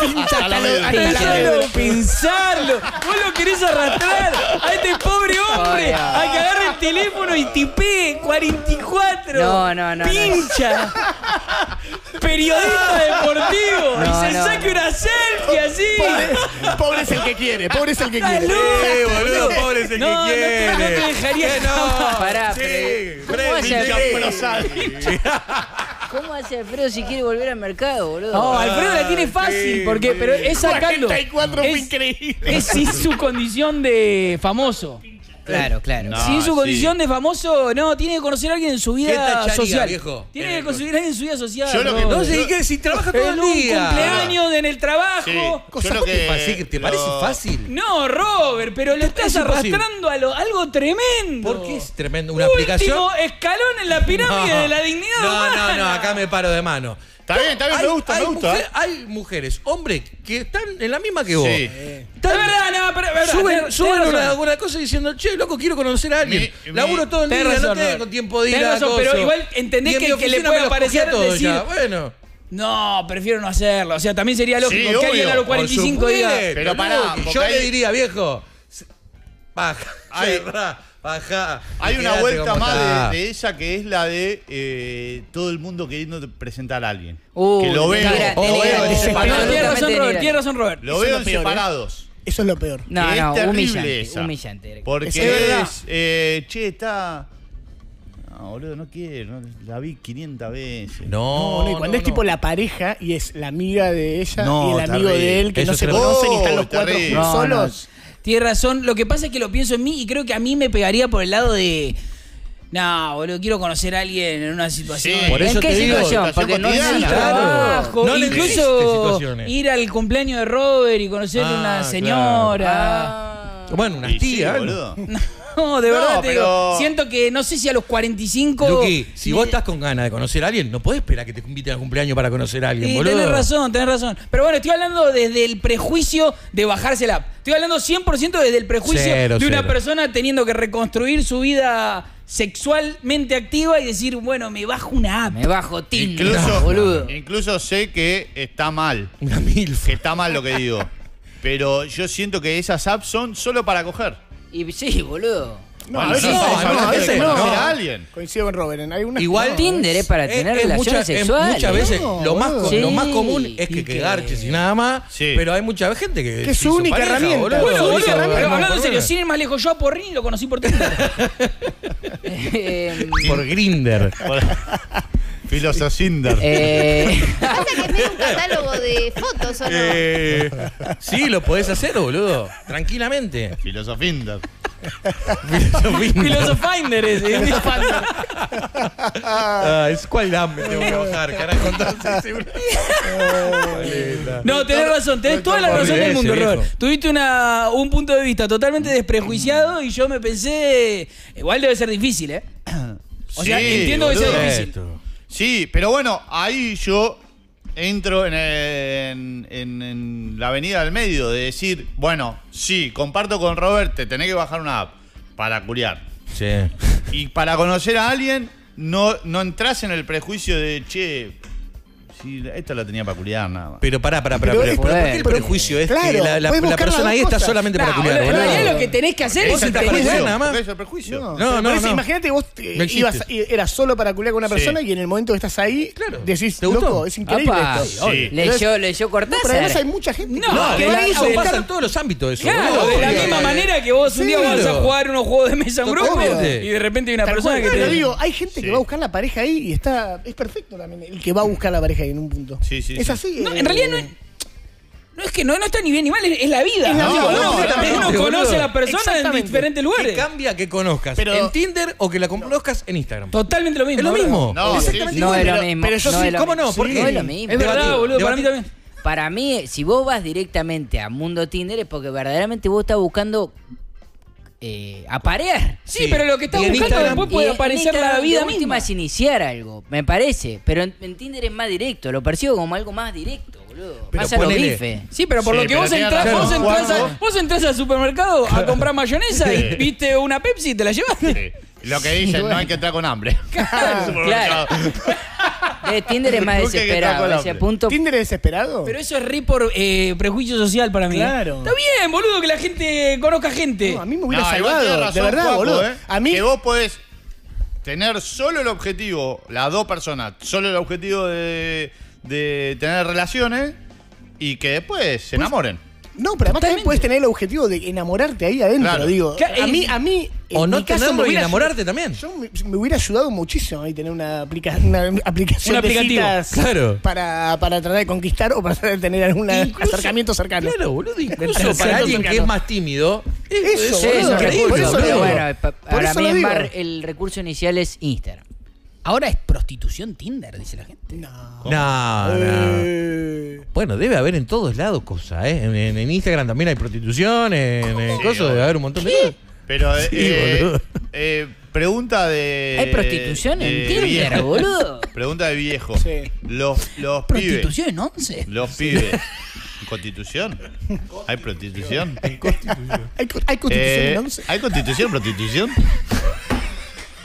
Pincha, hasta lo, hasta lo pensarlo. Vos lo querés arrastrar a este pobre hombre a que agarre el teléfono y tipee cuarenta y cuatro. No, no, no. Pincha. No. periodista deportivo no, y se no. saque una selfie así. Pobre, pobre es el que quiere, pobre es el que quiere. Eh, boludo, pobre es el no, que quiere. No, no te dejaría. Eh, no. Pará, sí, Fred, sí. ¿Cómo hace Alfredo si quiere volver al mercado, boludo? No, oh, Alfredo la tiene fácil, sí, porque, pero es sacando. cuarenta y cuatro fue increíble. Es sin su condición de famoso. Claro, claro. No, sin su condición sí. de famoso, no, tiene que conocer a alguien en su vida tacharía, social. Viejo? Tiene que conocer a alguien en su vida social. Yo lo que, no sé, ¿qué? Si trabaja todo el día. En un cumpleaños, en el trabajo. Sí. Cosa que, que pasé, ¿te lo... parece fácil? No, Robert, pero lo estás es arrastrando a lo, algo tremendo. ¿Por qué es tremendo? ¿Una Último aplicación? Escalón en la pirámide no. de la dignidad no, humana. No, no, no, acá me paro de mano. Está bien, está bien, hay, me gusta, me gusta. Mujer, hay mujeres, hombres, que están en la misma que vos. Sí. Está es verdad, no, pero es verdad. Suben, ten, suben ten una, una cosa diciendo, che, loco, quiero conocer a alguien. Mi, Laburo todo el día, razón, no tengo tiempo de ir a razón, pero igual entendés que el que le puede aparecer todo decir, ya, bueno. No, prefiero no hacerlo. O sea, también sería lógico sí, que alguien a los cuarenta y cinco días. Pero pará, yo hay... le diría, viejo, baja, ay, cerrá. Ajá. Hay una vuelta más de, de esa que es la de eh, todo el mundo queriendo presentar a alguien. Uh, que lo veo. Tienes razón, Robert. Tienes razón, Robert. Lo veo en separados. Eso es lo peor. No, no, humillante. Humillante. Porque es, eh, che, está... No, boludo, no quiero. No, la vi quinientas veces. No, no, no y cuando no, es tipo no. la pareja y es la amiga de ella no, y el amigo terrible. de él que eso no se conocen y están los cuatro solos. Tienes razón. Lo que pasa es que lo pienso en mí y creo que a mí me pegaría por el lado de... No, boludo, quiero conocer a alguien en una situación. Sí, por eso ¿En qué te situación? Digo, Porque no necesito trabajo. No incluso ir al cumpleaños de Robert y conocer a ah, una señora. Claro. Ah. Bueno, unas tías. Sí, no, de verdad no, te digo. Pero... Siento que no sé si a los cuarenta y cinco... Luqui, si y... vos estás con ganas de conocer a alguien, no podés esperar que te inviten al cumpleaños para conocer a alguien, sí, boludo. Tenés razón, tenés razón. Pero bueno, estoy hablando desde el prejuicio de bajarse la app. Estoy hablando cien por ciento desde el prejuicio cero, de una cero. persona teniendo que reconstruir su vida sexualmente activa y decir, bueno, me bajo una app. Me bajo Tinder, incluso, no, boludo. Incluso sé que está mal. Una milf. Que está mal lo que digo. Pero yo siento que esas apps son solo para coger. Y sí, boludo. No, a veces no. Será alguien. Coincido con Robert. Hay una Igual no, Tinder es para es, tener es relaciones mucha, sexuales. Muchas veces no, lo, más, sí, lo más común es que, que garches y nada más. Sí. Pero hay mucha gente que... Que es su única pareja, herramienta. Boludo. Bueno, boludo, boludo, boludo, pero hablando en serio, sin ir más lejos, yo a Borrini lo conocí por Tinder. Por Grindr. Filosocinder. Eh. Pasa que tengo un catálogo de fotos, ¿o no? Eh, sí, lo podés hacer, boludo. Tranquilamente. Filosofinder. Filosofinder es. es ah, es cual dame te voy a bajar, carajo. No, tenés razón. Tenés toda la razón del mundo, Robert. Tuviste una, un punto de vista totalmente desprejuiciado y yo me pensé... Igual debe ser difícil, ¿eh? O sea, sí, entiendo boludo. que sea difícil. Esto. Sí, pero bueno, ahí yo entro en, en, en, en la avenida del medio de decir, bueno, sí, comparto con Robert, te tenés que bajar una app para curiar. Sí. Y para conocer a alguien, no, no entras en el prejuicio de, che, sí, esta la tenía para curiar nada más. Pero pará, pará, pará. Pero, pero, pero, ¿por qué el prejuicio es claro, que la, la, la persona ahí está solamente no, para culiar? En realidad lo que tenés que hacer es para culiar nada más. Es el prejuicio. No, no, no, no. Imagínate vos eh, ibas, eras solo para culiar con una persona sí. y en el momento que estás ahí claro. decís, ¿te gustó? Loco, es increíble Opa, esto. Sí. Leyó, leyó Cortázar. No, pero además hay mucha gente no, no, que va eso. Pasa en todos los ámbitos eso. Claro, de la misma manera que vos un día vas a jugar unos juegos de mesa en grupo y de repente hay una persona que te... Hay gente que va a buscar la pareja ahí y está... Es perfecto también el que va a buscar la pareja en un punto. Sí, sí, es así. No, eh, en realidad no es, no es que no, no está ni bien ni mal, es, es la vida. Es la vida. No, no, no, no, no, uno no, conoce boludo. a la persona en diferentes lugares. ¿Qué cambia que conozcas pero, en Tinder o que la conozcas no. en Instagram? Totalmente lo mismo. Es lo mismo. No, Exactamente no, no es lo mismo. Pero yo no sí, ¿cómo no? ¿Por sí, qué? No es lo mismo. Es verdad, boludo, para mí también. Para mí, si vos vas directamente a Mundo Tinder es porque verdaderamente vos estás buscando... Eh, aparear. Sí, sí, pero lo que está buscando Instagram, después puede aparecer la vida la última misma. Es iniciar algo, me parece. Pero en, en Tinder es más directo, lo percibo como algo más directo, boludo. Más a lo bife. Sí, pero por sí, lo que vos entrás, claro, vos, entrás a, vos entrás al supermercado a comprar mayonesa sí. y viste una Pepsi y te la llevaste. Sí. Lo que dicen, sí, bueno. no hay que entrar con hambre. Claro. claro. Eh, Tinder es más desesperado ese punto. ¿Tinder es desesperado? Pero eso es re por eh, prejuicio social para mí. Claro. Está bien, boludo, que la gente conozca gente. No, a mí me hubiera no, salvado, razón, de verdad, Paco, boludo. Eh. A mí... Que vos podés tener solo el objetivo, las dos personas, solo el objetivo de... de tener relaciones y que después se enamoren. No, pero además también puedes tener el objetivo de enamorarte ahí adentro, claro. digo. Claro, a mí, a mí en o no mi caso me hubiera enamorarte también. Yo me, me hubiera ayudado muchísimo ahí tener una, aplica, una aplicación de citas, claro. para, para tratar de conquistar o para tratar de tener algún acercamiento cercano. Claro, boludo, incluso para alguien cercano. que es más tímido. Eso, eso, eso es increíble. Por eso, digo, bueno, pa, por para eso mí en bar, el recurso inicial es Instagram. Ahora es prostitución Tinder, dice la gente. No, no, eh. no. Bueno, debe haber en todos lados cosas, ¿eh? En, en, en Instagram también hay prostitución, en, en sí, cosas debe haber un montón ¿Qué? de cosas. Pero, sí, eh, boludo. Eh, pregunta de... ¿Hay prostitución de, en Tinder, viejo. boludo? Pregunta de viejo. Sí. Los, los ¿Prostitución en once? Los sí. pibes. ¿Constitución? ¿Hay prostitución? Hay constitución. ¿Hay, hay constitución eh, en once? ¿Hay constitución, prostitución?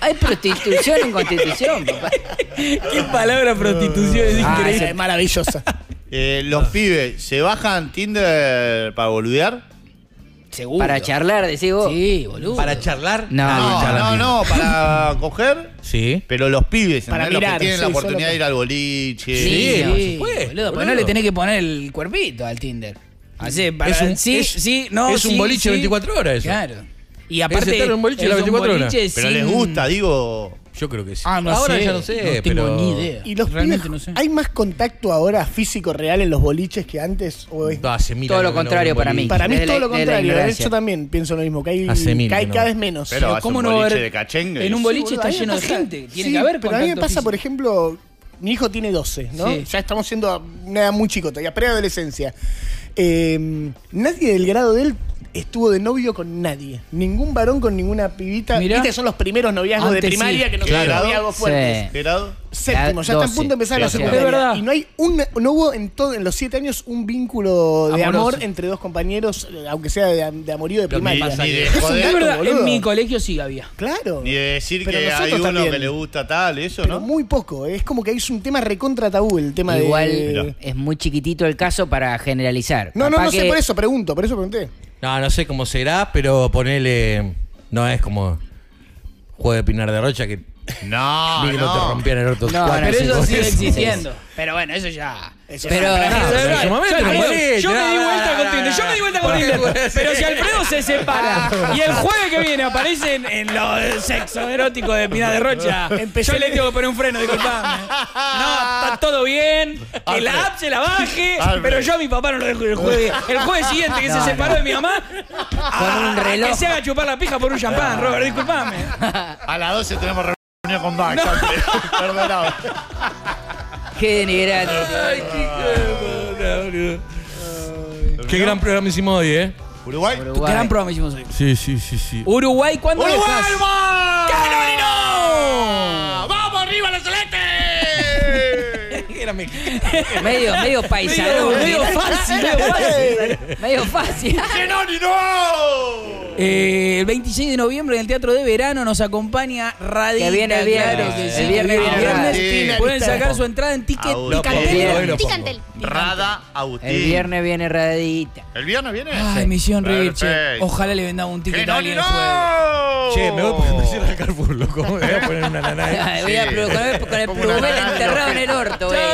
Hay prostitución en Constitución, papá. Qué palabra prostitución, es ah, increíble. Es maravillosa. Eh, los no. pibes, ¿se bajan Tinder para boludear? Seguro. Para charlar, decís vos. Sí, boludo. ¿Para charlar? No, no, charlar, no, no, para coger. Sí. Pero los pibes, para mirar, los que tienen sí, la oportunidad de ir al boliche. Sí, sí. Pues, boludo, pues no le tenés que poner el cuerpito al Tinder. Así, para, es un, sí, es, sí, no, es sí, un boliche sí, veinticuatro horas eso. Claro. Y aparte es un boliche, es las veinticuatro horas. Pero sin... les gusta, digo. Yo creo que sí. Ah, no ahora sé, ya no sé. No tengo pero... ni idea. ¿Y los pibes, no sé. ¿Hay más contacto ahora físico real en los boliches que antes? ¿O es... no, hace mil todo lo contrario para mí. Para mí es todo lo contrario. De hecho, también pienso lo mismo, que hay, que hay no. cada vez menos. Pero, pero ¿cómo no haber... de cachengue, en un boliche sí, está lleno de gente. Tiene sí, que haber pero a mí me pasa, físico. por ejemplo, mi hijo tiene doce, ¿no? Sí. Ya estamos siendo una edad muy chico, todavía preadolescencia. Eh, nadie del grado de él estuvo de novio con nadie. Ningún varón con ninguna pibita. Mirá. Viste, son los primeros noviazgos Antes de primaria sí. que no se noviazgos fuertes. Sí. Grado séptimo, ya doce. Está en punto de empezar la secundaria. Y no hay un, no hubo en todo, en los siete años un vínculo de Amoroso. amor entre dos compañeros, aunque sea de, de amorío de primaria. Ni, ni de es joder, un verdad, en mi colegio sí había. Claro. Ni de decir pero que hay uno también. que le gusta tal, eso, pero ¿no? Muy poco. Es como que hay un tema recontra tabú el tema Igual de. Igual es muy chiquitito el caso para generalizar. No, Papá no, no que... sé, por eso pregunto, por eso pregunté. No, no sé cómo será, pero ponele... No es como Juego de Pinar de Rocha que... No, no. no te rompían el orto. No, pero eso sigue existiendo. Pero bueno, eso ya... Eso pero no, en su momento yo, no, moriste, yo, no, me no, no, yo me di vuelta con Tinder, yo me di vuelta con Tinder. Pero si Alfredo se separa y el jueves que viene aparece en, en lo sexo erótico de Pinar de Rocha, empezó yo le tengo que poner un freno, disculpame. No, está todo bien, que la app se la baje, Alfred. pero yo a mi papá no lo dejo el jueves. El jueves siguiente que no, se separó no. de mi mamá, con un reloj. Que se haga chupar la pija por un champán, no. Robert, disculpame. A las doce tenemos reunión con Bax, no. Perdonado. Qué denigrante. Ay, qué, uh, qué gran programa hicimos hoy, ¿eh? Uruguay. Uruguay. Qué gran programa hicimos hoy. Sí, sí, sí, sí. Uruguay, ¿cuándo Uruguay, dejas? ¡Uruguay! ¡Canonino! ¡Vamos arriba, los celestes! Era mexicano. Medio, medio paisano. Medio fácil, medio fácil. Medio fácil. ¡Canonino! Eh, el veintiséis de noviembre en el Teatro de Verano nos acompaña Radita. Que viene el viernes. Claro, sí, el viernes, viernes, viernes, viernes. Pueden sacar su entrada en Ticket Ticantel. Ticantel. Rada, Agustín. El viernes viene Radita. ¿El viernes viene? Ay, sí. Misión River, che. Ojalá le vendamos un ticket a alguien no, no. Che, me voy a poner al Carrefour, loco. Me voy a poner una lana. Voy a con el plumel enterrado en el orto, güey.